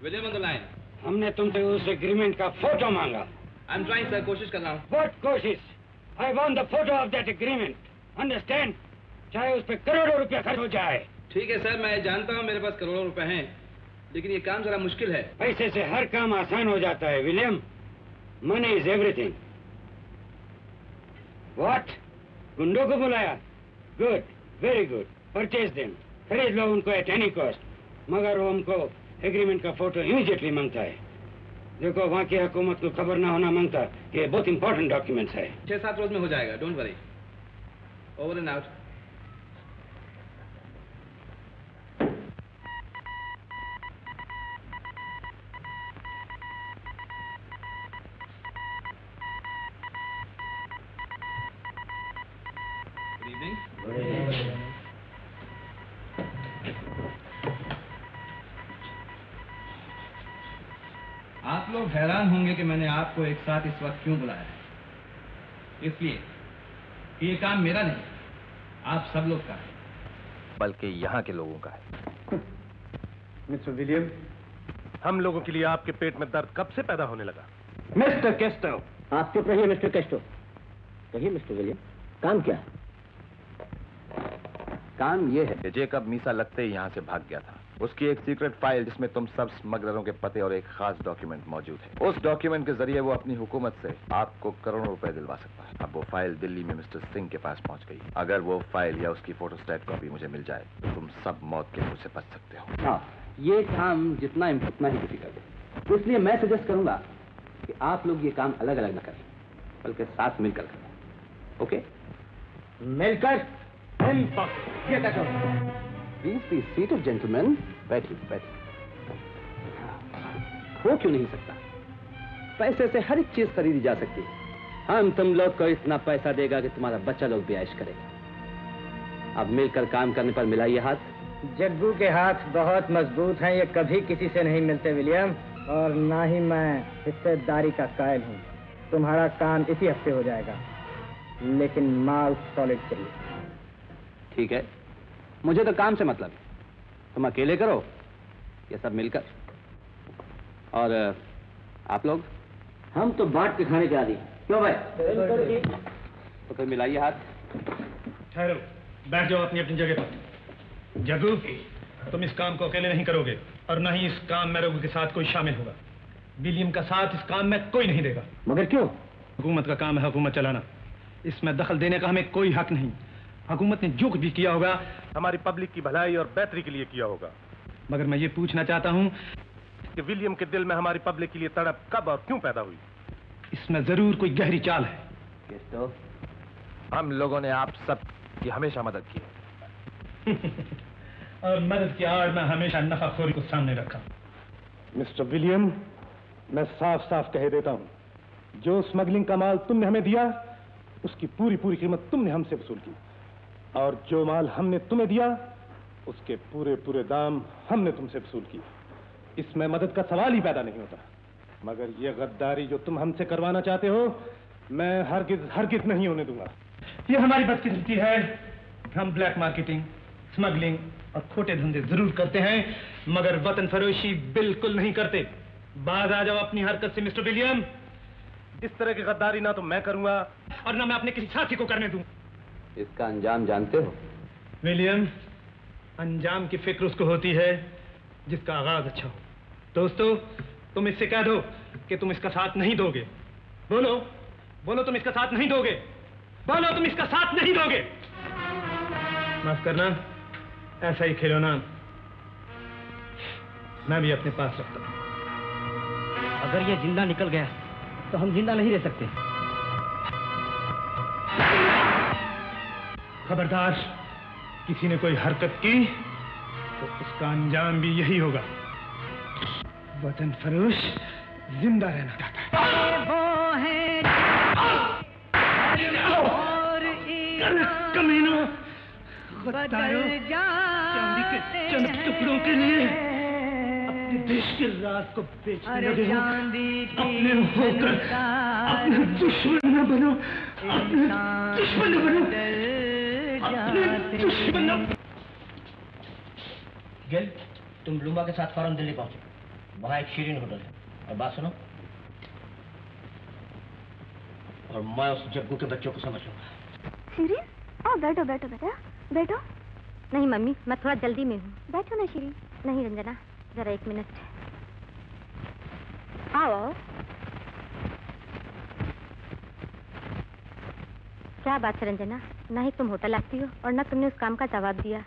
Vijay Mangal line. हमने तुमसे उस एग्रीमेंट का फोटो मांगा। आई एम ट्राइंग सर, कोशिश कर रहा हूँ। बहुत कोशिश। I want the photo of that agreement, understand? चाहे उस पर करोड़ों रुपया खर्च हो जाए। ठीक है सर, मैं जानता हूँ मेरे पास करोड़ों रुपए हैं, लेकिन ये काम जरा मुश्किल है। पैसे से हर काम आसान हो जाता है William. Money is everything. What? गुंडों को बुलाया? Good, very good. Purchase them, खरीद लो उनको एट एनी कॉस्ट। मगर वो उनको एग्रीमेंट का फोटो इमीडिएटली मांगता है। देखो, वहाँ की हुकूमत को खबर ना होना मांगता कि बहुत इंपॉर्टेंट डॉक्यूमेंट्स है। 6-7 रोज में हो जाएगा, don't worry. Over and out. हैरान होंगे कि मैंने आपको एक साथ इस वक्त क्यों बुलाया है। इसलिए कि ये काम मेरा नहीं, आप सब लोग का है, बल्कि यहाँ के लोगों का है। मिस्टर विलियम, हम लोगों के लिए आपके पेट में दर्द कब से पैदा होने लगा? मिस्टर केस्टो, आप चुप रहिए। मिस्टर केस्टो, कहिए। मिस्टर विलियम, काम क्या है? काम ये है कि जेकब मीसा लगते ही यहाँ से भाग गया था। उसकी एक सीक्रेट फाइल जिसमें तुम सब स्मगलरों के पते और एक खास डॉक्यूमेंट मौजूद है। उस डॉक्यूमेंट के जरिए वो अपनी हुकूमत से आपको करोड़ों रुपए दिलवा सकता है। अब वो फाइल दिल्ली में मिस्टर सिंह के पास पहुंच गई। अगर वो फाइल या उसकी फोटोस्टेट कॉपी मुझे मिल जाए तो तुम सब मौत के मुंह से बच सकते हो। हाँ, ये काम जितना उतना ही डिफिकल्ट है। तो इसलिए मैं सजेस्ट करूंगा कि आप लोग ये काम अलग अलग न करें, बल्कि साथ मिलकर करें। ओके, मिलकर। 20 की सीट ऑफ जेंटलमैन। बैठिए बैठिए। हो क्यों नहीं सकता? पैसे से हर एक चीज खरीदी जा सकती है। हम तुम लोग को इतना पैसा देगा कि तुम्हारा बच्चा लोग भी ऐश करेगा। अब मिलकर काम करने पर मिलाइए हाथ। जग्गू के हाथ बहुत मजबूत हैं, ये कभी किसी से नहीं मिलते विलियम, और ना ही मैं हिस्सेदारी का कायल हूँ। तुम्हारा काम इसी हफ्ते हो जाएगा, लेकिन माल सॉलिड चाहिए। ठीक है, मुझे तो काम से मतलब है। तुम अकेले करो ये सब मिलकर। और आप लोग? हम तो बांट के खाने के आदी। क्यों भाई? तो फिर मिलाइए हाथ। ठहरो, बैठ जाओ अपनी अपनी जगह पर। जग्गू, तुम इस काम को अकेले नहीं करोगे, और ना ही इस काम में रघु के साथ कोई शामिल होगा। विलियम का साथ इस काम में कोई नहीं देगा। मगर क्यों? हुकूमत का काम है हुकूमत चलाना, इसमें दखल देने का हमें कोई हक नहीं। हुकूमत ने जो कुछ भी किया होगा हमारी पब्लिक की भलाई और बेहतरी के लिए किया होगा। मगर मैं ये पूछना चाहता हूँ कि विलियम के दिल में हमारी पब्लिक के लिए तड़प कब और क्यों पैदा हुई? इसमें जरूर कोई गहरी चाल है। तो हम लोगों ने आप सब की हमेशा मदद की और मदद की आड़ में हमेशा नफाखोरी को सामने रखा। मिस्टर विलियम, मैं साफ साफ कह देता हूँ, जो स्मगलिंग का माल तुमने हमें दिया उसकी पूरी पूरी कीमत तुमने हमसे वसूल की, और जो माल हमने तुम्हें दिया उसके पूरे पूरे दाम हमने तुमसे वसूल किए। इसमें मदद का सवाल ही पैदा नहीं होता। मगर ये गद्दारी जो तुम हमसे करवाना चाहते हो, मैं हरगिज हरगिज नहीं होने दूंगा। ये हमारी बदकिस्मती है, हम ब्लैक मार्केटिंग, स्मगलिंग और खोटे धंधे जरूर करते हैं, मगर वतन फरोशी बिल्कुल नहीं करते। बाज आ जाओ अपनी हरकत से मिस्टर विलियम। इस तरह की गद्दारी ना तो मैं करूंगा, और ना मैं अपने किसी साथी को करने दूंगा। इसका अंजाम जानते हो विलियम? अंजाम की फिक्र उसको होती है जिसका आगाज अच्छा हो। दोस्तों, तुम इससे कह दो कि तुम इसका साथ नहीं दोगे। बोलो बोलो, तुम इसका साथ नहीं दोगे। बोलो, तुम इसका साथ नहीं दोगे। माफ करना, ऐसा ही खिलौना मैं भी अपने पास रखता हूं। अगर ये जिंदा निकल गया तो हम जिंदा नहीं रह सकते। खबरदार, किसी ने कोई हरकत की तो उसका अंजाम भी यही होगा। वतन फरोश जिंदा रहना चाहता है। कमीनों, गद्दारों, चांदी के चंद टुकड़ों के लिए अपने देश के राज को बेचने लगे हो। अपने होकर अपने दुश्मन न बनो, अपने दुश्मन न बनो। गल तुम लुम्बा के साथ फौरन दिल्ली पहुंचो, वहां एक शीरीन होटल है। और बात सुनो, और मैं उस जग्गू के बच्चों को समझ लूंगा। शीरीन, आओ बैठो बैठो बेटा, बैठो। नहीं मम्मी, मैं थोड़ा जल्दी में हूँ। बैठो ना शीरीन। नहीं रंजना, जरा एक मिनट। आओ। क्या बात है रंजना, ना ही तुम होटल आती हो और ना तुमने उस काम का जवाब दिया।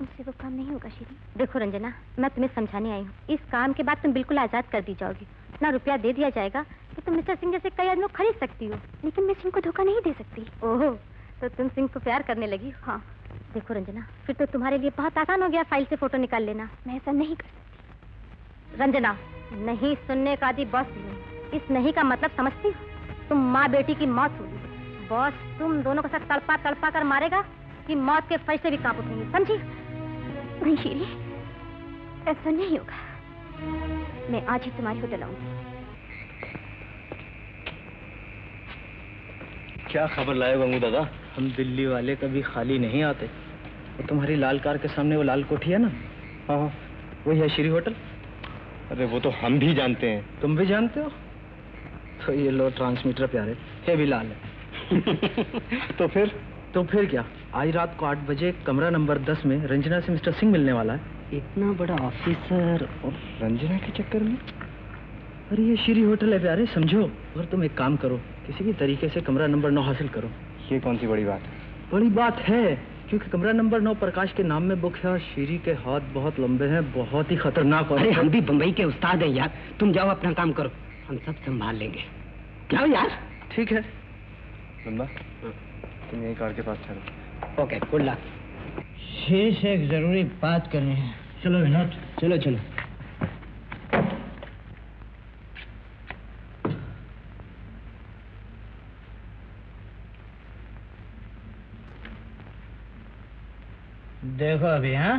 मुझसे वो काम नहीं होगा शीरीन। देखो रंजना, मैं तुम्हें समझाने आई हूँ, इस काम के बाद तुम बिल्कुल आजाद कर दी जाओगी। इतना रुपया दे दिया जाएगा कि तुम मिस्टर सिंह जैसे कई आदमी खरीद सकती हो। लेकिन मैं सिंह को धोखा नहीं दे सकती। ओहो, तो तुम सिंह को प्यार करने लगी। हाँ देखो रंजना, फिर तो तुम्हारे लिए बहुत आसान हो गया फाइल से फोटो निकाल लेना। मैं ऐसा नहीं कर सकती रंजना। नहीं सुनने का आदि बॉस नहीं। इस नहीं का मतलब समझती हो? तुम माँ बेटी की मौत होगी। बॉस तुम दोनों के साथ तड़पा तड़पा कर मारेगा कि मौत के फैसले भी कांप उठेंगे, समझी? नहीं शीरी, ऐसा नहीं होगा। मैं आज ही तुम्हारे होटल आऊंगी। क्या खबर लाए गंगू दादा? हम दिल्ली वाले कभी खाली नहीं आते। वो तुम्हारी लाल कार के सामने वो लाल कोठी है ना? हाँ हाँ, वही है शीरी होटल। अरे वो तो हम भी जानते हैं। तुम भी जानते हो? तो ये लो ट्रांसमीटर प्यारे, ये भी लाल है। तो फिर क्या, आज रात को 8 बजे कमरा नंबर 10 में रंजना से मिस्टर सिंह मिलने वाला है। इतना बड़ा ऑफिसर और रंजना के चक्कर में? अरे ये शीरी होटल है प्यारे, समझो। और तुम एक काम करो, किसी भी तरीके से कमरा नंबर 9 हासिल करो। ये कौन सी बड़ी बात है? बड़ी बात है क्योंकि कमरा नंबर 9 प्रकाश के नाम में बुक है और शीरी के हाथ बहुत लंबे हैं, बहुत ही खतरनाक। और हम भी बम्बई के उस्ताद हैं यार, तुम जाओ अपना काम करो, हम सब संभाल लेंगे। क्या यार, ठीक है। तुम यही कार के पास ठहरो। Okay, good luck. शीरी से एक जरूरी बात करनी है। चलो विनोद, चलो चलो। देखो अभी, हाँ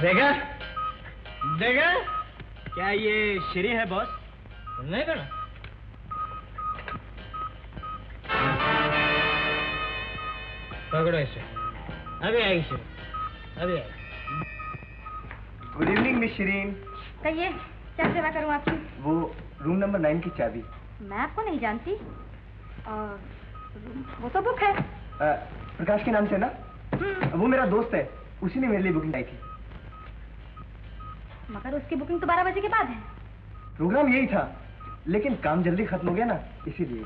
देखा देखा, क्या ये शीरी है बॉस? नहीं करना। पकड़ो इसे, अभी आएगी शीरीन, अभी आएगी। Good evening miss Shirin. कहिए, क्या सेवा करूं आपकी? वो रूम नंबर 9 की चाबी। मैं आपको नहीं जानती। और वो तो बुक है प्रकाश के नाम से ना? वो मेरा दोस्त है, उसी ने मेरे लिए बुकिंग लाई थी। मगर उसकी बुकिंग तो 12 बजे के बाद है। प्रोग्राम यही था, लेकिन काम जल्दी खत्म हो गया ना, इसीलिए।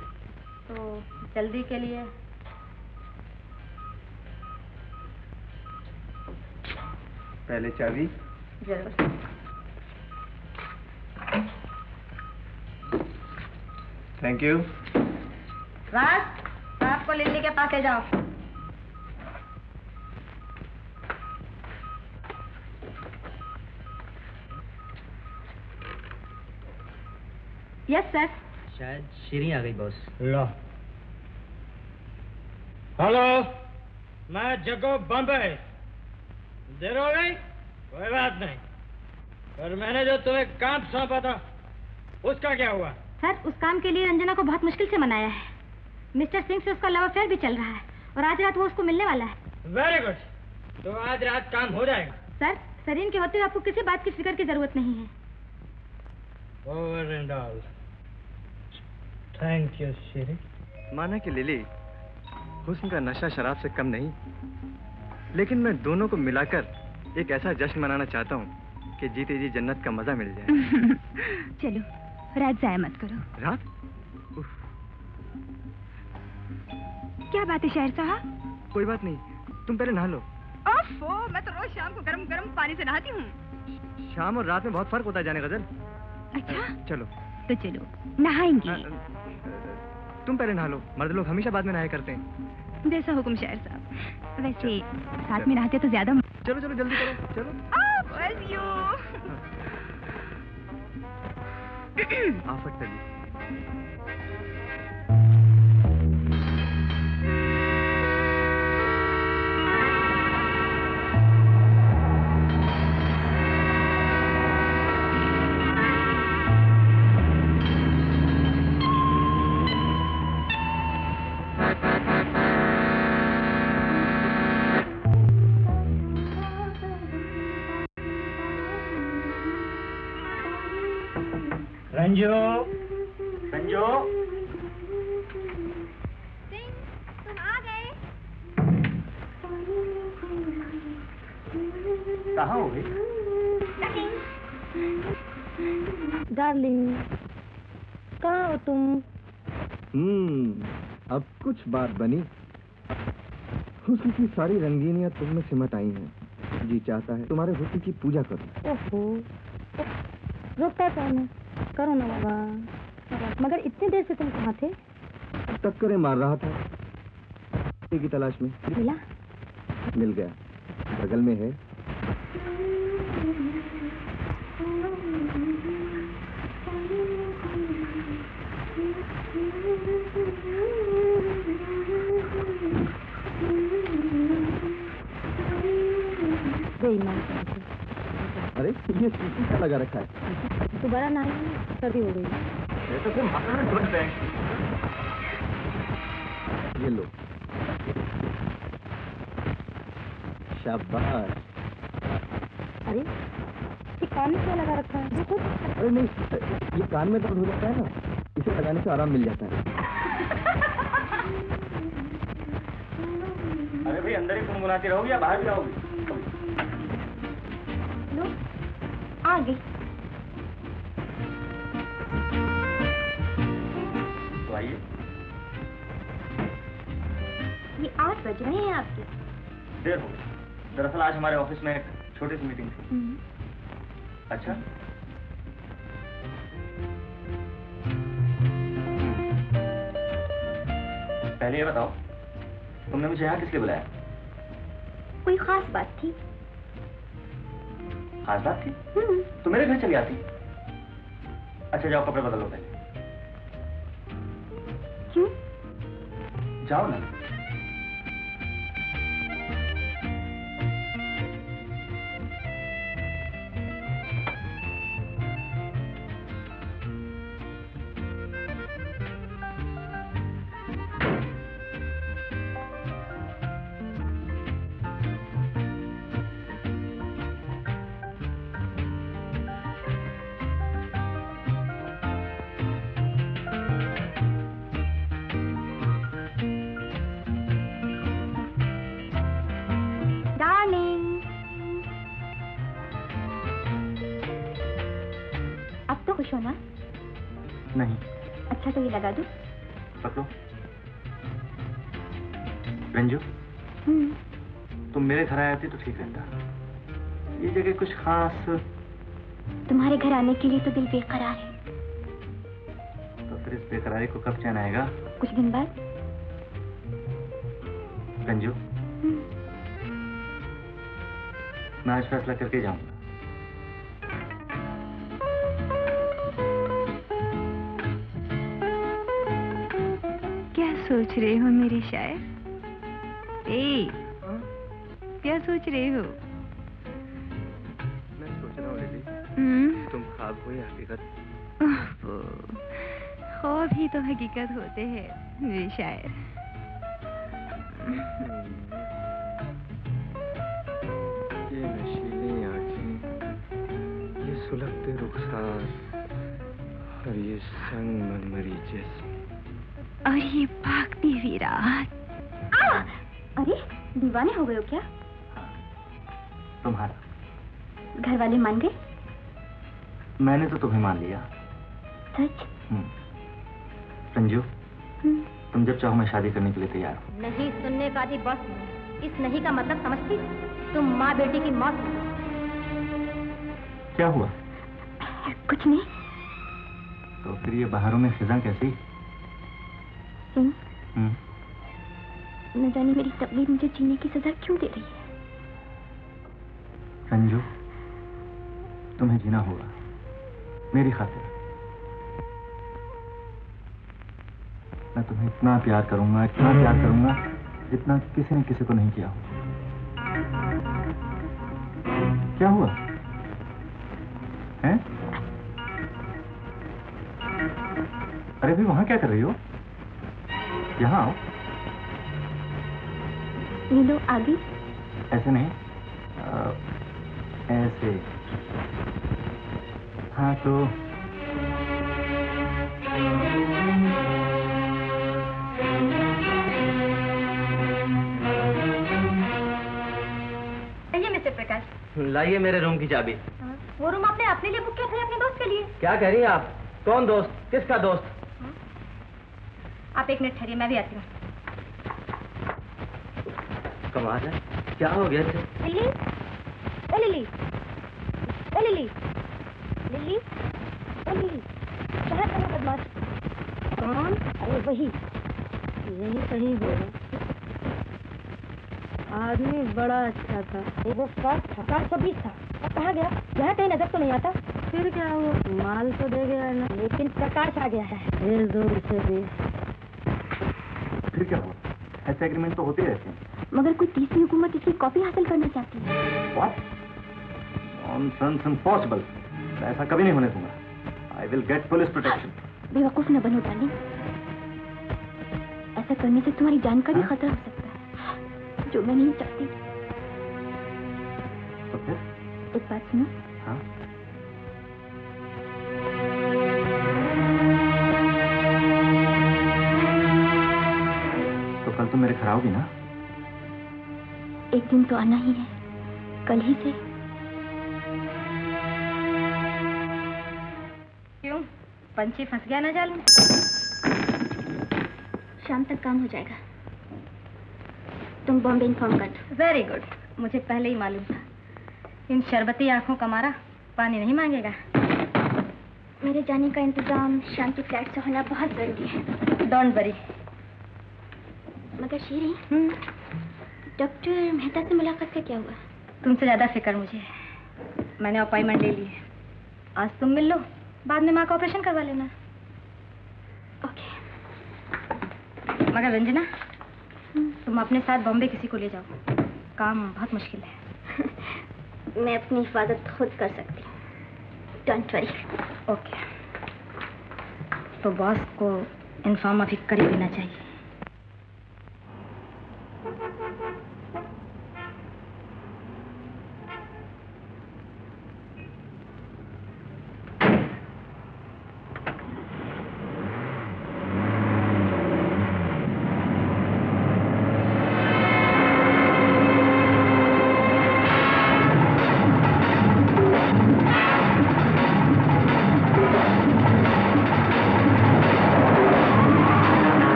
तो जल्दी के लिए पहले चाबी। जरूर। Thank you. राज, आपको लिल्ली के पास ले जाओ। Yes sir. शायद शीरी आ गई बॉस। लो। हेलो, मैं जग्गू बम्बई। देर हो गई, कोई बात नहीं। पर मैंने जो तुम्हें काम सौंपा था, उसका क्या हुआ? सर, उस काम के लिए रंजना को बहुत मुश्किल से मनाया है। मिस्टर सिंह से उसका लव अफेयर भी चल रहा है और आज रात वो उसको मिलने वाला है। वेरी गुड, तो आज रात काम हो जाएगा। सर, सरीन के होते हुए आपको किसी बात की फिक्र की जरूरत नहीं है। Over and all. Thank you, शीरी। माना कि लिली हुस्न का नशा शराब से कम नहीं, लेकिन मैं दोनों को मिलाकर एक ऐसा जश्न मनाना चाहता हूँ कि जीते जी जन्नत का मजा मिल जाए। चलो, रात जाया मत करो। रात? क्या बात है शायर साहब? कोई बात नहीं, तुम पहले नहा लो। ओफो, मैं तो रोज शाम को गर्म गर्म पानी से नहाती हूँ। शाम और रात में बहुत फर्क होता है जाने गजल। अच्छा, चलो तो चलो नहाएंगे। तुम पहले नहा लो, मर्द लोग हमेशा बाद में नहाया करते हैं। जैसा हुकुम शायर साहब। वैसे साथ में नहाते तो ज्यादा। चलो चलो जल्दी करो, चलो। आफत लगी। संजू, संजू सिंह, तुम आ गए? कहाँ हो गई? डार्लिंग, कहाँ हो तुम? अब कुछ बात बनी। हुस्न की सारी रंगीनियाँ तुम में सिमट आई हैं। जी चाहता है तुम्हारे हुस्न की पूजा करो। ओहो, रोकता था ना, करो ना बाबा। मगर इतनी देर से तुम कहाँ थे? टक्करें मार रहा था, किसी की तलाश में। मिला? मिल गया, बगल में है। अरे ये सीसी क्या लगा रखा है? दोबारा ना सर्दी हो गई। तो तुम ये लो, शाबाश। अरे ये कान में क्या लगा रखा है? अरे नहीं, ये कान में दर्द हो जाता है ना, इसे लगाने से आराम मिल जाता है। अरे भाई अंदर ही गुनगुनाती रहोगी या बाहर जाओगी? आ गई तो आइए। ये 8 बज रहे हैं आपके। देर हो गई। दरअसल आज हमारे ऑफिस में एक छोटी सी मीटिंग थी। अच्छा, पहले ये बताओ तुमने मुझे यहाँ किस लिए बुलाया? कोई खास बात थी? खास बात थी तो मेरे घर चली आती। अच्छा जाओ कपड़े बदलो पहले। क्यों? जाओ ना। तो ठीक रहता, ये जगह कुछ खास। तुम्हारे घर आने के लिए तो दिल बेकरार है। तो फिर इस बेकरारी को कब चैन आएगा? कुछ दिन बाद। रंजू, मैं आज फैसला करके जाऊंगा। क्या सोच रहे हो मेरी शायर? ए क्या सोच रही हो? मैं सोच रहा हूँ दीदी, तुम ख्वाब हो या हकीकत? ख्वाब ही तो हकीकत होते हैं मेरी शायर। ये नशीली आँखें, ये सुलगते रुखसार और ये संग मनमरी जैसे और ये भागती हुई रात। अरे दीवाने हो गए हो क्या? तुम्हारा घर वाले मान गए? मैंने तो तुम्हें मान लिया। सच? संजू, तुम जब चाहो मैं शादी करने के लिए तैयार हूँ। नहीं सुनने का आदि बस। इस नहीं का मतलब समझती तुम माँ बेटी की मौत। क्या हुआ? कुछ नहीं। तो फिर ये बाहरों में खिजा कैसी? न जाने मेरी तबीयत मुझे जीने की सजा क्यों दे रही है। संजू, तुम्हें जीना होगा मेरी खातिर। मैं तुम्हें इतना प्यार करूंगा जितना किसी ने किसी को नहीं किया हो। क्या हुआ हैं? अरे भी वहां क्या कर रही हो? यहाँ आओ। ये लो आगे। ऐसे नहीं, ऐसे। हाँ तो लाइए मेरे रूम की चाबी। वो रूम आपने अपने लिए बुक किया था, अपने दोस्त के लिए? क्या कह रही हैं आप? कौन दोस्त? किसका दोस्त? आप एक मिनट ठहरिए, मैं भी आती हूँ। कमाल है, क्या हो गया? लिली, ओ लिली, ओ लिली, लिली, ओ लिली, क्या कर रहे हो बदमाश? कौन? अरे वही, यही सही बोला। आदमी बड़ा अच्छा था, वो फर्स्ट था, 420 था। अब कहाँ गया? यहाँ कहीं नजर तो नहीं आता। फिर क्या हुआ? माल तो दे गया ना, लेकिन प्रकाश आ गया है। भेज दो इसे भी। फिर क्या हुआ? ऐसे एग्रीमेंट तो होते रहते हैं। मगर कोई तीसरी हुकूमत इसकी कॉपी हासिल करना चाहती है। What? Nonsense, impossible। ऐसा कभी नहीं होने दूंगा। I will get police protection। बेवकूफ न बनो डार्लिंग, ऐसा करने से तुम्हारी जान का भी खतरा हो सकता है, जो मैं नहीं चाहती। okay. एक बात सुनो। हाँ? तो कल तुम मेरे घर आओगी ना? एक दिन तो आना ही है, कल ही से। क्यों, पंछी फंस गया ना जाल में? शाम तक काम हो जाएगा, तुम बॉम्बे इन्फॉर्म कर दो। वेरी गुड, मुझे पहले ही मालूम था, इन शरबती आंखों का मारा पानी नहीं मांगेगा। मेरे जाने का इंतजाम शांति फ्लैट से होना बहुत जरूरी है। Don't worry. मगर शीरी, डॉक्टर मेहता से मुलाकात का क्या हुआ? तुमसे ज्यादा फिक्र मुझे है, मैंने अपॉइंटमेंट ले ली है। आज तुम मिल लो, बाद में माँ का ऑपरेशन करवा लेना। ओके। मगर रंजना, तुम अपने साथ बॉम्बे किसी को ले जाओ, काम बहुत मुश्किल है। मैं अपनी हिफाजत खुद कर सकती हूँ, डोंट वरी। ओके, तो बॉस को इन्फॉर्म अभी कर ही देना चाहिए।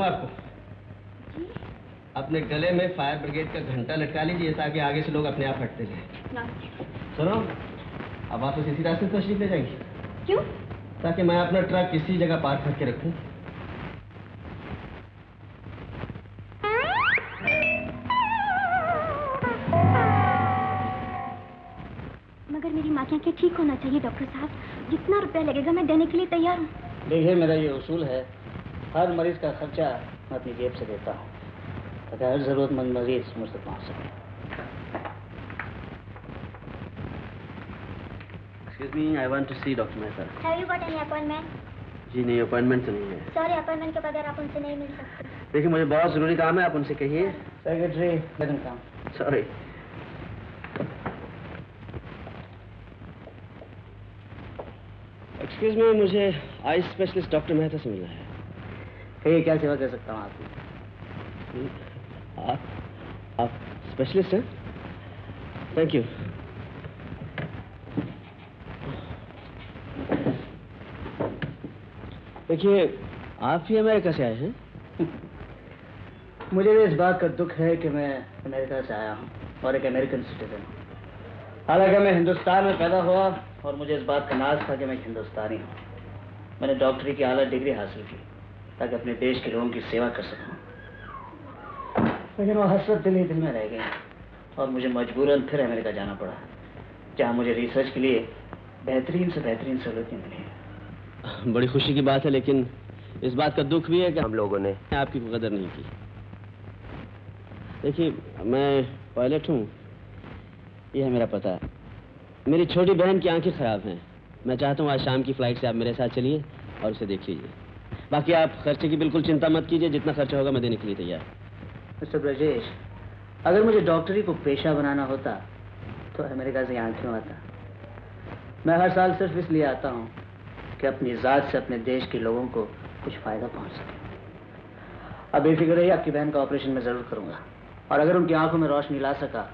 आपको अपने गले में फायर ब्रिगेड का घंटा लटका लीजिए ताकि आगे से लोग अपने आप हटते जाएं। सुनो, अब आप इसी रास्ते से तशरीफ ले जाएंगे। क्यों? ताकि मैं अपना ट्रक किसी जगह पार्क करके रखूं। मगर मेरी माँ क्या ठीक होना चाहिए डॉक्टर साहब, जितना रुपया लगेगा मैं देने के लिए तैयार हूँ। देखिए, मेरा ये उसूल है, हर मरीज का खर्चा मैं अपनी जेब से देता हूँ ताकि हर जरूरतमंद मरीज मुझ तक पहुँच सके। डॉक्टर मेहता जी नहीं, अपॉइंटमेंट तो नहीं है। सॉरी, अपॉइंटमेंट के बगैर आप उनसे नहीं मिल सकते। देखिए, मुझे बहुत जरूरी काम है, आप उनसे कहिए। सेक्रेटरी काम। सॉरी। एक्सक्यूज मी, मुझे आई स्पेशलिस्ट डॉक्टर मेहता से मिलना है। कहिए, क्या सेवा कर सकता हूँ आपकी? आप स्पेशलिस्ट हैं? Thank you. देखिए, आप ही अमेरिका से आए हैं? मुझे भी इस बात का दुख है कि मैं अमेरिका से आया हूँ और एक अमेरिकन सिटीजन हूँ। हालांकि मैं हिंदुस्तान में पैदा हुआ और मुझे इस बात का नाज था कि मैं हिंदुस्तानी हूँ। मैंने डॉक्टरी की आला डिग्री हासिल की ताकि अपने देश के लोगों की सेवा कर सकूं। लेकिन वो हसरत दिल ही दिल में रह गई और मुझे मजबूरन फिर अमेरिका जाना पड़ा, जहाँ मुझे रिसर्च के लिए बेहतरीन से बेहतरीन सहूलतें मिली। बड़ी खुशी की बात है, लेकिन इस बात का दुख भी है कि हम लोगों ने आपकी कदर नहीं की। देखिए, मैं पायलट हूँ, यह मेरा पता है। मेरी छोटी बहन की आंखें खराब हैं। मैं चाहता हूँ आज शाम की फ्लाइट से आप मेरे साथ चलिए और उसे देख लीजिए। बाकी आप खर्चे की बिल्कुल चिंता मत कीजिए, जितना खर्चा होगा मैं देने के लिए तैयार। मिस्टर ब्रजेश, अगर मुझे डॉक्टरी को पेशा बनाना होता तो अमेरिका से यहाँ क्यों आता? मैं हर साल सिर्फ इसलिए आता हूँ कि अपनी ज़ात से अपने देश के लोगों को कुछ फ़ायदा पहुँच सके। अब बेफिक्र रहिए, आपकी बहन का ऑपरेशन मैं ज़रूर करूँगा और अगर उनकी आँखों में रोशनी ला सका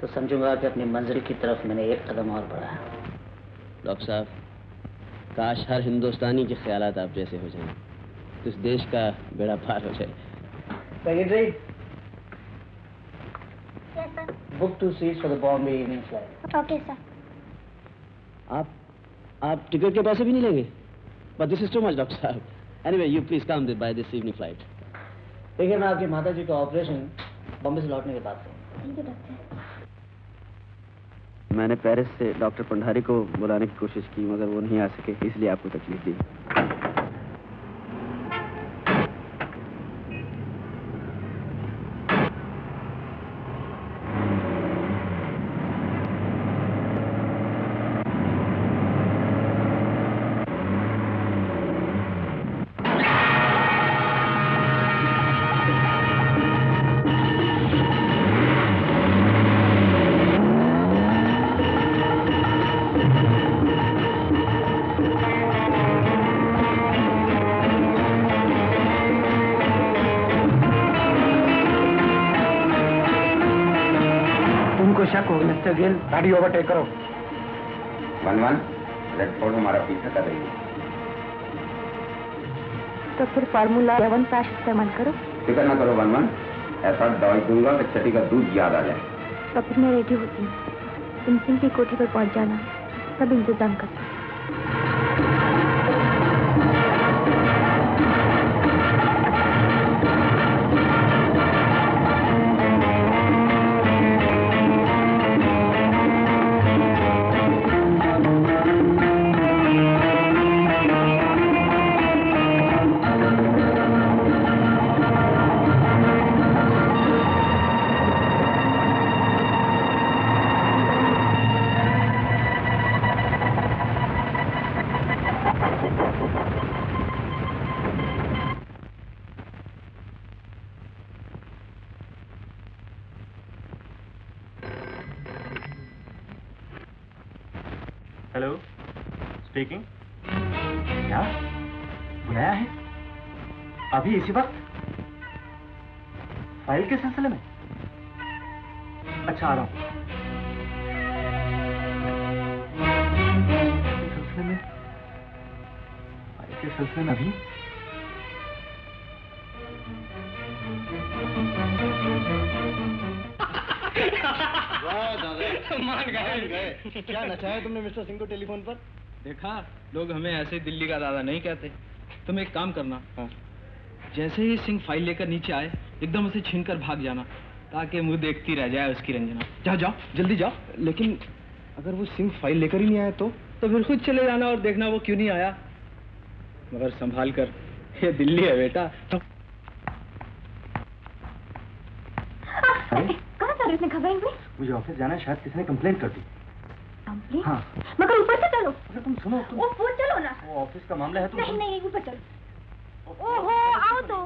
तो समझूंगा कि अपनी मंजिल की तरफ मैंने एक कदम और बढ़ाया। डॉक्टर साहब, काश हर हिंदुस्तानी के ख्यालात आप जैसे हो जाएं, तो इस देश का बेड़ा पार हो जाए। Book 2 seats for the Bombay evening flight. Okay, sir. आप टिकट के पैसे भी नहीं लेंगे? But this is too much, doctor साहब. Anyway, you please come by this evening flight. देखिए, मैं आपकी माता जी का ऑपरेशन बॉम्बे से लौटने के बाद करूँगा। मैंने पेरिस से डॉक्टर पंडारी को बुलाने की कोशिश की, मगर वो नहीं आ सके, इसलिए आपको तकलीफ दी। गाड़ी ओवरटेक करो। 11 प्लेटफॉर्म हमारा पीछा कर रही है। तो फिर फार्मूला 11 का इस्तेमाल करो। फिक्र ना करो 11, ऐसा दवाई दूंगा कि छठी का दूध याद आ जाए। तो फिर मैं रेडी होती हूँ, तुम सिंह की कोठी पर पहुँच जाना, सब इंतजाम करता हूँ। हाँ, लोग हमें ऐसे दिल्ली का दादा नहीं कहते। तुम एक काम करना, हाँ। जैसे ही सिंह फाइल लेकर नीचे आए एकदम उसे छीनकर भाग जाना, ताकि मुंह देखती रह जाए उसकी रंजना। जाओ जाओ, जल्दी जाओ। लेकिन अगर वो सिंह फाइल लेकर ही नहीं आया तो फिर खुद चले जाना और देखना वो क्यों नहीं आया। मगर संभाल कर, ये दिल्ली है बेटा। मुझे ऑफिस जाना, शायद किसी ने कंप्लेंट कर दी। हाँ। मगर ऊपर से चलो। अगर तुम सुनो वो चलो ना, वो ऑफिस का मामला है। तुम नहीं ऊपर चलो। ओहो, आओ तो।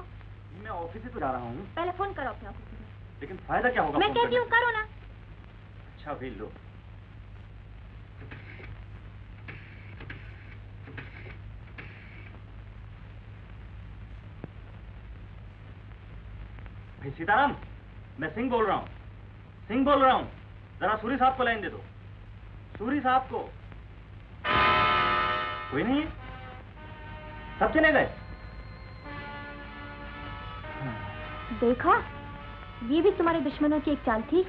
मैं ऑफिस से तो जा रहा हूँ। पहले फोन करो अपने ऑफिस में। लेकिन फायदा क्या होगा? मैं कहती हूँ करो ना। अच्छा भी लो। भाई सीताराम, मैं सिंह बोल रहा हूँ। जरा सूरी साहब को लाइन दे दो। सूरी साहब को कोई नहीं है, सब चले गए। देखा, ये भी तुम्हारे दुश्मनों की एक चाल थी।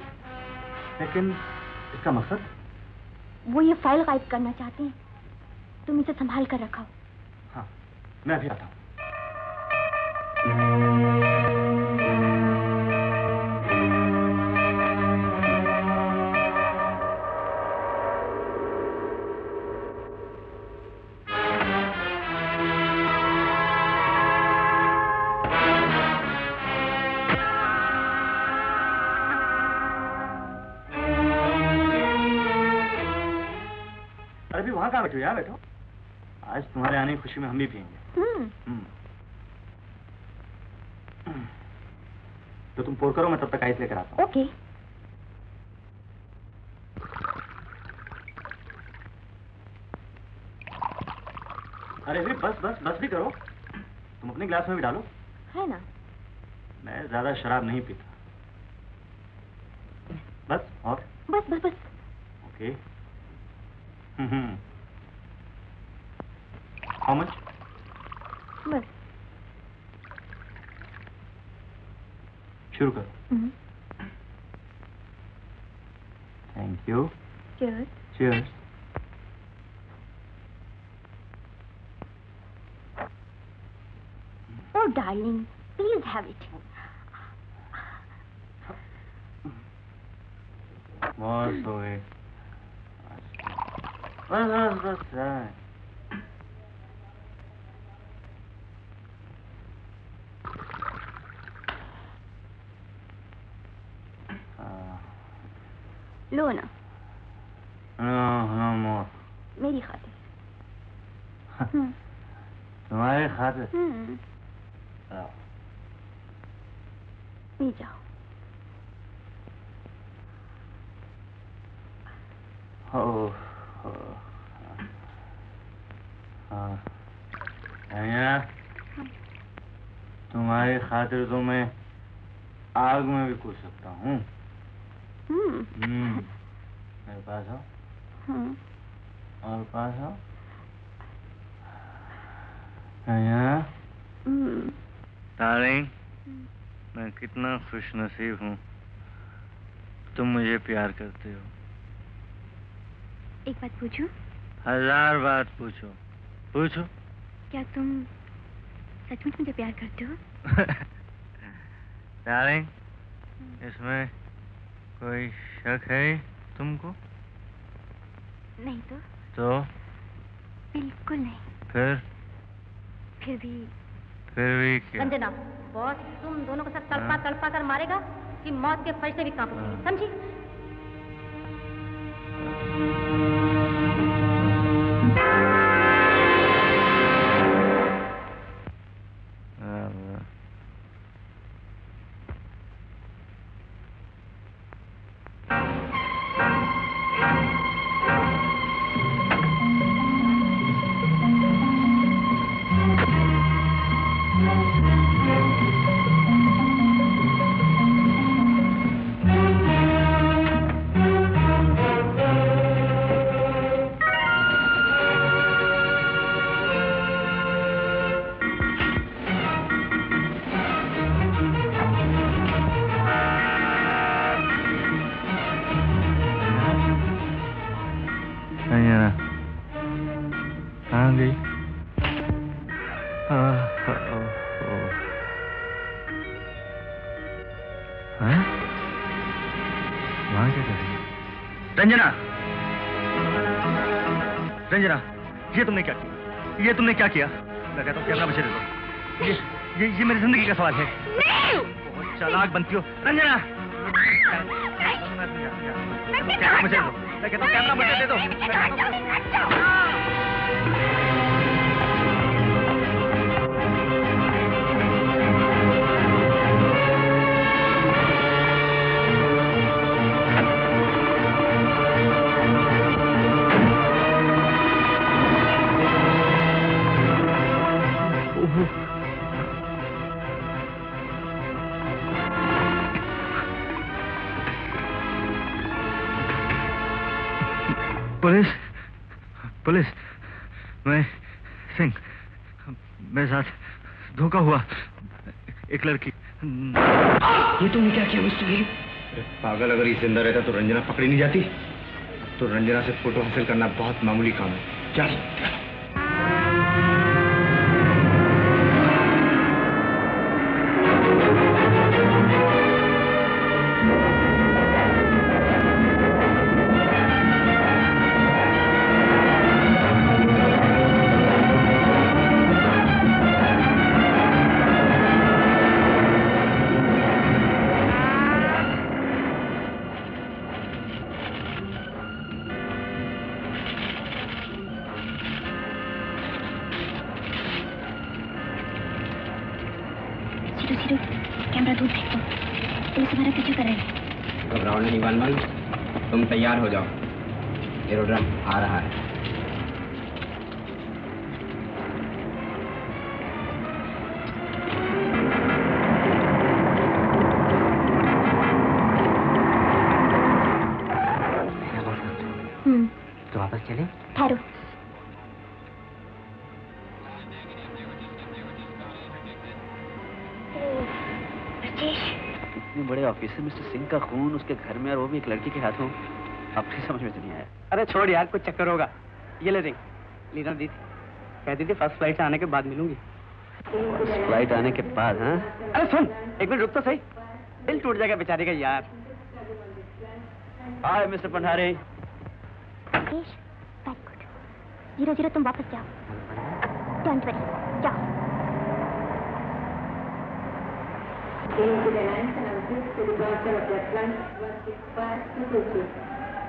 लेकिन इसका मकसद वो ये फाइल गायब करना चाहते हैं, तुम इसे संभाल कर रखा हो। हाँ, मैं भी आता हूँ। बैठो यार बैठो, आज तुम्हारे आने की खुशी में हम भी पियेंगे। तो तुम पोर करो, मैं तब तक आइस लेकर आता हूँ। ओके। अरे भी बस बस बस भी करो, तुम अपने ग्लास में भी डालो। है ना, मैं ज्यादा शराब नहीं पीता। बस और बस बस बस। ओके। How much? बस। शुरू करो। Thank you. Cheers. Cheers. Oh darling, please have it. बहुत हो गए। बस बस बस है। लो ना। No more. मेरी खातिर। तुम्हारे खातिर। पी जाओ। तुम्हारी खातिर तो मैं आग में भी कूद सकता हूँ। मेरे पास हो और पास हो। डार्लिंग, मैं कितना खुश नसीब हूँ, तुम मुझे प्यार करते हो। एक बात पूछूं? 1000 बात पूछो। पूछो। क्या तुम सचमुच मुझे प्यार करते हो? डार्लिंग, इसमें कोई शक है तुमको? नहीं तो? तो? बिल्कुल नहीं। फिर भी क्या? संजना, बॉस तुम दोनों को साथ तड़पा कर मारेगा कि मौत के फरिश्ते भी कांप उठेंगे, समझी? ये तुमने क्या किया? मैं कहता हूँ कैमरा मुझे दे दो। ये मेरी जिंदगी का सवाल है। बहुत चालाक बनती हो रंजना। मैं कहता हूँ कैमरा मुझे दे दो। पुलिस, मैं सिंह, मेरे साथ धोखा हुआ। एक लड़की। ये तुमने क्या किया मुझसे? पागल, अगर ये जिंदा रहता तो रंजना पकड़ी नहीं जाती। तो रंजना से फोटो हासिल करना बहुत मामूली काम है। चलो चलो। हो जाओ, एरोड्रम आ रहा है। तो वापस चले? ठहरो, इतने बड़े ऑफिसर मिस्टर सिंह का खून उसके घर में और वो भी एक लड़की के हाथों। अब ठीक समझ में तो नहीं आया। अरे छोड़ यार, कुछ चक्कर होगा। ये ले रिंग, लीना दी थी, कहती थी फर्स्ट फ्लाइट आने के बाद मिलूंगी। फर्स्ट फ्लाइट आने के बाद? हाँ। अरे सुन एक मिनट रुक तो सही, दिल टूट जाएगा बेचारे का यार। Hi mister Pandare. Zero zero तुम वापस जाओ। डोंट वरी, जाओ।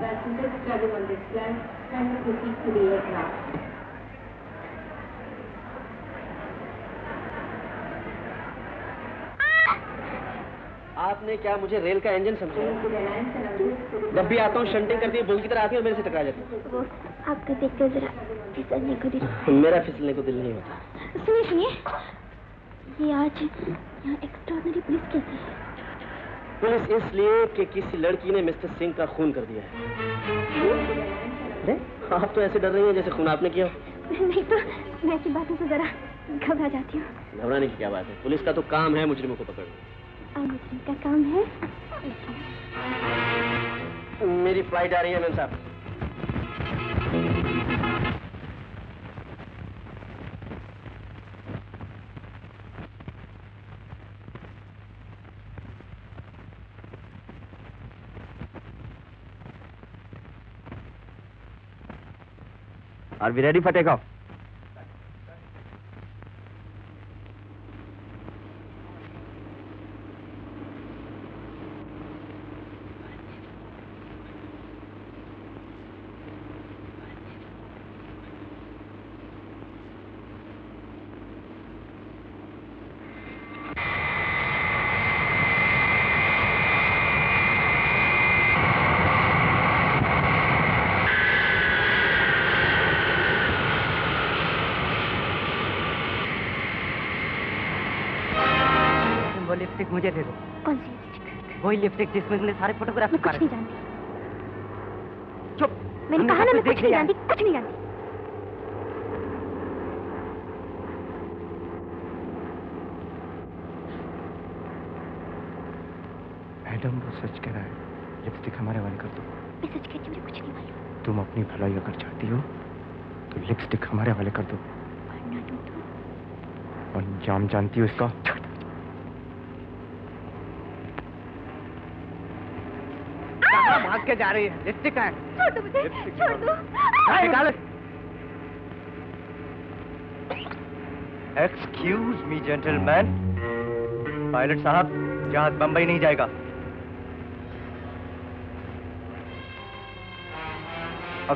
Passengers travel on this plan and proceed to the aircraft. आपने क्या मुझे रेल का इंजन समझा? जब भी आता हूँ शंटिंग करती है, बुल की तरह आती है और मेरे से टकरा जाती है। वो आपको देखते जरा फिसलने को दिल। मेरा फिसलने को दिल नहीं होता। सुनिए सुनिए, ये आज यहाँ एक्स्ट्राऑर्डिनरी पुलिस कैसी है? पुलिस इसलिए कि किसी लड़की ने मिस्टर सिंह का खून कर दिया है। आप तो ऐसे डर रही हैं जैसे खून आपने किया हो। नहीं तो मैं ऐसी बातों से जरा घबरा जाती हूँ। घबराने की क्या बात है, पुलिस का तो काम है मुजरिमों को पकड़ना। मुजरिम का काम है। मेरी फ्लाइट आ रही है मैम साहब। Are we ready for takeoff? मुझे दे दो। कौन सी लिपस्टिक? वही लिपस्टिक जिसमें तुमने सारे फोटोग्राफ मारे। कुछ नहीं जानती। चुप। मैंने कहा ना मैं कुछ नहीं जानती, कुछ नहीं जानती। मैडम वो सच कह रहा है, लिपस्टिक हमारे वाले कर दो। मैं सच कहती हूँ, मुझे कुछ नहीं मालूम। तुम अपनी भलाई अगर चाहती हो तो लिपस्टिक हमारे वाले कर दो। और जाम जानती हो इसका? के जा रही है, लिपस्टिक है। छोड़ दो मुझे, छोड़ दो। निकाल। एक्सक्यूज मी जेंटलमैन, पायलट साहब जहाज बंबई नहीं जाएगा।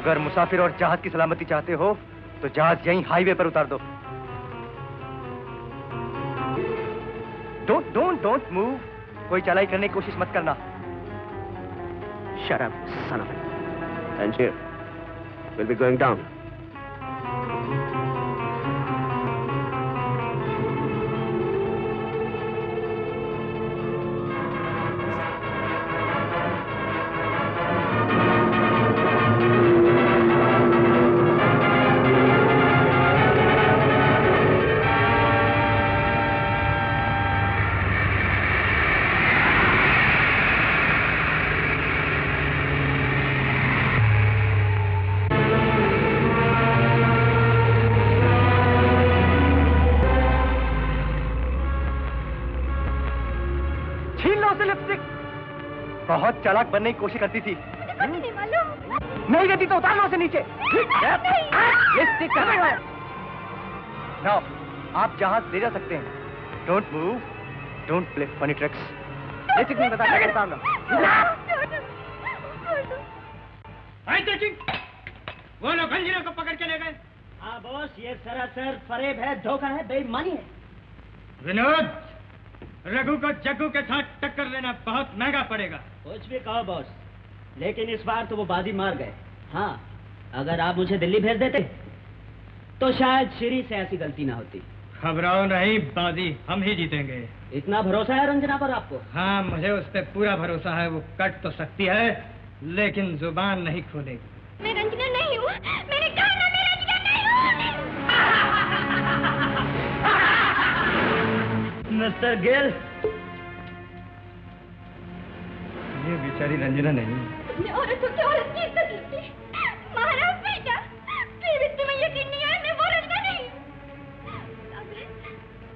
अगर मुसाफिर और जहाज की सलामती चाहते हो तो जहाज यहीं हाईवे पर उतार दो। डोंट मूव, कोई चलाई करने की कोशिश मत करना। Shut up, son of a... And here, we'll be going down. छीन लो उसे लिपस्टिक। बहुत चालाक बनने की कोशिश करती थी। नहीं देती तो उतार लो उसे नीचे। लिपस्टिक आप जहां ले जा सकते हैं। Don't move, don't play funny tricks. नहीं बता वो लोग गंजीरों को पकड़ के ले गए। हाँ बॉस, ये सरासर फरेब है, धोखा है, बेईमानी है। विनोद, रघु को जग्गू के साथ टक्कर लेना बहुत महंगा पड़ेगा। कुछ भी कहो बॉस, लेकिन इस बार तो वो बाजी मार गए। हाँ, अगर आप मुझे दिल्ली भेज देते तो शायद श्री से ऐसी गलती ना होती। घबराओ नहीं बाजी, हम ही जीतेंगे। इतना भरोसा है रंजना पर आपको? हाँ, मुझे उस पर पूरा भरोसा है। वो कट तो सकती है लेकिन जुबान नहीं खोलेगी। मैं रंजना नहीं हूँ, मैंने कहा ना मैं रंजना नहीं हूँ। मिस्टर गिल, ये बेचारी रंजना नहीं है। तुमने औरतों की औरत की इज्जत ली थी महाराज बेटा, फिर भी तुम्हें यकीन नहीं आया मैं वो रंजना नहीं हूँ।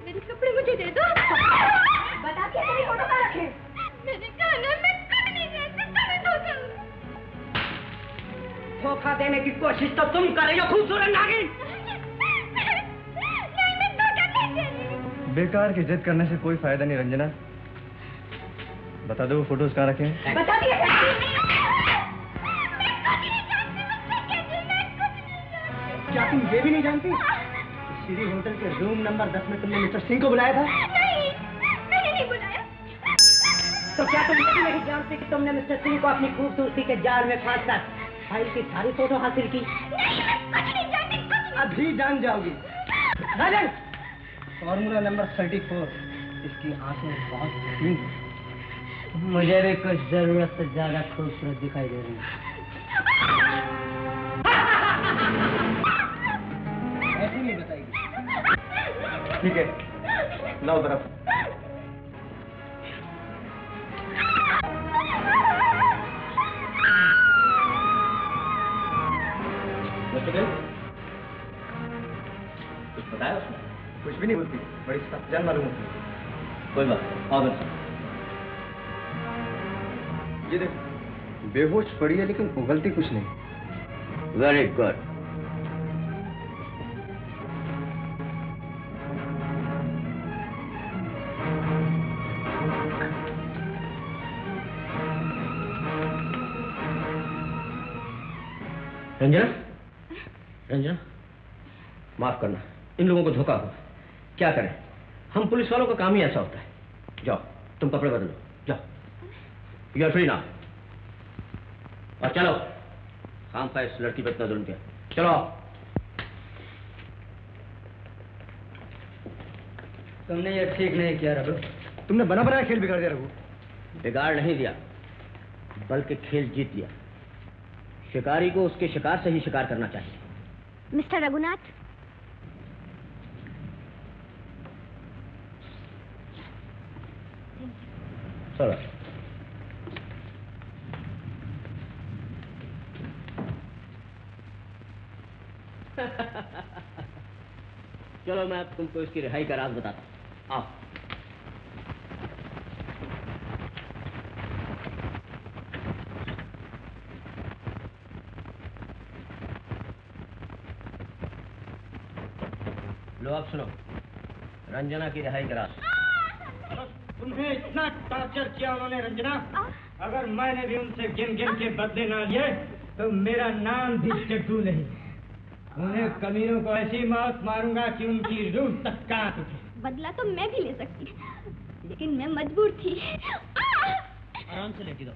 मेरे कपड़े मुझे दे दो। बता के मेरी फोटो कहाँ रखे? मैंने कहा ना मैं कभी नहीं रहती, कभी धोखा। धोखा देने की कोशिश तो तुम कर रही हो खूबसूरत नागिन। नहीं, मैं धोखा नहीं दे रही। बेकार की जिद करने से कोई फायदा नहीं रंजना। बता दो वो फोटोज कहाँ रखे हैं? बता दिया। क्या तुम ये भी नहीं जानती श्री होटल के रूम नंबर 10 में तुमने मिस्टर सिंह को बुलाया था? नहीं, मैंने नहीं बुलाया। तो क्या तुम ये भी नहीं जानती कि तुमने मिस्टर सिंह को अपनी खूबसूरती के जाल में फांसकर फाइल की सारी फोटो हासिल की? नहीं, मैं कुछ नहीं जानती। अभी जान जाओगी। फॉर्मूला नंबर 34, इसकी आंखें बहुत। मुझे भी कुछ जरूरत से ज्यादा खूबसूरत दिखाई दे रही है। ऐसी नहीं बताएगी। ठीक है, लाओ तरफ। कुछ बताया उसने? कुछ भी नहीं बोलती, बड़ी जान मालूम होती। कोई बात और ये देखो बेहोश पड़ी है लेकिन गलती कुछ नहीं। Very good. रंजना, रंजना माफ करना, इन लोगों को धोखा हुआ। क्या करें, हम पुलिस वालों का काम ही ऐसा होता है। जाओ तुम कपड़े बदलो, जाओ। You are free now. और चलो, हम का इस लड़की पर इतना जुल्म किया। चलो तुमने ये ठीक नहीं किया रघु। तुमने बना बनाया खेल बिगाड़ दिया रघु। बिगाड़ नहीं दिया बल्कि खेल जीत लिया। शिकारी को उसके शिकार से ही शिकार करना चाहिए। मिस्टर रघुनाथ, चलो। चलो मैं तुमको इसकी रिहाई का राज बताता हूं। आओ। आप सुनो रंजना की रिहाई करा। उन्हें इतना टॉर्चर किया उन्होंने रंजना, अगर मैंने भी उनसे गिन गिन के बदले ना लिए तो मेरा नाम भी जग्गू नहीं। उन्हें कमीरों को ऐसी मौत मारूंगा कि उनकी रूह तक कांप उठे। बदला तो मैं भी ले सकती लेकिन मैं मजबूर थी। आराम से लेके दो।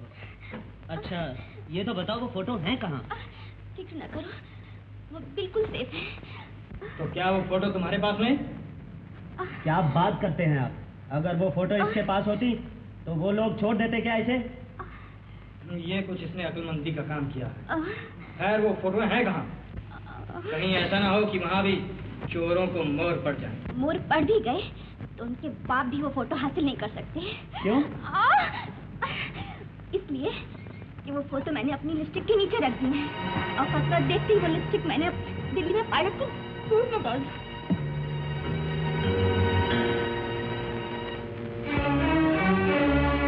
अच्छा ये तो बताओ वो फोटो है कहाँ? ठीक ना करो, वो बिल्कुल सेफ है। तो क्या वो फोटो तुम्हारे पास में? क्या बात करते हैं आप, अगर वो फोटो इसके पास होती तो वो लोग छोड़ देते क्या इसे? ये कुछ इसने अकलमंदी का काम किया है। खैर वो फोटो है कहाँ? कहीं ऐसा ना हो कि वहाँ भी चोरों को मोर पड़ जाए। मोर पड़ भी गए तो उनके बाप भी वो फोटो हासिल नहीं कर सकते। क्यों? इसलिए कि वो फोटो मैंने अपनी लिपस्टिक के नीचे रख दी है और फसला देखते ही वो लिपस्टिक मैंने दिल्ली में पायलट को Thank you.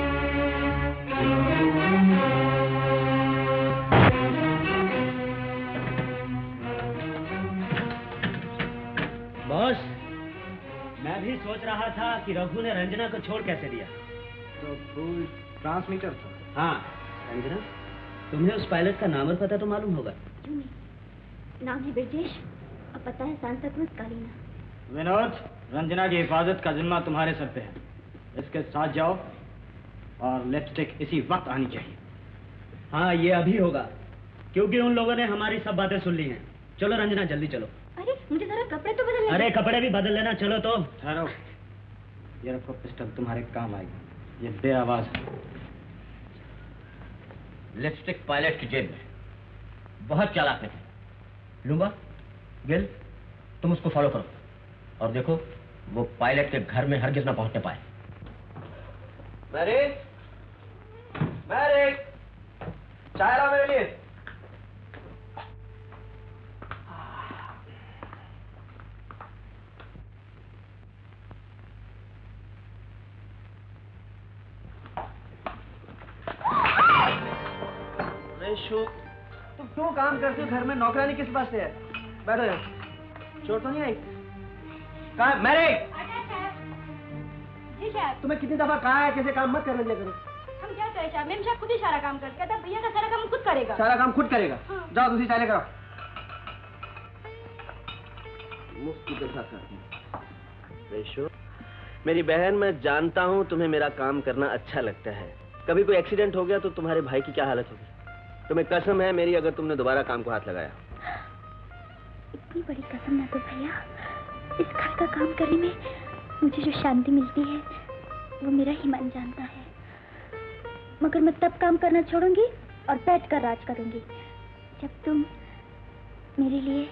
रहा था कि रघु ने रंजना को छोड़ कैसे दिया? तो फूल ट्रांसमीटर था। हाँ रंजना, तुम्हें उस पायलट का नाम और पता तो मालूम होगा। क्यों नहीं, नाम है ब्रिजेश और पता है सांताक्रूज कालीना। विनोद, रंजना की हिफाजत का जिम्मा तुम्हारे सर पे है। इसके साथ जाओ और लिपस्टिक इसी वक्त आनी चाहिए। हाँ ये अभी होगा क्योंकि उन लोगों ने हमारी सब बातें सुन ली हैं। चलो रंजना जल्दी चलो। अरे मुझे जरा कपड़े तो बदल लेना। अरे कपड़े भी बदल लेना। चलो तो ठहरो, ये रखो पिस्टल, तुम्हारे काम आएगा। ये बे आवाज लिपस्टिक पायलट की जेब में। बहुत चालाक निकले। लूंगा गिल, तुम उसको फॉलो करो और देखो वो पायलट के घर में हरगिज ना पहुंचने पाए। मैरिज मैरिज चाय ला मेरे लिए। तुम क्यों काम करते हो? घर में नौकरानी किस पास से है? बैठो यार, चोट तो नहीं आई? कहा मैरिज, तुम्हें कितनी दफा कहा है कैसे काम मत करने दिया करो। हम क्या करें साहब, मेम साहब खुद ही सारा काम करता था, भैया का सारा काम खुद करेगा। सारा काम खुद करेगा? हाँ। जाओ दूसरी चाय लेकर आओ। मुफ्त की दफा करती रेशो, मेरी बहन, मैं जानता हूँ तुम्हें मेरा काम करना अच्छा लगता है। कभी कोई एक्सीडेंट हो गया तो तुम्हारे भाई की क्या हालत होगी। तुम्हें कसम है मेरी अगर तुमने दोबारा काम को हाथ लगाया। इतनी बड़ी कसम ना तो भैया, इस घर का काम करने में मुझे जो शांति मिलती है वो मेरा ही मन जानता है। मगर मैं तब काम करना छोड़ूंगी और बैठ कर राज करूंगी जब तुम मेरे लिए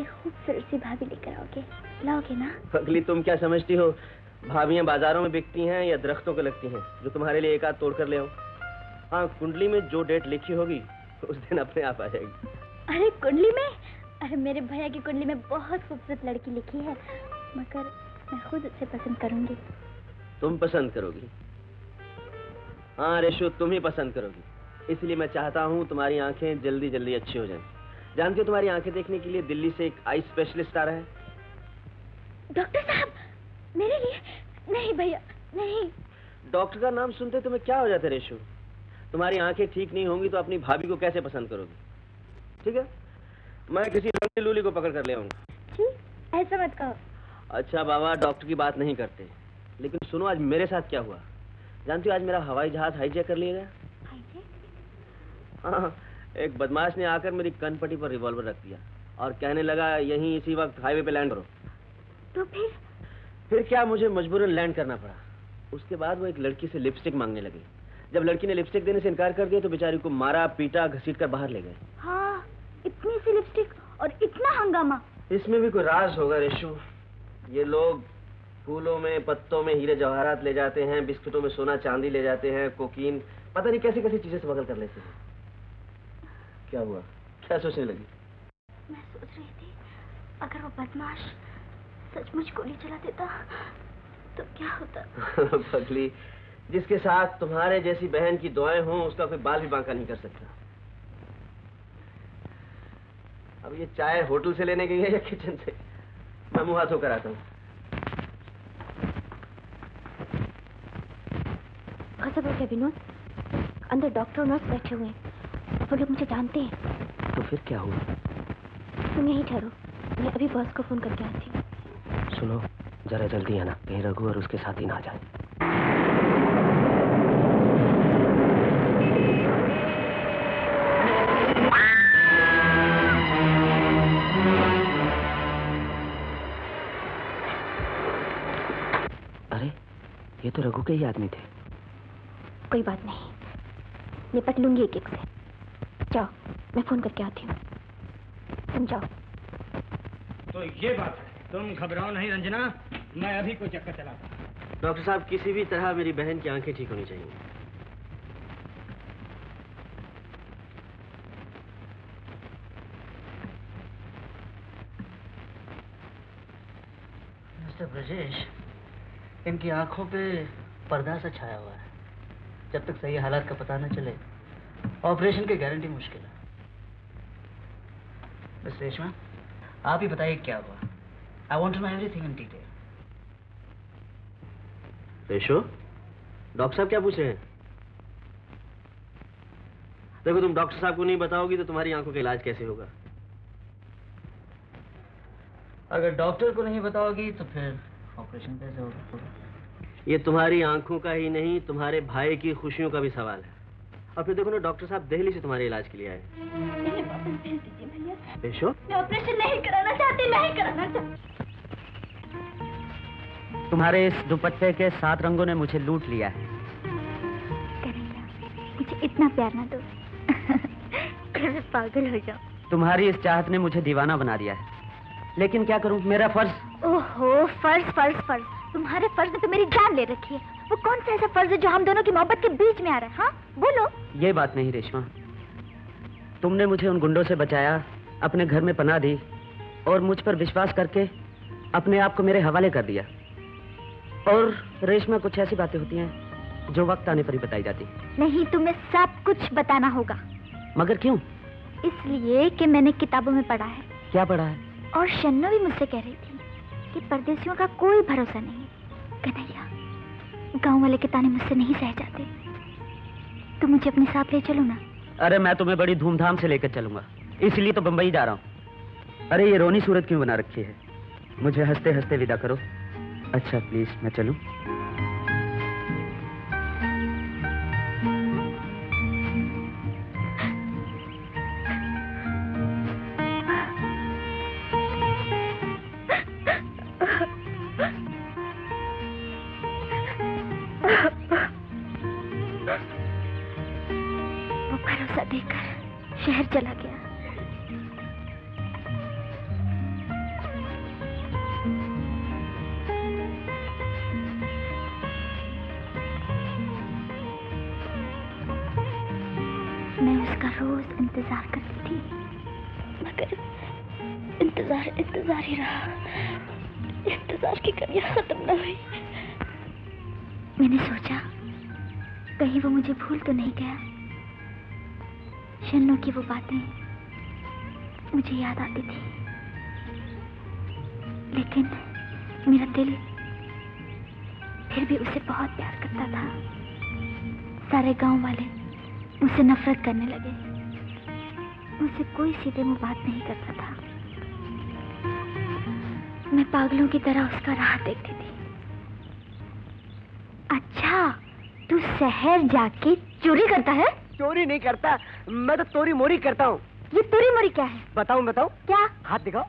एक खूबसूरत सी भाभी लेकर आओगे। लाओगे ना? अगली तुम क्या समझती हो, भाभियां बाजारों में बिकती हैं या दरख्तों को लगती हैं। जो तुम्हारे लिए एक आध तोड़ कर ले आओ। हाँ कुंडली में जो डेट लिखी होगी उस दिन अपने आप आ जाएगी। अरे कुंडली में? अरे मेरे भैया की कुंडली में बहुत खूबसूरत लड़की लिखी है, मगर मैं खुद उसे पसंद करूंगी। तुम पसंद करोगी? हाँ रेशो, तुम ही पसंद करोगी। इसलिए मैं चाहता हूँ तुम्हारी आंखें जल्दी जल्दी अच्छी हो जाएं। जानती हो तुम्हारी आंखें देखने के लिए दिल्ली से एक आई स्पेशलिस्ट आ रहा है। डॉक्टर साहब मेरे लिए? नहीं भैया नहीं। डॉक्टर का नाम सुनते तुम्हें क्या हो जाता रेशो? तुम्हारी आंखें ठीक नहीं होंगी तो अपनी भाभी को कैसे पसंद करोगी? ठीक है, मैं किसी रंगली लूली को पकड़ कर ले आऊंगा। ऐसा मत कहो। अच्छा बाबा, डॉक्टर की बात नहीं करते, लेकिन सुनो आज मेरे साथ क्या हुआ जानती हो? आज मेरा हवाई जहाज हाईजैक कर लिया गया। हाईजैक? हाँ, एक बदमाश ने आकर मेरी कनपट्टी पर रिवॉल्वर रख दिया और कहने लगा यहीं इसी वक्त हाईवे पे लैंड करो। तो फिर क्या, मुझे मजबूरन लैंड करना पड़ा। उसके बाद वो एक लड़की से लिपस्टिक मांगने लगी। जब लड़की ने लिपस्टिक देने से इनकार कर दिया तो बेचारी को मारा पीटा, घसीट कर बाहर ले गए। हाँ, इतनी सी लिपस्टिक और इतना हंगामा। इसमें भी कोई राज होगा रेशु। ये लोग फूलों में, पत्तों में हीरे जवाहरात ले जाते हैं, बिस्कुटों में सोना चांदी ले जाते हैं, कोकीन, पता नहीं कैसी कैसी चीजें स्मगल कर लेते हैं। क्या हुआ, क्या सोचने लगी? मैं सोच रही थी अगर वो बदमाश सचमुच गोली चला देता तो क्या होता। पगली, जिसके साथ तुम्हारे जैसी बहन की दुआएं हों उसका कोई बाल भी बांका नहीं कर सकता। अब ये चाय होटल से लेने गई है या किचन से? मैं मुंह हाथ धोकर आता हूँ। विनोद, अंदर डॉक्टर और नर्स बैठे हुए हैं, वो लोग मुझे जानते हैं। तो फिर क्या हुआ? तुम यहीं ठहरो, मैं अभी बॉस को फोन करके आती हूँ। सुनो जरा जल्दी आना, कहीं रघु और उसके साथ ही ना जाए। ये तो रघु के ही आदमी थे। कोई बात नहीं, निपट लूंगी एक एक से। जाओ, मैं फोन करके आती हूँ, तुम जाओ। तो ये बात है, तुम घबराओ नहीं रंजना, मैं अभी कोई चक्कर चलाता हूँ। डॉक्टर साहब किसी भी तरह मेरी बहन की आंखें ठीक होनी चाहिए। मिस्टर ब्रजेश, इनकी आंखों पे पर्दा सा छाया हुआ है, जब तक सही हालात का पता न चले ऑपरेशन की गारंटी मुश्किल है। बस रेशमा, आप ही बताइए क्या हुआ। I want to know everything in detail. Resho, doctor साहब क्या पूछ रहे हैं? देखो, तुम डॉक्टर साहब को नहीं बताओगी तो तुम्हारी आंखों का इलाज कैसे होगा? अगर डॉक्टर को नहीं बताओगी तो फिर ऑपरेशन कैसे होगा? ये तुम्हारी आंखों का ही नहीं, तुम्हारे भाई की खुशियों का भी सवाल है। और फिर देखो ना, डॉक्टर साहब दिल्ली से तुम्हारे इलाज के लिए आए। ऑपरेशन नहीं कराना चाहती, नहीं कराना चाहती। तुम्हारे इस दुपट्टे के 7 रंगों ने मुझे लूट लिया है। मुझे इतना प्यार ना दो, मैं पागल हो जाऊं। तुम्हारी इस चाहत ने मुझे दीवाना बना दिया है, लेकिन क्या करूं, मेरा फर्ज। ओहो, फर्ज। तुम्हारे फर्ज ने तो मेरी जान ले रखी है। वो कौन सा ऐसा फर्ज है जो हम दोनों की मोहब्बत के बीच में आ रहा है? हाँ बोलो। ये बात नहीं रेशमा, तुमने मुझे उन गुंडों से बचाया, अपने घर में पनाह दी और मुझ पर विश्वास करके अपने आप को मेरे हवाले कर दिया। और रेशमा, कुछ ऐसी बातें होती हैं जो वक्त आने पर ही बताई जाती। नहीं, तुम्हें सब कुछ बताना होगा। मगर क्यों? इसलिए कि मैंने किताबों में पढ़ा है। क्या पढ़ा है? और शन्नो भी मुझसे कह रही थी कि परदेशियों का कोई भरोसा नहीं। कन्हैया, गांव वाले के ताने मुझसे नहीं सह जाते, तो मुझे अपने साथ ले चलो ना। अरे मैं तुम्हें बड़ी धूमधाम से लेकर चलूंगा, इसलिए तो बंबई जा रहा हूँ। अरे ये रोनी सूरत क्यों बना रखी है? मुझे हंसते हंसते विदा करो। अच्छा प्लीज, मैं चलूं? करने लगे, मुझसे कोई सीधे मुंह बात नहीं करता था। मैं पागलों की तरह उसका राह देखती थी। अच्छा, तू शहर जाके चोरी करता है? चोरी नहीं करता मैं, तो तोरी मोरी करता हूँ। ये तोरी मोरी क्या है? बताऊँ। क्या? हाथ दिखाओ।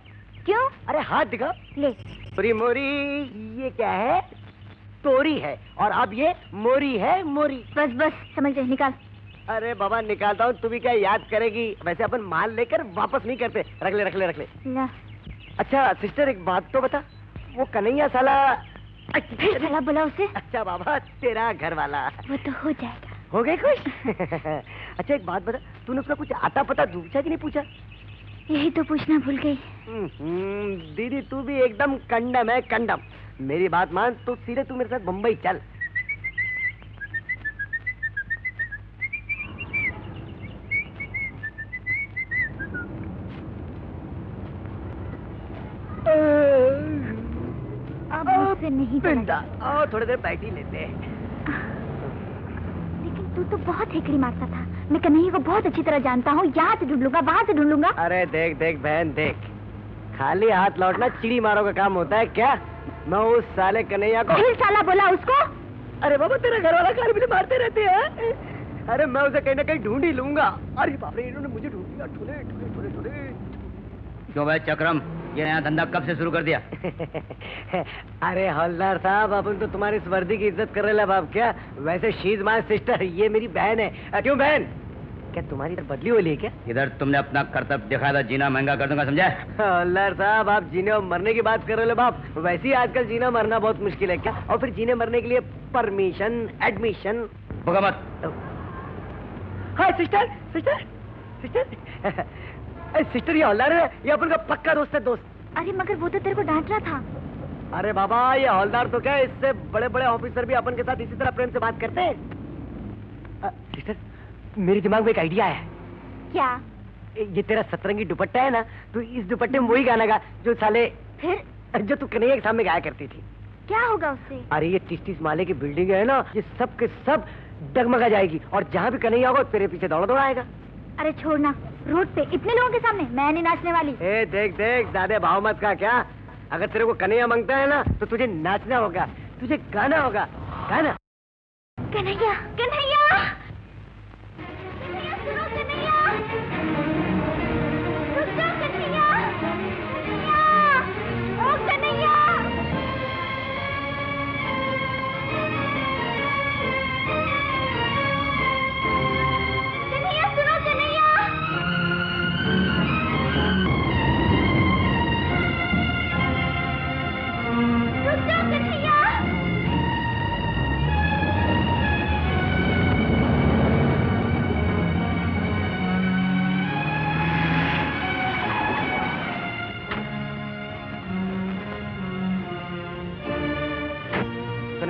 क्यों? अरे हाथ दिखाओ। ले, तोरी मोरी ये क्या है? तोरी है और अब ये मोरी है। मोरी। बस समझ गए, निकाल। अरे बाबा निकालता हूँ, तुम्हें क्या याद करेगी? वैसे अपन माल लेकर वापस नहीं करते। रख ले। अच्छा सिस्टर, एक बात तो बता, वो कन्हैया साला फिर साला बोला उसे? अच्छा बाबा, तेरा घर वाला। वो तो हो जाएगा। हो गए खुश? अच्छा एक बात बता, तूने उसका कुछ आता पता पूछा कि नहीं पूछा? यही तो पूछना भूल गई। दीदी तू भी एकदम कंडम है, कंडम। मेरी बात मान तो सीधे तू मेरे साथ बम्बई चल। नहीं और थोड़ी देर बैठी लेते हैं। लेकिन तू तो बहुत हेकड़ी मारता था। मैं कन्हैया को बहुत अच्छी तरह जानता हूँ, यहाँ से ढूंढ लूंगा, बाहर से ढूंढ लूंगा। अरे देख बहन देख, खाली हाथ लौटना चिड़ी मारो का काम होता है क्या? मैं उस साले कन्हैया को फिर साला बोला उसको? अरे बाबा, तेरा घर वाला खाली मुझे मारते रहते है। अरे मैं उसे कहीं ना कहीं ढूंढ ही लूंगा। अरे बाप रे, इन्होंने मुझे ढूंढ लिया। क्यों भाई चक्रम, ये नया धंधा कब से शुरू कर दिया? अरे हवलदार साहब, अपन तो तुम्हारी इस वर्दी की इज्जत कर रहे हैं बाप। क्या वैसे शीज माय सिस्टर, ये मेरी बहन है। क्यों बहन? क्या तुम्हारी इधर बदली हो रही है क्या? इधर तुमने अपना कर्तव्य दिखाया था, जीना महंगा कर दूंगा, समझा? हवलदार साहब, आप जीने और मरने की बात कर रहे हो बाप। वैसे ही आजकल जीना मरना बहुत मुश्किल है क्या? और फिर जीने मरने के लिए परमिशन, एडमिशन। भगा मत। Hi sister. सिस्टर, ये हवलदार है, ये अपन का पक्का दोस्त है। दोस्त? अरे मगर वो तो तेरे को डांट रहा था। अरे बाबा, ये हवलदार तो क्या, इससे बड़े बड़े ऑफिसर भी अपन के साथ इसी तरह प्रेम से बात करते हैं। सिस्टर, मेरे दिमाग में एक आइडिया है। क्या? ये तेरा सतरंगी दुपट्टा है ना, तो इस दुपट्टे में वही गाना गा जो साले फिर जो तू कन्हैया के सामने गाया करती थी। क्या होगा उससे? अरे ये 30-30 माले की बिल्डिंग है ना, ये सब के सब डगमगा जाएगी और जहाँ भी कन्हैया होगा तेरे पीछे दौड़ा दौड़ा आएगा। अरे छोड़ना, रोड पे इतने लोगों के सामने मैं नहीं नाचने वाली। ए, देख देख ज्यादा भाव मत का, क्या अगर तेरे को कन्हैया मांगता है ना तो तुझे नाचना होगा, तुझे गाना होगा, गाना। कन्हैया कन्हैया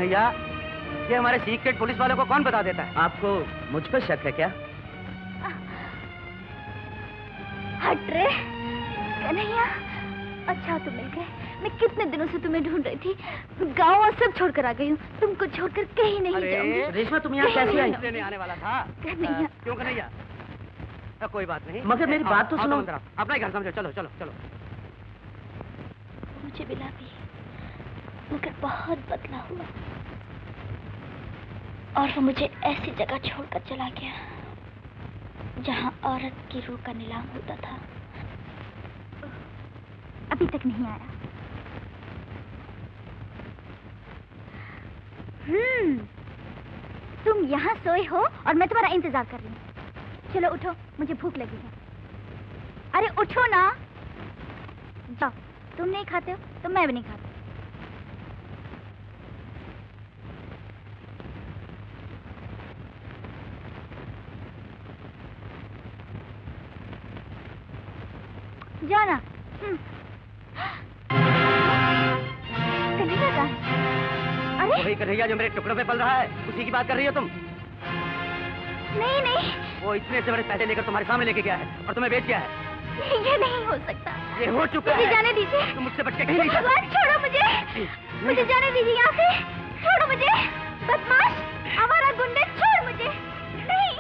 या, ये हमारे सीक्रेट पुलिस वालों को कौन बता देता है? आपको मुझ पर शक है क्या? हट रे कन्हैया, अच्छा तुम मिल गए। मैं कितने दिनों से तुम्हें ढूंढ रही थी, गांव और सब छोड़कर आ गई हूँ, तुमको छोड़कर कहीं नहीं जाऊंगी। रेशमा तुम यहाँ कैसे आई? लेने आने वाला था कन्हैया। क्यों कन्हैया? कोई बात नहीं, मगर मेरी बात तो सुनो, अपना घर समझो। चलो चलो चलो। मुझे मिला भी, मगर बहुत बदला हुआ और वो मुझे ऐसी जगह छोड़कर चला गया जहाँ औरत की रूह का नीलाम होता था। अभी तक नहीं आया। तुम यहाँ सोए हो और मैं तुम्हारा इंतजार कर रही हूँ। चलो उठो, मुझे भूख लगी है। अरे उठो ना, जाओ। तुम नहीं खाते हो तो मैं भी नहीं खाती। जाना कन्हैया का? अरे वही कन्हैया जो मेरे टुकड़ों में पल रहा है, उसी की बात कर रही हो तुम? नहीं नहीं, वो इतने से बड़े पैसे लेकर तुम्हारे सामने लेके गया है और तुम्हें बेच गया है। ये नहीं हो सकता, ये हो चुका है। जाने दीजिए, तुम मुझसे बच के कहीं नहीं जा सकते। छोड़ो मुझे, मुझे जाने दीजिए यहाँ से। छोड़ो मुझे, बदमाश आवारा गुंडे, छोड़ मुझे। नहीं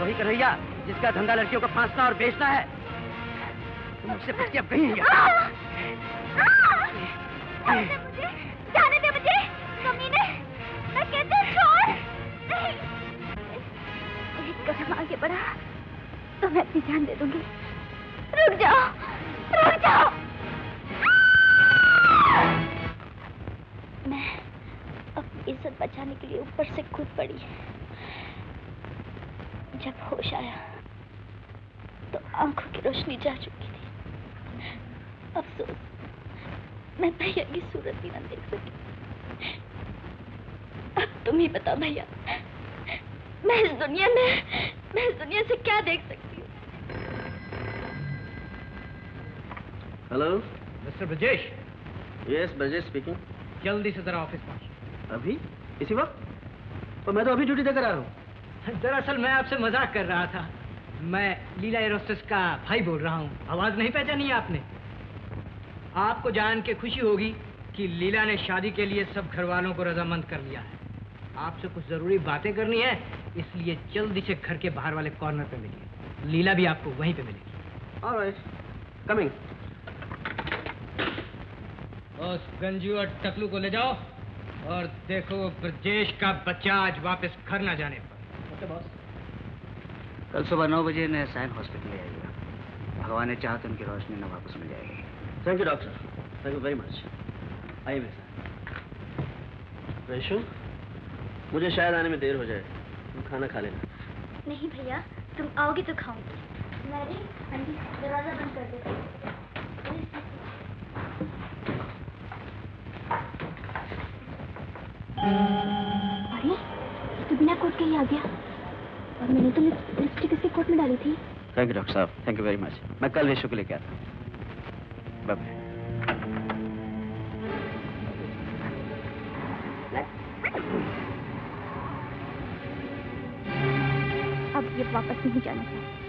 वही कन्हैया जिसका धंधा लड़कियों को फांसना और बेचना है। मुझसे बच्चे अब कहीं जाने दे मुझे, कमीने। मैं कहती हूँ छोड़। एक कदम आगे बढ़ा तो मैं अपनी जान दे दूंगी। रुक जाओ, रुक जाओ। मैं अपनी इज्जत बचाने के लिए ऊपर से कूद पड़ी। जब होश आया तो आंखों की रोशनी जा चुकी थी। अफसोस मैं भैया की सूरत भी ना देख सकी। अब तुम ही बताओ भैया, मैं इस दुनिया से क्या देख सकती हूँ? Hello mister Brajesh. Yes Brajesh speaking. जल्दी से जरा ऑफिस पहुँच। अभी इसी वक्त? मैं तो अभी ड्यूटी देकर आ रहा हूँ। दरअसल मैं आपसे मजाक कर रहा था। मैं लीला एरोस्टेस का भाई बोल रहा हूँ। आवाज नहीं पहचानी आपने? आपको जान के खुशी होगी कि लीला ने शादी के लिए सब घर वालों को रजामंद कर लिया है। आपसे कुछ जरूरी बातें करनी है, इसलिए जल्दी से घर के बाहर वाले कॉर्नर पे मिलिए। लीला भी आपको वहीं पे मिलेगी। Alright, coming. उस गंजू और टकलू को ले जाओ और देखो ब्रजेश का बच्चा आज वापस घर ना जाने पर। Okay boss. कल सुबह 9 बजे ने साइन हॉस्पिटल ले आइएगा। भगवान ने चाहा तो उनकी रोशनी ना वापस मिल जाएगी। Thank you doctor, thank you very much. आइए मेरे साथ। रेशु, मुझे शायद आने में देर हो जाए, तुम खाना खा लेना। नहीं भैया, तुम आओगे तो खाओगे। मैरी आंटी, दरवाजा बंद कर दो। अरे तो बिना कोट के ही आ गया, और मैंने तो लिपस्टिक इसके कोट में डाली थी। थैंक यू डॉक्टर साहब, थैंक यू वेरी मच। मैं कल रेशो के लेके आता हूँ। Bye bye. अब ये वापस नहीं जाना चाहिए।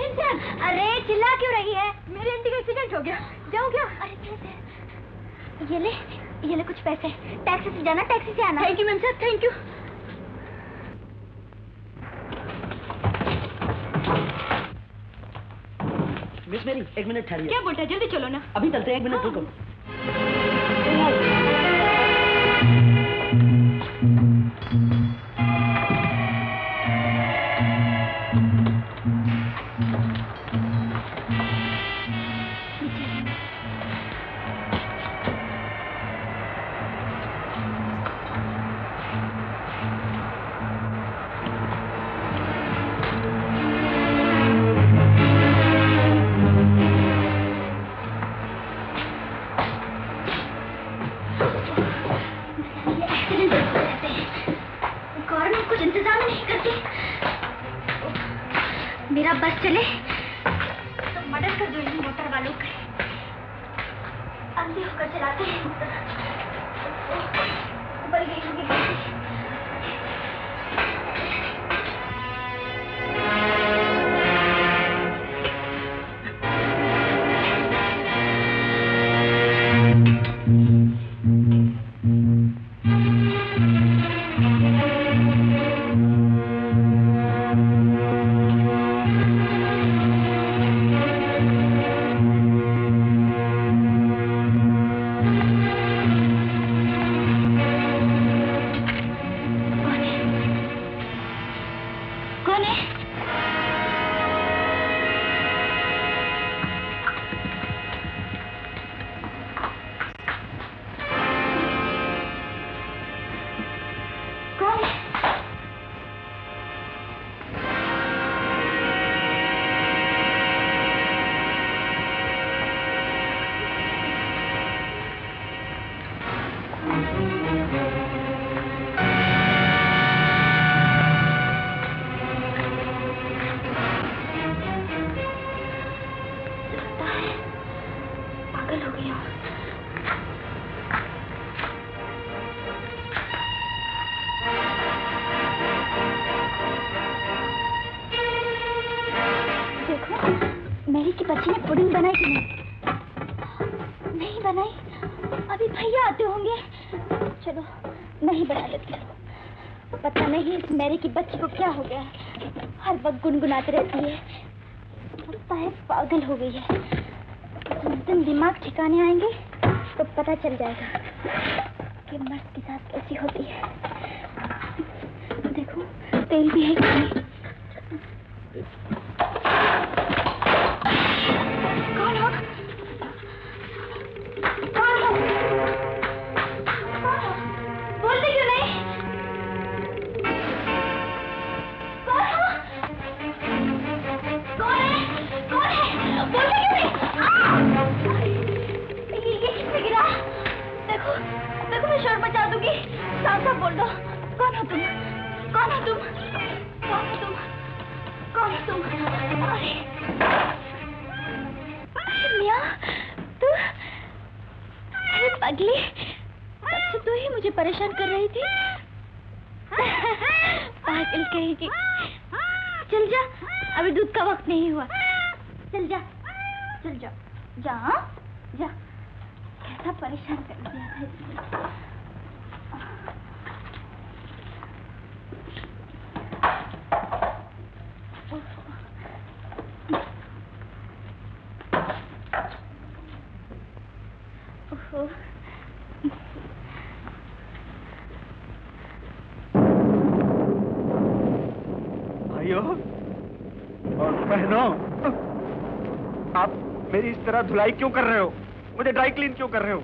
इंसान, अरे चिल्ला क्यों रही है? मेरे आंटी का एक्सीडेंट हो गया, जाऊँ क्या? अरे ये ले कुछ पैसे, टैक्सी से जाना टैक्सी से आना। थैंक यू मैम साहब, थैंक यू। मिस मेरी एक मिनट ठहरिए। क्या बोलता है, जल्दी चलो ना। अभी चलते हैं, एक मिनट रुको। गुनगुनाते रहती है, लगता है पागल हो गई है। जिस दिन दिमाग ठिकाने आएंगे तो पता चल जाएगा कि मर्द के साथ कैसी होती है। देखो तेल भी है कि नहीं। आप धुलाई क्यों कर रहे हो? मुझे ड्राई क्लीन क्यों कर रहे हो?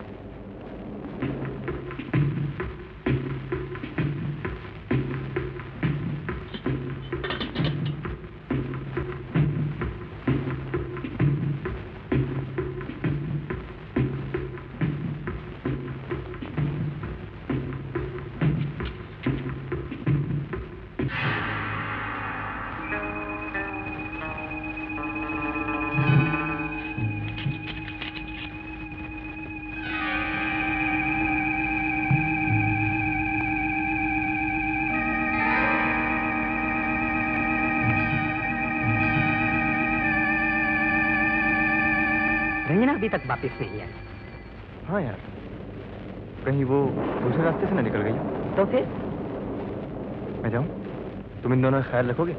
अभी तक वापस नहीं आई। हाँ यार, कहीं वो दूसरे रास्ते से ना निकल गई। तो फिर मैं जाऊं, तुम इन दोनों का ख्याल रखोगे?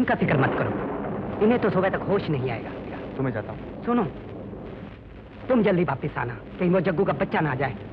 इनका फिक्र मत करो, इन्हें तो सुबह तक होश नहीं आएगा। तो मैं जाता हूँ। सुनो, तुम जल्दी वापस आना, कहीं वो जग्गू का बच्चा ना आ जाए।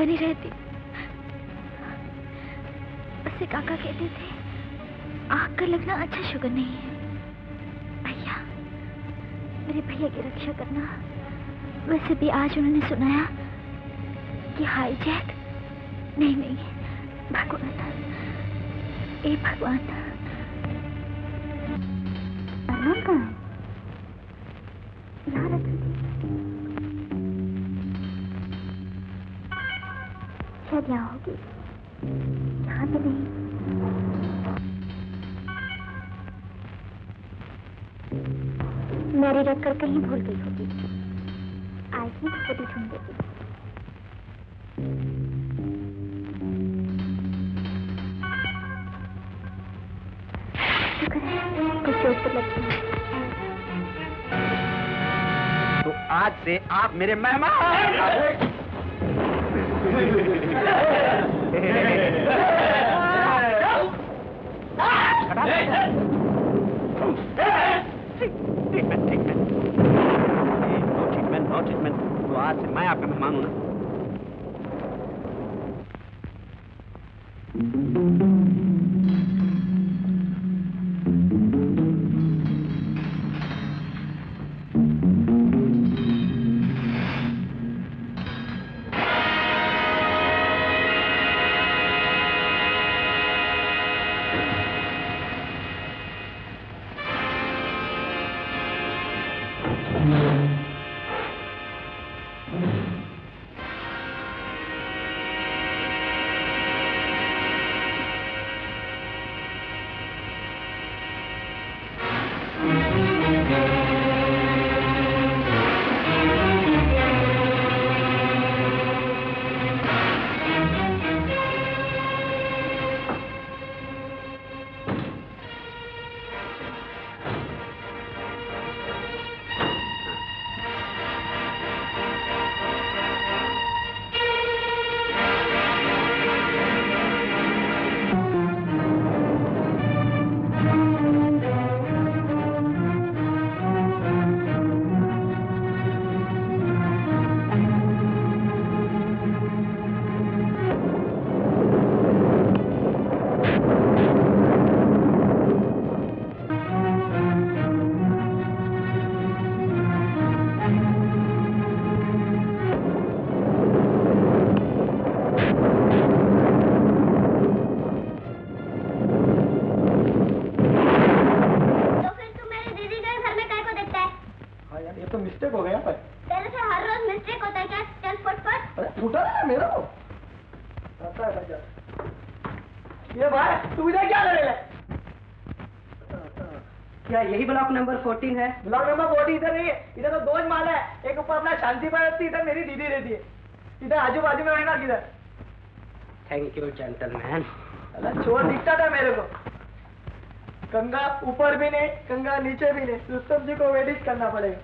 बनी रहती। उससे काका कहते थे आग का लगना अच्छा शुगर नहीं है। भैया, मेरे भैया की रक्षा करना। वैसे भी आज उन्होंने सुनाया कि हाईजैक। नहीं नहीं, भगवान, ए भगवान, कहीं भूल गई होगी। आज ही खुद ही ढूंढ देती। पर लगती है। तो आज से आप मेरे मेहमान। No treatment. तो आज से मैं आपका मेहमान हूँ ना। है ब्लॉक नंबर 14 इधर नहीं है, इधर तो दो माला है, एक ऊपर अपना शांति रहती है, इधर मेरी दीदी रहती है, इधर आजू बाजू में रहना किधर। Thank you gentleman. अरे चोर दिखता था मेरे को, गंगा ऊपर भी नहीं गंगा नीचे भी नहीं, रुस्तम जी को वेडिट करना पड़ेगा।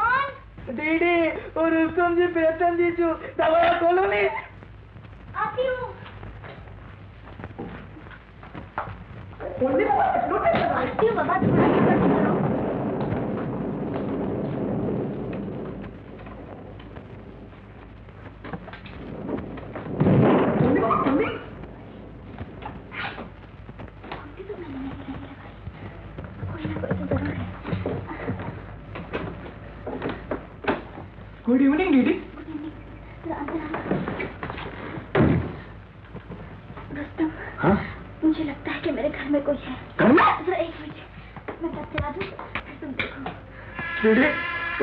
कौन दीदी और रुस्तम जी, प्रेतम जी जो दरवाजा खोलो नहीं आती हूँ। बाबा गुड इवनिंग दीदी। रुस्तम, हाँ मुझे लगता है कि मेरे घर में कोई है। घर में? एक मिनट दीदी,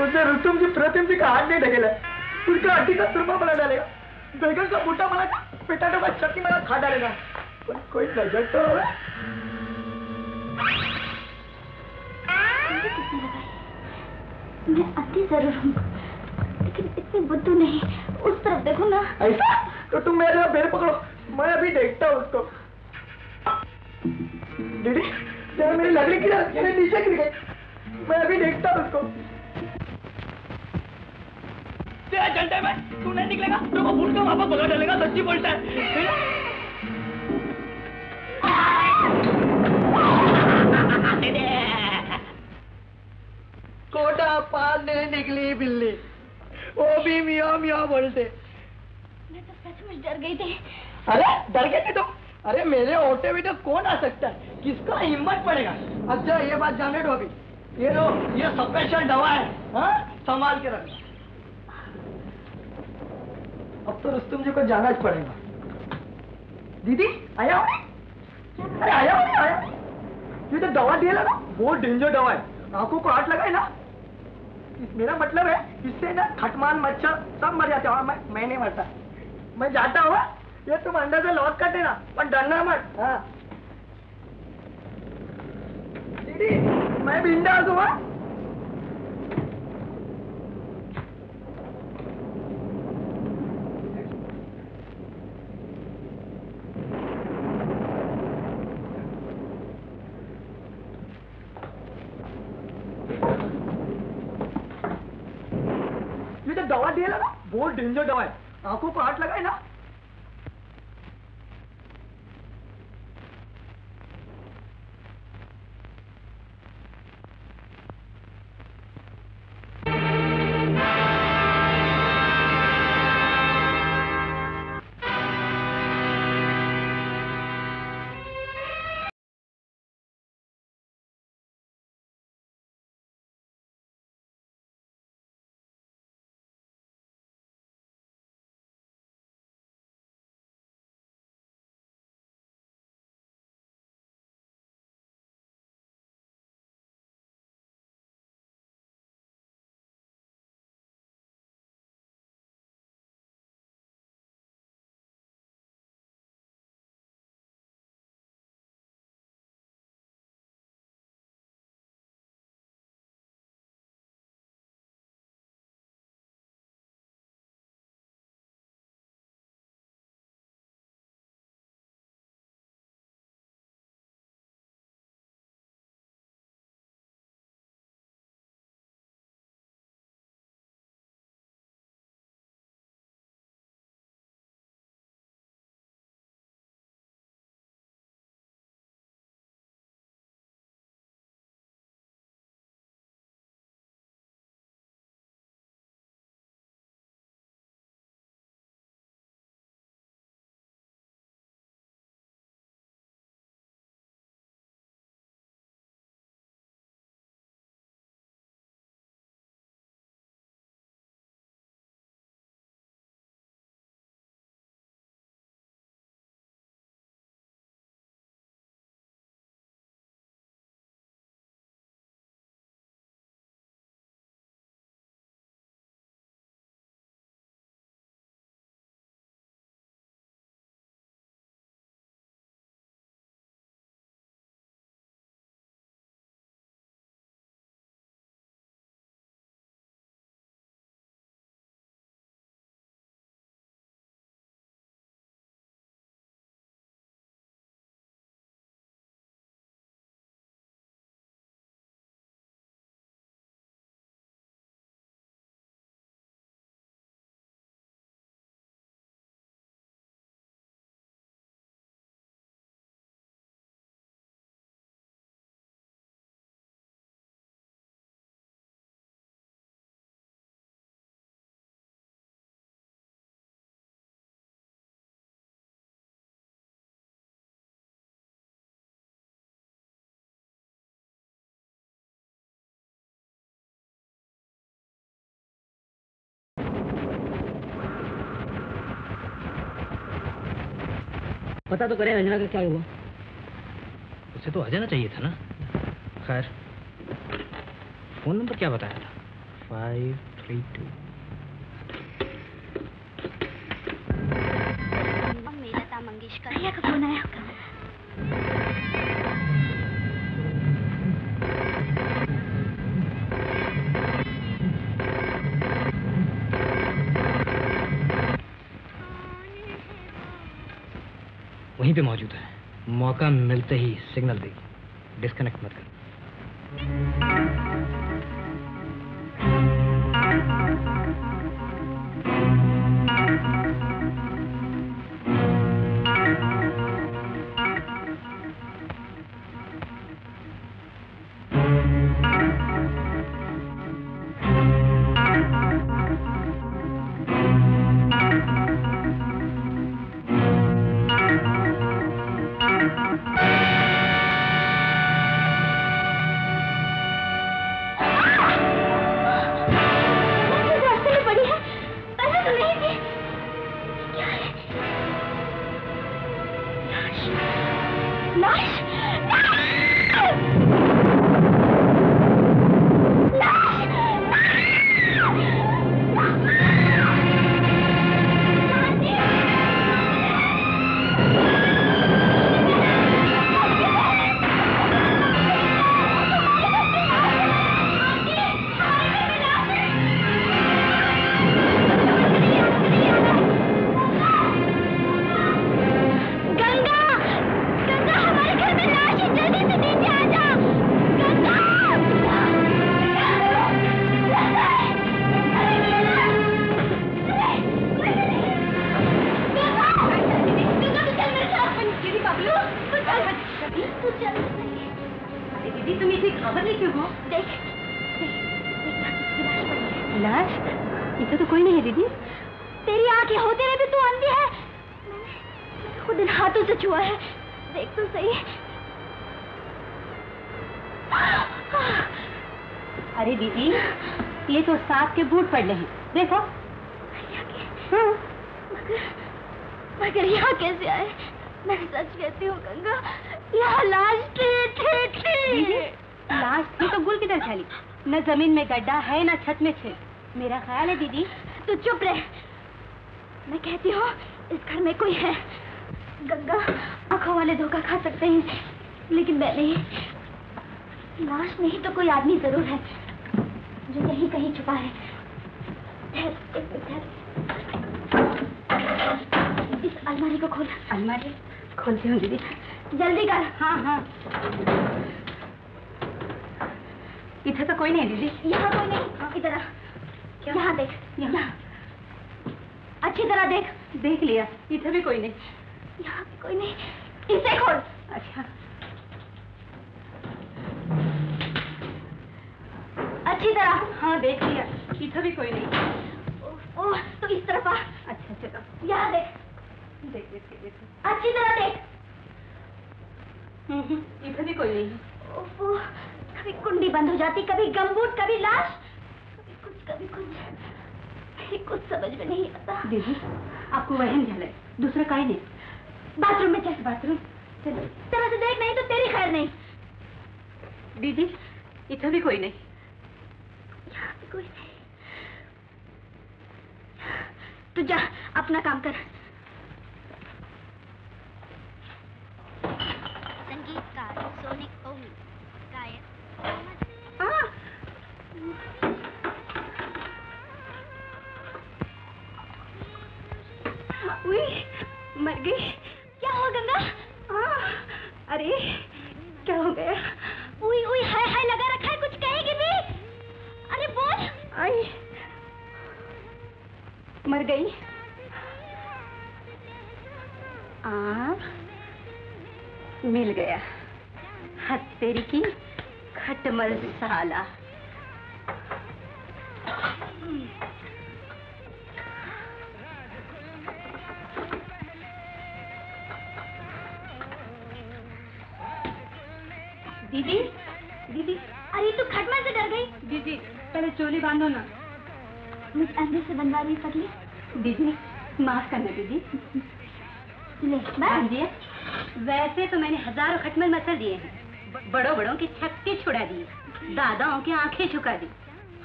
उसने रुस्तम जी प्रतिम जी का हाथ नहीं ढकेला, उसका हड्डी का सुरमा बना डालेगा, बैगन का बूटा बनाकर पिटाटो का चटनी बना खा डालेगा, पर कोई नजर तो है। मैं अति जरूर हूँ, लेकिन इतनी बुद्धू नहीं। उस तरफ देखो ना। ऐसा तो तुम मेरे पैर पकड़ो, मैं अभी देखता हूँ उसको। दीदी जरा मेरी लकड़ी गिरा, मेरे नीचे गिर गई, मैं अभी देखता हूँ उसको। तेरा घंटे में तू नहीं निकलेगा तो वो भूल कर वापस भगा डालेगा। सच्ची बोलता है। कोटा पार नहीं निकली बिल्ली, वो भी मियाँ मियाँ बोलते। मैं तो सच में डर गई थी। अरे डर गई थी तो, अरे मेरे ओटे में तो कौन आ सकता है, किसका हिम्मत पड़ेगा। अच्छा ये बात जाने दो, अभी ये लो, ये स्पेशल दवा है, हाँ संभाल के रख। अब तो रुस्तम जी को जाना ही पड़ेगा। दीदी आया हो? अरे आया ये तो दवा दे लगा, बहुत डेंजर दवा है, आंखों को हाथ लगाए ना। मेरा मतलब है इससे ना खटमान मच्छर सब मर जाते हैं, और मैं नहीं मरता। मैं जाता हुआ ये तुम अंदर से लॉक कर देना, पर डरना मत। हाँ दीदी मैं बिंदास हुआ। दवा दे लगा, बहुत डेंजर दवा है, आंखों को हाथ लगाए ना। पता तो करें अंजना का क्या हुआ? उसे तो आ जाना चाहिए था ना। खैर, फोन नंबर क्या बताया था? 532। मेरा लता मंगेशकर भैया का फोन आया पे मौजूद है, मौका मिलते ही सिग्नल देगी, डिस्कनेक्ट मत कर। खबर नहीं क्यों हो? देख, लाश इधर तो कोई नहीं है दीदी। तेरी आंखें होते हुए भी तू अंधी है। मैंने खुद इन हाथों से छुआ है, देख तो सही। अरे दीदी, ये तो सांप के बूट पड़े हैं, देखो। मगर यहाँ कैसे आए? मैं सच कहती हूँ गंगा, यहाँ लाश थी। लाश थी तो गुल किधर खाली? न जमीन में गड्ढा है, न छत में छेद। मेरा ख्याल है दीदी, तू चुप रह। मैं कहती हूँ इस घर में कोई है। गंगा, आंखों वाले धोखा खा सकते हैं, लेकिन मैं नहीं। लाश नहीं तो कोई आदमी जरूर है जो कहीं कहीं छुपा है। इस अलमारी को खोल। अलमारी खोलती हूँ दीदी, जल्दी कर। हाँ, इधर तो कोई नहीं दीदी। यहाँ कोई नहीं। इधर आ, यहाँ देख। यहाँ अच्छी तरह देख। देख लिया, इधर भी कोई नहीं, यहाँ भी कोई नहीं। इसे खोल। अच्छा, अच्छी तरह। हाँ, देख लिया, इधर भी कोई नहीं। ओ, तो इस तरफ आ। अच्छा चलो, यहाँ देख। देख अच्छी तरह देख। इधर भी कोई नहीं। ओफो, कभी कुंडी बंद हो जाती, कभी गमबूट, कभी लाश, कभी कुछ समझ में नहीं आता। दीदी, आपको वहम झल है, दूसरा कहीं नहीं। बाथरूम में चल। बाथरूम चलो, तरह से देख, नहीं तो तेरी खैर नहीं। दीदी, इधर भी कोई नहीं, यहाँ भी कोई नहीं। तू जा, अपना काम कर। संगीतकार सोनिक ओम, गायक। मर गई। क्या हो गंगा? अरे क्या हो गया? उई, हाय हाय लगा रखा है, कुछ कहेगी भी? अरे बोल। आई मर गई। मिल गया। हद तेरी की, खट मर्द साला। दीदी, दीदी। अरे तू खटमल से डर गई? दीदी, पहले चोली बांधो ना। मुझ अंदर से बंधवा रही पगली। दीदी, माफ करना दीदी। ले बांध दिया। वैसे तो मैंने हजारों खटमल मसल दिए हैं, बड़ों की छक्के छुड़ा दिए, दादाओं की आंखें झुका दी।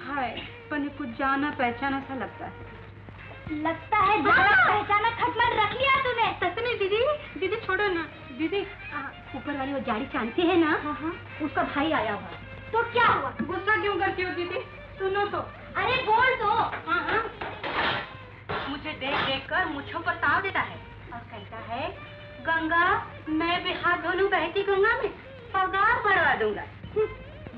हाय, पर कुछ जाना पहचाना सा लगता है। लगता है जाना पहचाना खटमल रख लिया तूने। सच में दीदी। दीदी छोड़ो ना। दीदी, ऊपर वाली वो जाड़ी चांदी है ना, उसका भाई आया हुआ। तो क्या हुआ? गुस्सा क्यों करती हो दीदी? सुनो तो। अरे बोल दो। मुझे देख कर मुझों पर ताव देता है और कहता है, गंगा मैं बिहार धोलू बहती गंगा में, पगार बढ़वा दूंगा।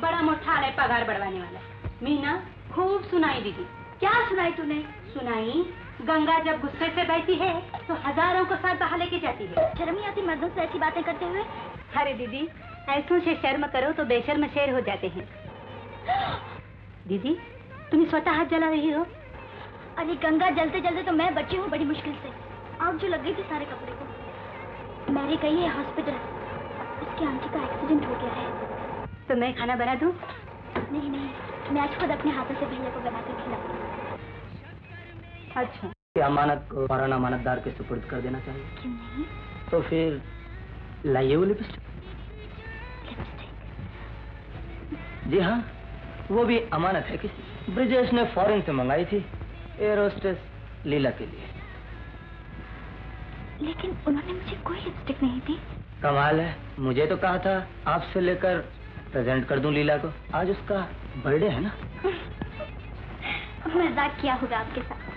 बड़ा मोटा है पगार बढ़वाने वाला। मीना, खूब सुनाई दीदी। क्या सुनाई तूने? सुनाई, गंगा जब गुस्से से बहती है तो हजारों को साथ बहा लेके जाती है। शर्म नहीं आती मर्दों से ऐसी बातें करते हुए? अरे दीदी, ऐसों से शर्म करो तो बेशर्म शेर हो जाते हैं। दीदी, तुम स्वतः हाथ जला रही हो। अरे गंगा, जलते जलते तो मैं बची हूँ बड़ी मुश्किल से। आग जो लग गई थी सारे कपड़े को। मैंने कही है हॉस्पिटल, उसकी आंटी का एक्सीडेंट हो गया है। तो मैं खाना बना दूं? नहीं, मैं आज खुद अपने हाथों से भैया को बनाकर खिलाऊंगी। अच्छा, क्या अमानत को मौलाना अमानतदार के सुपुर्द कर देना चाहिए? क्यों नहीं? तो फिर लाइए वो लिपस्टिक। जी हाँ, वो भी अमानत है किसी। ब्रिजेश ने फॉरेन से मंगाई थी, एयरहोस्टेस लीला के लिए। लेकिन उन्होंने मुझे कोई लिपस्टिक नहीं दी। कमाल है, मुझे तो कहा था आपसे लेकर प्रेजेंट कर दूं लीला को। आज उसका बर्थडे है ना। मजाक किया होगा आपके साथ,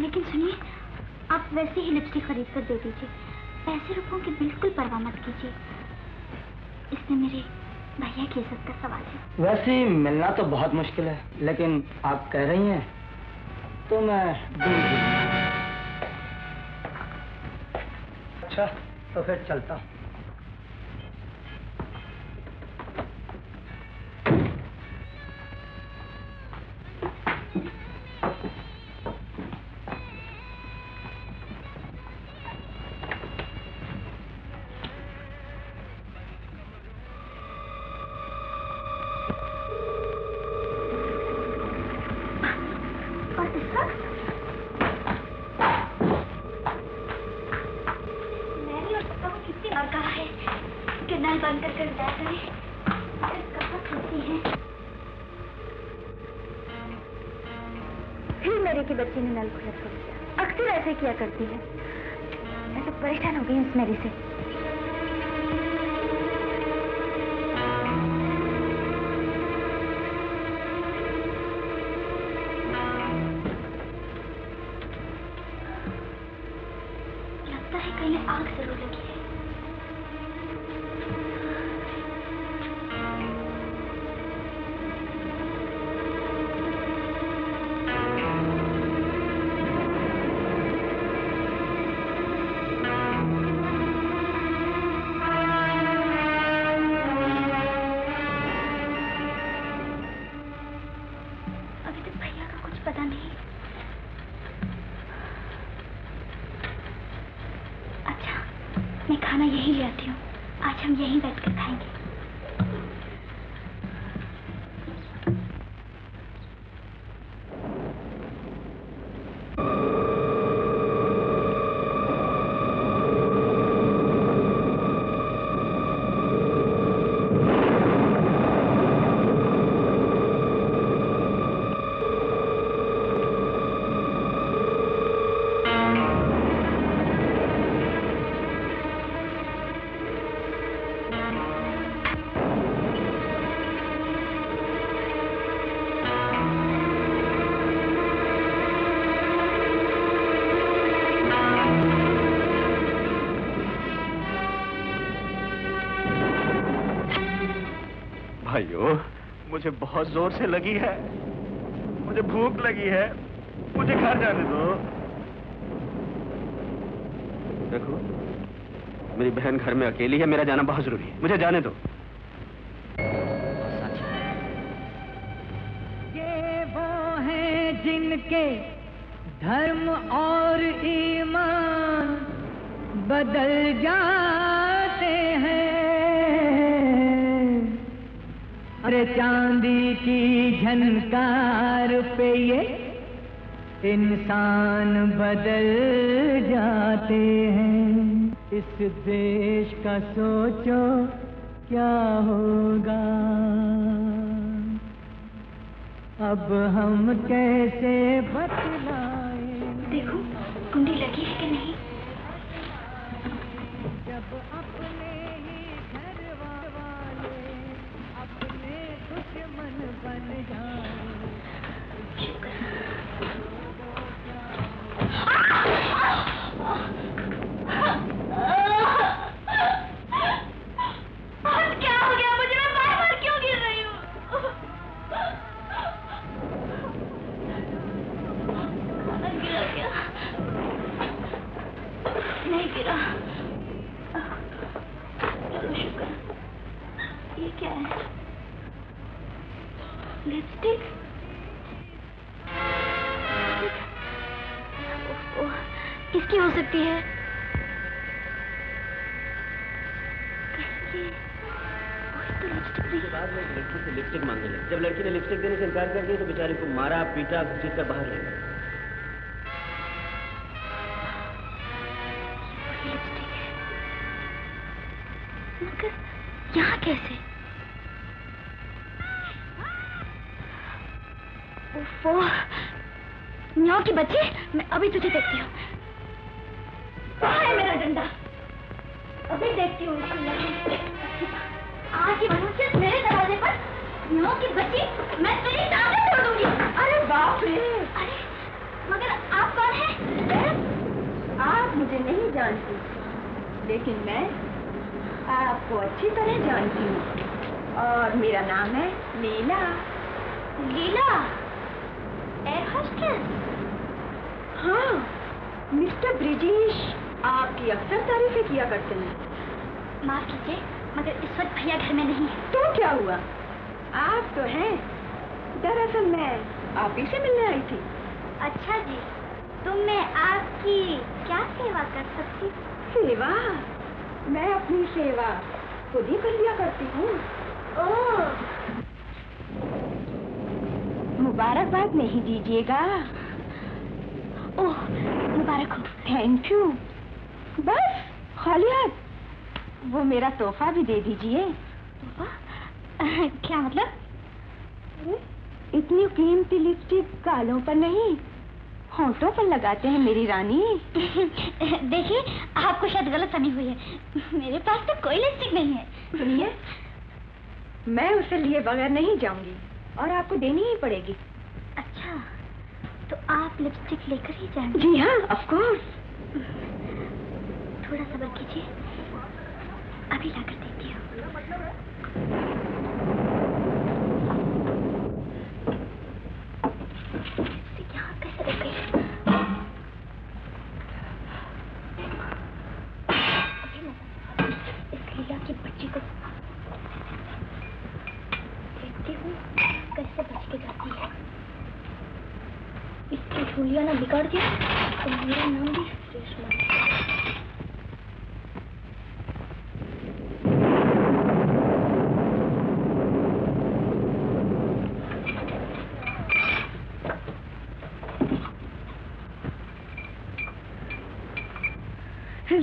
लेकिन सुनिए, आप वैसे ही लिपस्टिक खरीद कर दे दीजिए। पैसे रुपयों की बिल्कुल परवाह मत कीजिए, इसमें मेरे भैया की इज्जत का सवाल है। वैसे मिलना तो बहुत मुश्किल है, लेकिन आप कह रही हैं तो मैं। तो फिर चलता हूं। बंद कर कर फिर मेरे की बच्ची ने नल खुला छोड़ दिया। अक्सर ऐसे किया करती है। मैं तो परेशान हो गई उस मेरी से। मुझे बहुत जोर से लगी है, मुझे भूख लगी है, मुझे घर जाने दो। देखो, मेरी बहन घर में अकेली है, मेरा जाना बहुत जरूरी है, मुझे जाने दो। ये वो हैं जिनके धर्म और ईमान बदल जाते हैं। अरे चांदी की झनकार पे ये इंसान बदल जाते हैं। इस देश का सोचो क्या होगा, अब हम कैसे बतलाएं। देखो कुंडी लगी है कि नहीं। जब अपने मन बन क्या हो गया मुझे, मैं बार-बार क्यों गिर रही हूँ। गिरा क्या? नहीं गिरा। शुक्र। ये क्या है? लिपस्टिक? किसकी हो सकती है? तो लिपस्टिक नहीं। बाद में लड़की से लिपस्टिक मांगे लगे। जब लड़की ने लिपस्टिक देने से इनकार कर दिया तो बेचारे को मारा पीटा घसीट कर बाहर ले गए। लिपस्टिक है, मगर यहाँ कैसे? न्यों की बच्ची, मैं अभी तुझे देखती हूँ। कहाँ है मेरा डंडा? अभी देखती हूँ। आज ही बनूँ सिर्फ मेरे दरवाजे पर। न्यों की बच्ची, मैं तेरी टांगे तोड़ दूँगी। अरे बाप रे! अरे मगर आप कौन हैं? आप मुझे नहीं जानती, लेकिन मैं आपको अच्छी तरह जानती हूँ। और मेरा नाम है लीला। Leela air hostess? हाँ, मिस्टर ब्रिजेश आपकी अक्सर तारीफें किया करते हैं। माफ कीजिए, मगर इस वक्त भैया घर में नहीं है। तो क्या हुआ? आप तो हैं। दरअसल मैं आप ही से मिलने आई थी। अच्छा जी, तो मैं आपकी क्या सेवा कर सकती? सेवा? मैं अपनी सेवा खुद ही कर लिया करती हूँ। ओह, मुबारकबाद नहीं दीजिएगा। ओह, मुबारक हो। Thank you. बस खाली हाथ? वो मेरा तोहफा भी दे दीजिए। तोहफा? क्या मतलब? इतनी कीमती लिपस्टिक गालों पर नहीं, होंठों पर लगाते हैं मेरी रानी। देखिए, आपको शायद गलत समझ हुई है, मेरे पास तो कोई लिपस्टिक नहीं है। सुनिए, मैं उसे लिए बगैर नहीं जाऊंगी और आपको देनी ही पड़ेगी। अच्छा, तो आप लिपस्टिक लेकर ही जाएंगे? जी हाँ, ऑफ कोर्स। थोड़ा सब्र कीजिए, अभी लाकर देती हूँ। यहाँ कैसे रख गई? इस लीला की बच्ची को देखती हूँ कैसे बच के जाती है। इसकी झूलिया ना बिगाड़ दिया तो मेरा नाम भी रेशमा।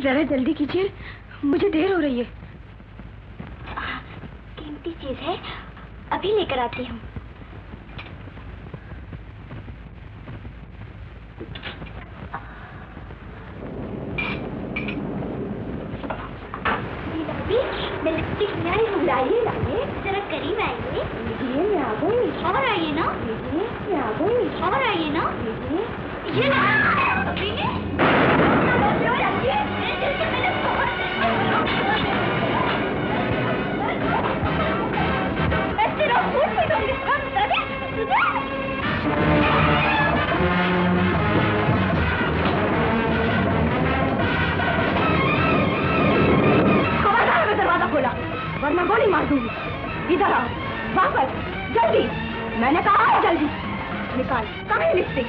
जरा जल्दी कीजिए, मुझे देर हो रही है। कीमती चीज है, अभी लेकर आती हूँ। जरा करीब आइए। मैं आ गई। और आइए ना। मैं आ गई। और आइए ना। ये ना। दरवाजा खोला वरना गोली मार दूंगी। इधर आओ, वापस, जल्दी। मैंने कहा जल्दी। निकाल, कहाँ लिपस्टिक?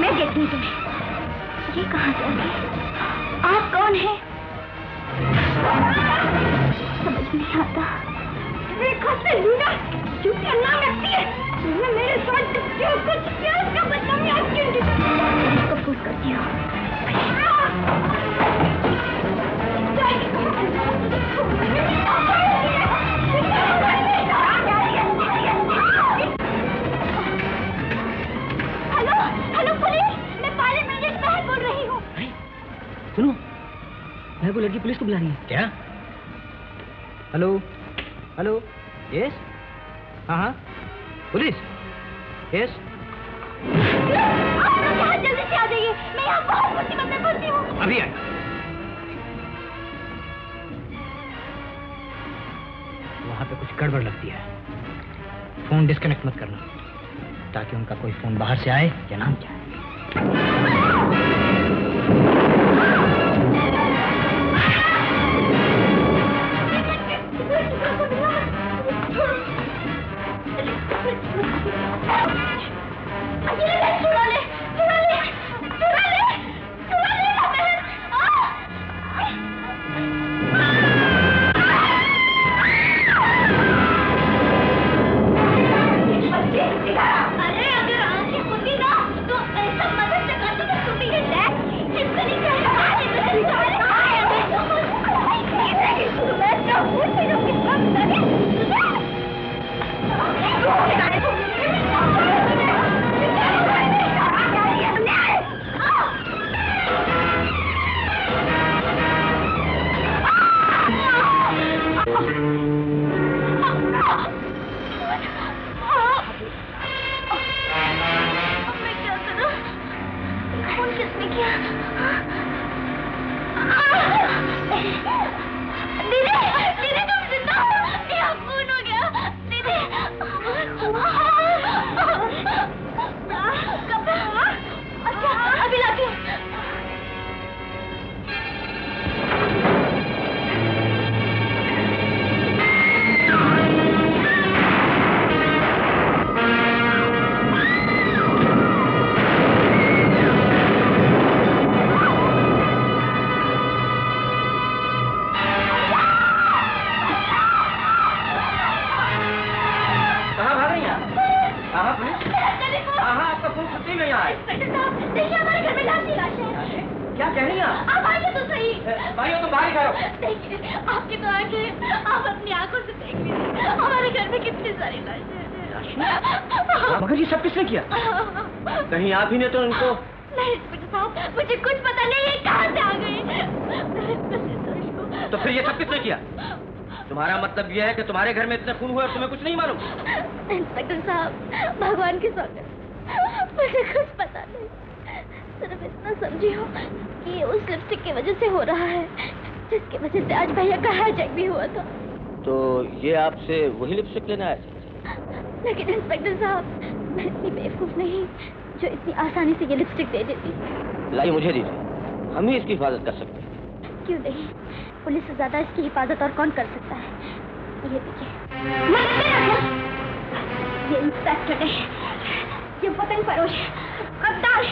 मैं देखती तुम्हें। ये कहाँ जाएगी? आप कौन है? समझ नहीं आता। लीना चुपचाप नाम रखती है। तुमने मेरे साथ क्यों कुछ किया? उसका बदनामी आज क्यों की? इसको फोन करती हूँ। हेलो हेलो पुलिस, मैं पायलट मेजर साहब बोल रही हूँ। सुनो, मैं वो लड़की पुलिस को बुला रही है। क्या? Hello hello. यस, हाँ हाँ, पुलिस। यस, आप लोग यहाँ जल्दी से आ जाइए, मैं यहाँ बहुत मुसीबत में फंसी हूँ। अभी आए। वहाँ पे कुछ गड़बड़ लगती है। फोन डिस्कनेक्ट मत करना, ताकि उनका कोई फोन बाहर से आए या ना जाए। भाइयों तुम बाहर करो। देखिए आपकी तो आंखें, आप अपनी आंखों से देख लीजिए हमारे घर में कितनी सारी लाशें। मगर ये सब किसने किया? कहीं आप ही ने तो उनको? नहीं साहब, मुझे कुछ पता नहीं है कहाँ से आ गए। तो फिर ये सब किसने किया? तुम्हारा मतलब यह है कि तुम्हारे घर में इतने खून हुए और तुम्हें कुछ नहीं मालूम? इंस्पेक्टर साहब भगवान की सौगात मुझे कुछ पता नहीं, सिर्फ इतना समझी हो कि ये उस लिपस्टिक की वजह से हो रहा है जिसकी वजह से आज भैया का हैजैक भी हुआ था। तो ये आपसे वही लिपस्टिक लेना है? लेकिन इंस्पेक्टर साहब मैं इतनी बेवकूफ नहीं जो इतनी आसानी से ये लिपस्टिक दे देती। लाइए मुझे दीजिए, हम ही इसकी हिफाजत कर सकते हैं। क्यों नहीं, पुलिस से ज्यादा इसकी हिफाजत और कौन कर सकता है। ये देखिए इंस्पेक्टर है, ये वतन फरोश गद्दार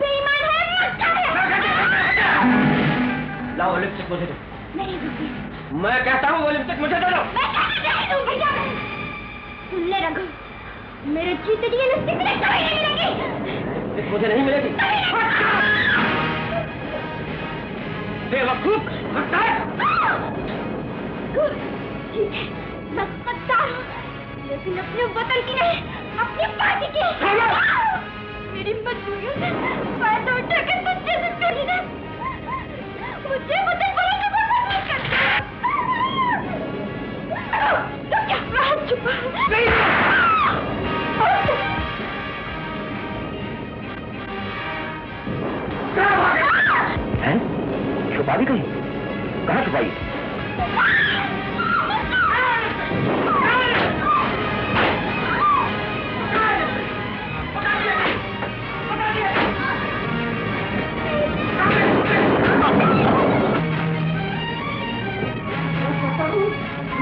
बेईमान है, मक्कार है। लाओ लिपस्टिक मुझे दो। नहीं रुकिए, मैं कहता हूँ वो लिपस्टिक मुझे दो। मैं नहीं दूंगी। सुन ले रघु, मेरे जीते जी लिपस्टिक मुझे नहीं मिलेगी। मुझे नहीं मिलेगी बेवकूफ। ठीक है मैं समझता हूँ, लेकिन अपने वतन की नहीं अपनी पार्टी की। मेरी मजबूरी फायदा उठाकर तुझे जिंदगी ना मुझे वतन वालों को बर्बाद नहीं करता। तो क्या राज छुपा? हैं छुपा भी कहीं? कहाँ छुपाई?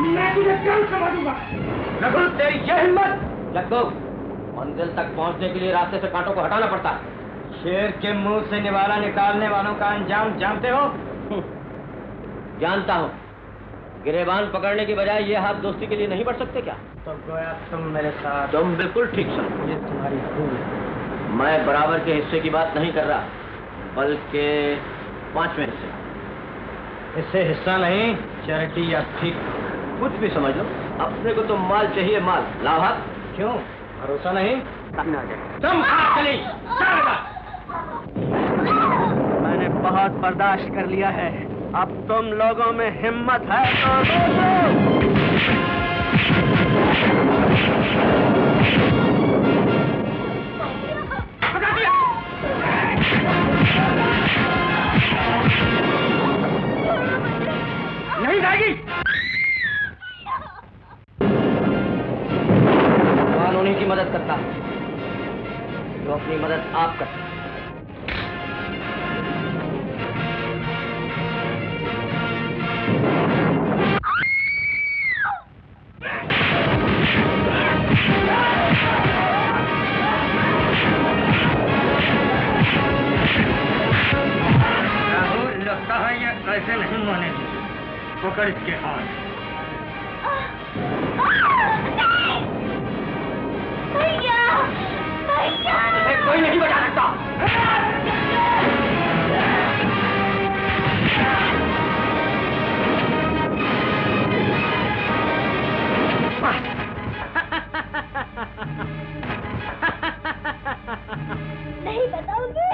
मैं तुझे कल समझा दूंगा। रघु तेरी ये हिम्मत! रघु मंजिल तक पहुंचने के लिए रास्ते से कांटों को हटाना पड़ता है। शेर के मुंह से निवाला निकालने वालों का अंजाम जानते हो? जानता हूँ। गिरेबान पकड़ने के बजाय ये हाथ दोस्ती के लिए नहीं बढ़ सकते क्या? तो गोया तुम मेरे साथ। तुम बिल्कुल ठीक समझो। ये तुम्हारी भूल है। मैं बराबर के हिस्से की बात नहीं कर रहा बल्कि पांचवें हिस्से। इससे हिस्सा नहीं, चैरिटी या ठीक कुछ भी समझ लो। अपने को तो माल चाहिए, माल लाभ। क्यों भरोसा नहीं? तुम मैंने बहुत बर्दाश्त कर लिया है, अब तुम लोगों में हिम्मत है तो नहीं जाएगी। कानूनी की मदद करता है तो अपनी मदद आप करते हैं। लगता है ये ऐसे नहीं माने, पकड़ इसके हाथ। भैया भैया तुझे कोई नहीं बचा सकता। नहीं बताऊंगी।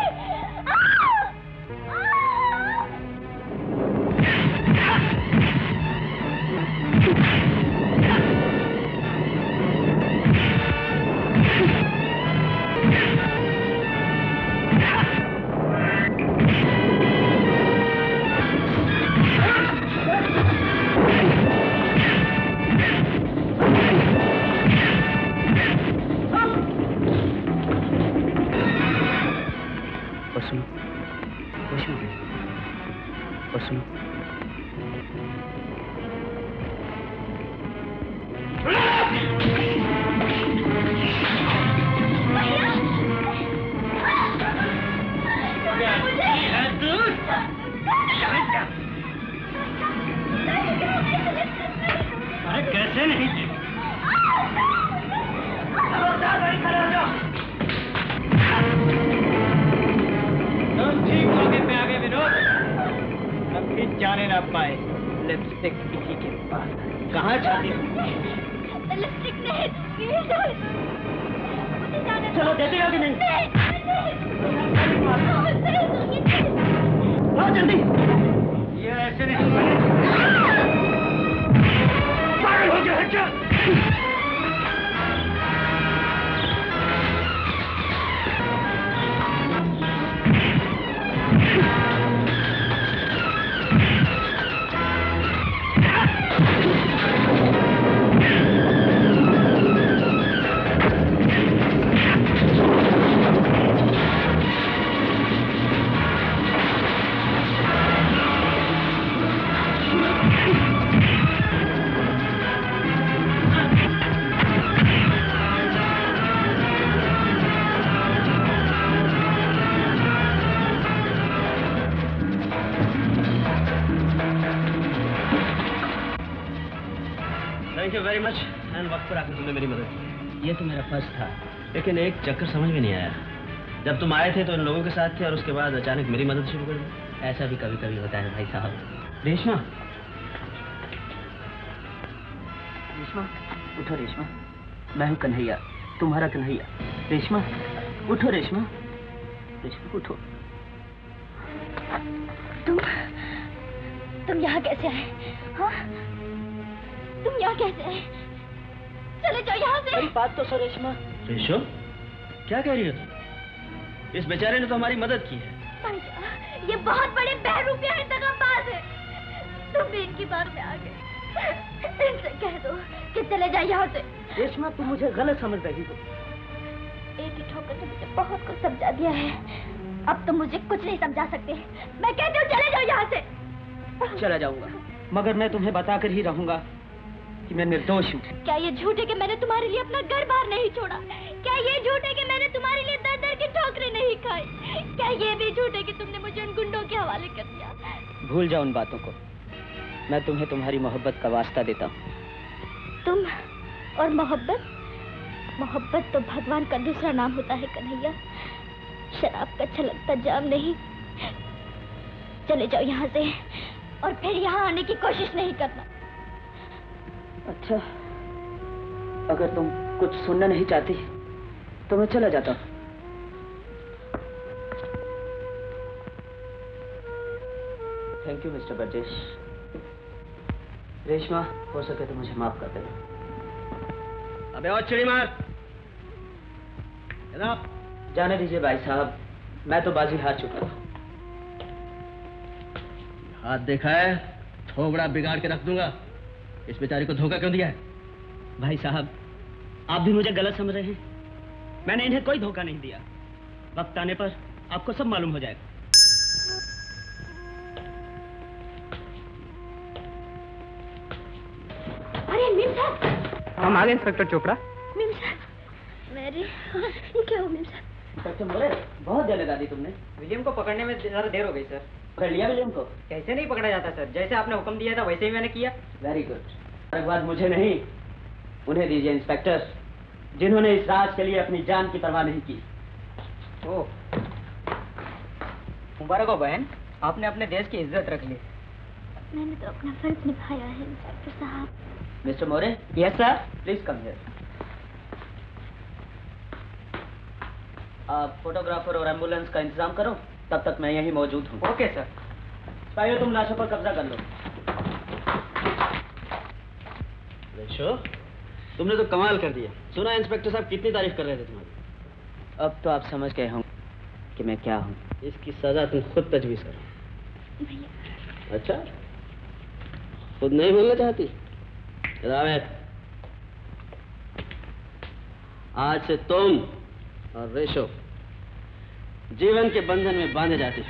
तुम ठीक होगे मैं आगे विनोद। जाने ना पाए। लिपस्टिक किसी के पास कहाँ जाती है? लिपस्टिक नहीं, ये जाने चलो देते हो कि नहीं? नहीं। आओ जल्दी। ये ऐसे नहीं पागल हो गया क्या? वेरी मच एंड वक्त पर आकर तुमने मेरी मदद की। ये तो मेरा फर्ज था, लेकिन एक चक्कर समझ में नहीं आया। जब तुम आए थे तो इन लोगों के साथ थे और उसके बाद अचानक मेरी मदद शुरू कर दी। ऐसा भी कभी कभी होता है भाई साहब। रेशमा, रेशमा उठो। रेशमा, मैं हूँ कन्हैया, तुम्हारा कन्हैया। रेशमा उठो। रेशमा, रेशमा उठो। तुम यहाँ कैसे आए? हाँ? तुम यहाँ कैसे हैं? चले जाओ यहाँ से। बात तो सुनो रेशमा। रेशो, क्या कह रही हो तुम? इस बेचारे ने तो हमारी मदद की है। ये बहुत बड़े बहरूपिया इंतकामबाज है। तुम भी इनकी बात में आ गए। इनसे कह दो कि चले जाओ यहाँ से। रेशमा, तुम मुझे गलत समझ रही हो। एक ही ठोकर ने मुझे बहुत कुछ समझा दिया है। अब तुम मुझे कुछ नहीं समझा सकते। मैं कहती हूँ चले जाओ यहाँ से। चला जाऊंगा, मगर मैं तुम्हें बताकर ही रहूंगा कि मैं निर्दोष हूँ। क्या ये झूठ है कि मैंने तुम्हारे लिए अपना घर बार नहीं छोड़ा? क्या ये झूठ है कि मैंने तुम्हारे लिए दर दर की ठोकरें नहीं खाई? क्या ये भी झूठ है कि तुमने मुझे उन गुंडों के हवाले कर दिया? भूल जाओ उन बातों को। मैं तुम्हें तुम्हारी मोहब्बत का वास्ता देता हूँ। तुम और मोहब्बत? मोहब्बत तो भगवान का दूसरा नाम होता है कन्हैया। शराब का छलकता जाम नहीं। चले जाओ यहाँ से और फिर यहाँ आने की कोशिश नहीं करना। अच्छा, अगर तुम कुछ सुनना नहीं चाहती तो मैं चला जाता हूँ। Thank you mister Barjesh. Reshma, हो सके तो मुझे माफ कर देना। अबे और चिड़ी मार। जनाब जाने दीजिए भाई साहब, मैं तो बाजी हार चुका हूँ। हाथ देखा है, थोबड़ा बिगाड़ के रख दूंगा। इस बेचारे को धोखा क्यों दिया है? भाई साहब, आप भी मुझे गलत समझ रहे हैं। मैंने इन्हें कोई धोखा नहीं दिया। वक्त आने पर आपको सब मालूम हो जाएगा। अरे मीम साहब, हम आ गए इंस्पेक्टर चोपड़ा। मीम साहब, मेरी ये क्या हो मीम साहब? इंस्पेक्टर मोरे, बहुत जल्दबाजी तुमने। विलियम को पकड़ने में ज़रा देर हो गई सर। पकड़ लिया विलियम को? कैसे नहीं पकड़ा जाता सर, जैसे आपने हुक्म दिया था वैसे ही मैंने किया। Very good. एक बात मुझे नहीं, उन्हें दीजिए इंस्पेक्टर, जिन्होंने इस राज के लिए अपनी जान की परवाह नहीं की। ओह, मुबारक हो बहन, आपने अपने देश की इज्जत रख ली। मैंने तो अपना फर्ज निभाया है इंस्पेक्टर साहब। Mister More. Yes sir, please come here. आप फोटोग्राफर और एम्बुलेंस का इंतजाम करो, तब तक मैं यहीं मौजूद हूँ। Okay sir. भाइयों, तुम लाशों पर कब्जा कर लो। रेशो, तुमने तो कमाल कर दिया। सुना इंस्पेक्टर साहब कितनी तारीफ कर रहे थे तुम्हारी। अब तो आप समझ गए होंगे कि मैं क्या हूँ। इसकी सजा तुम खुद तजवीज़ करो। अच्छा, खुद नहीं बोलना चाहती? रावेत, आज से तुम और रेशो जीवन के बंधन में बांधे जाते हैं।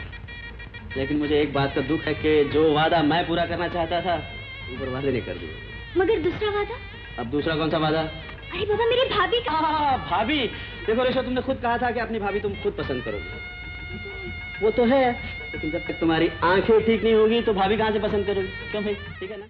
लेकिन मुझे एक बात का दुख है कि जो वादा मैं पूरा करना चाहता था ऊपर वाले ने कर दिया। मगर दूसरा वादा? अब दूसरा कौन सा वादा? अरे बाबा, मेरी भाभी का। भाभी? देखो रेशो, तुमने खुद कहा था कि अपनी भाभी तुम खुद पसंद करोगे। वो तो है, लेकिन जब तक तुम्हारी आंखें ठीक नहीं होगी तो भाभी कहाँ से पसंद करोगी? क्यों भाई, ठीक है ना?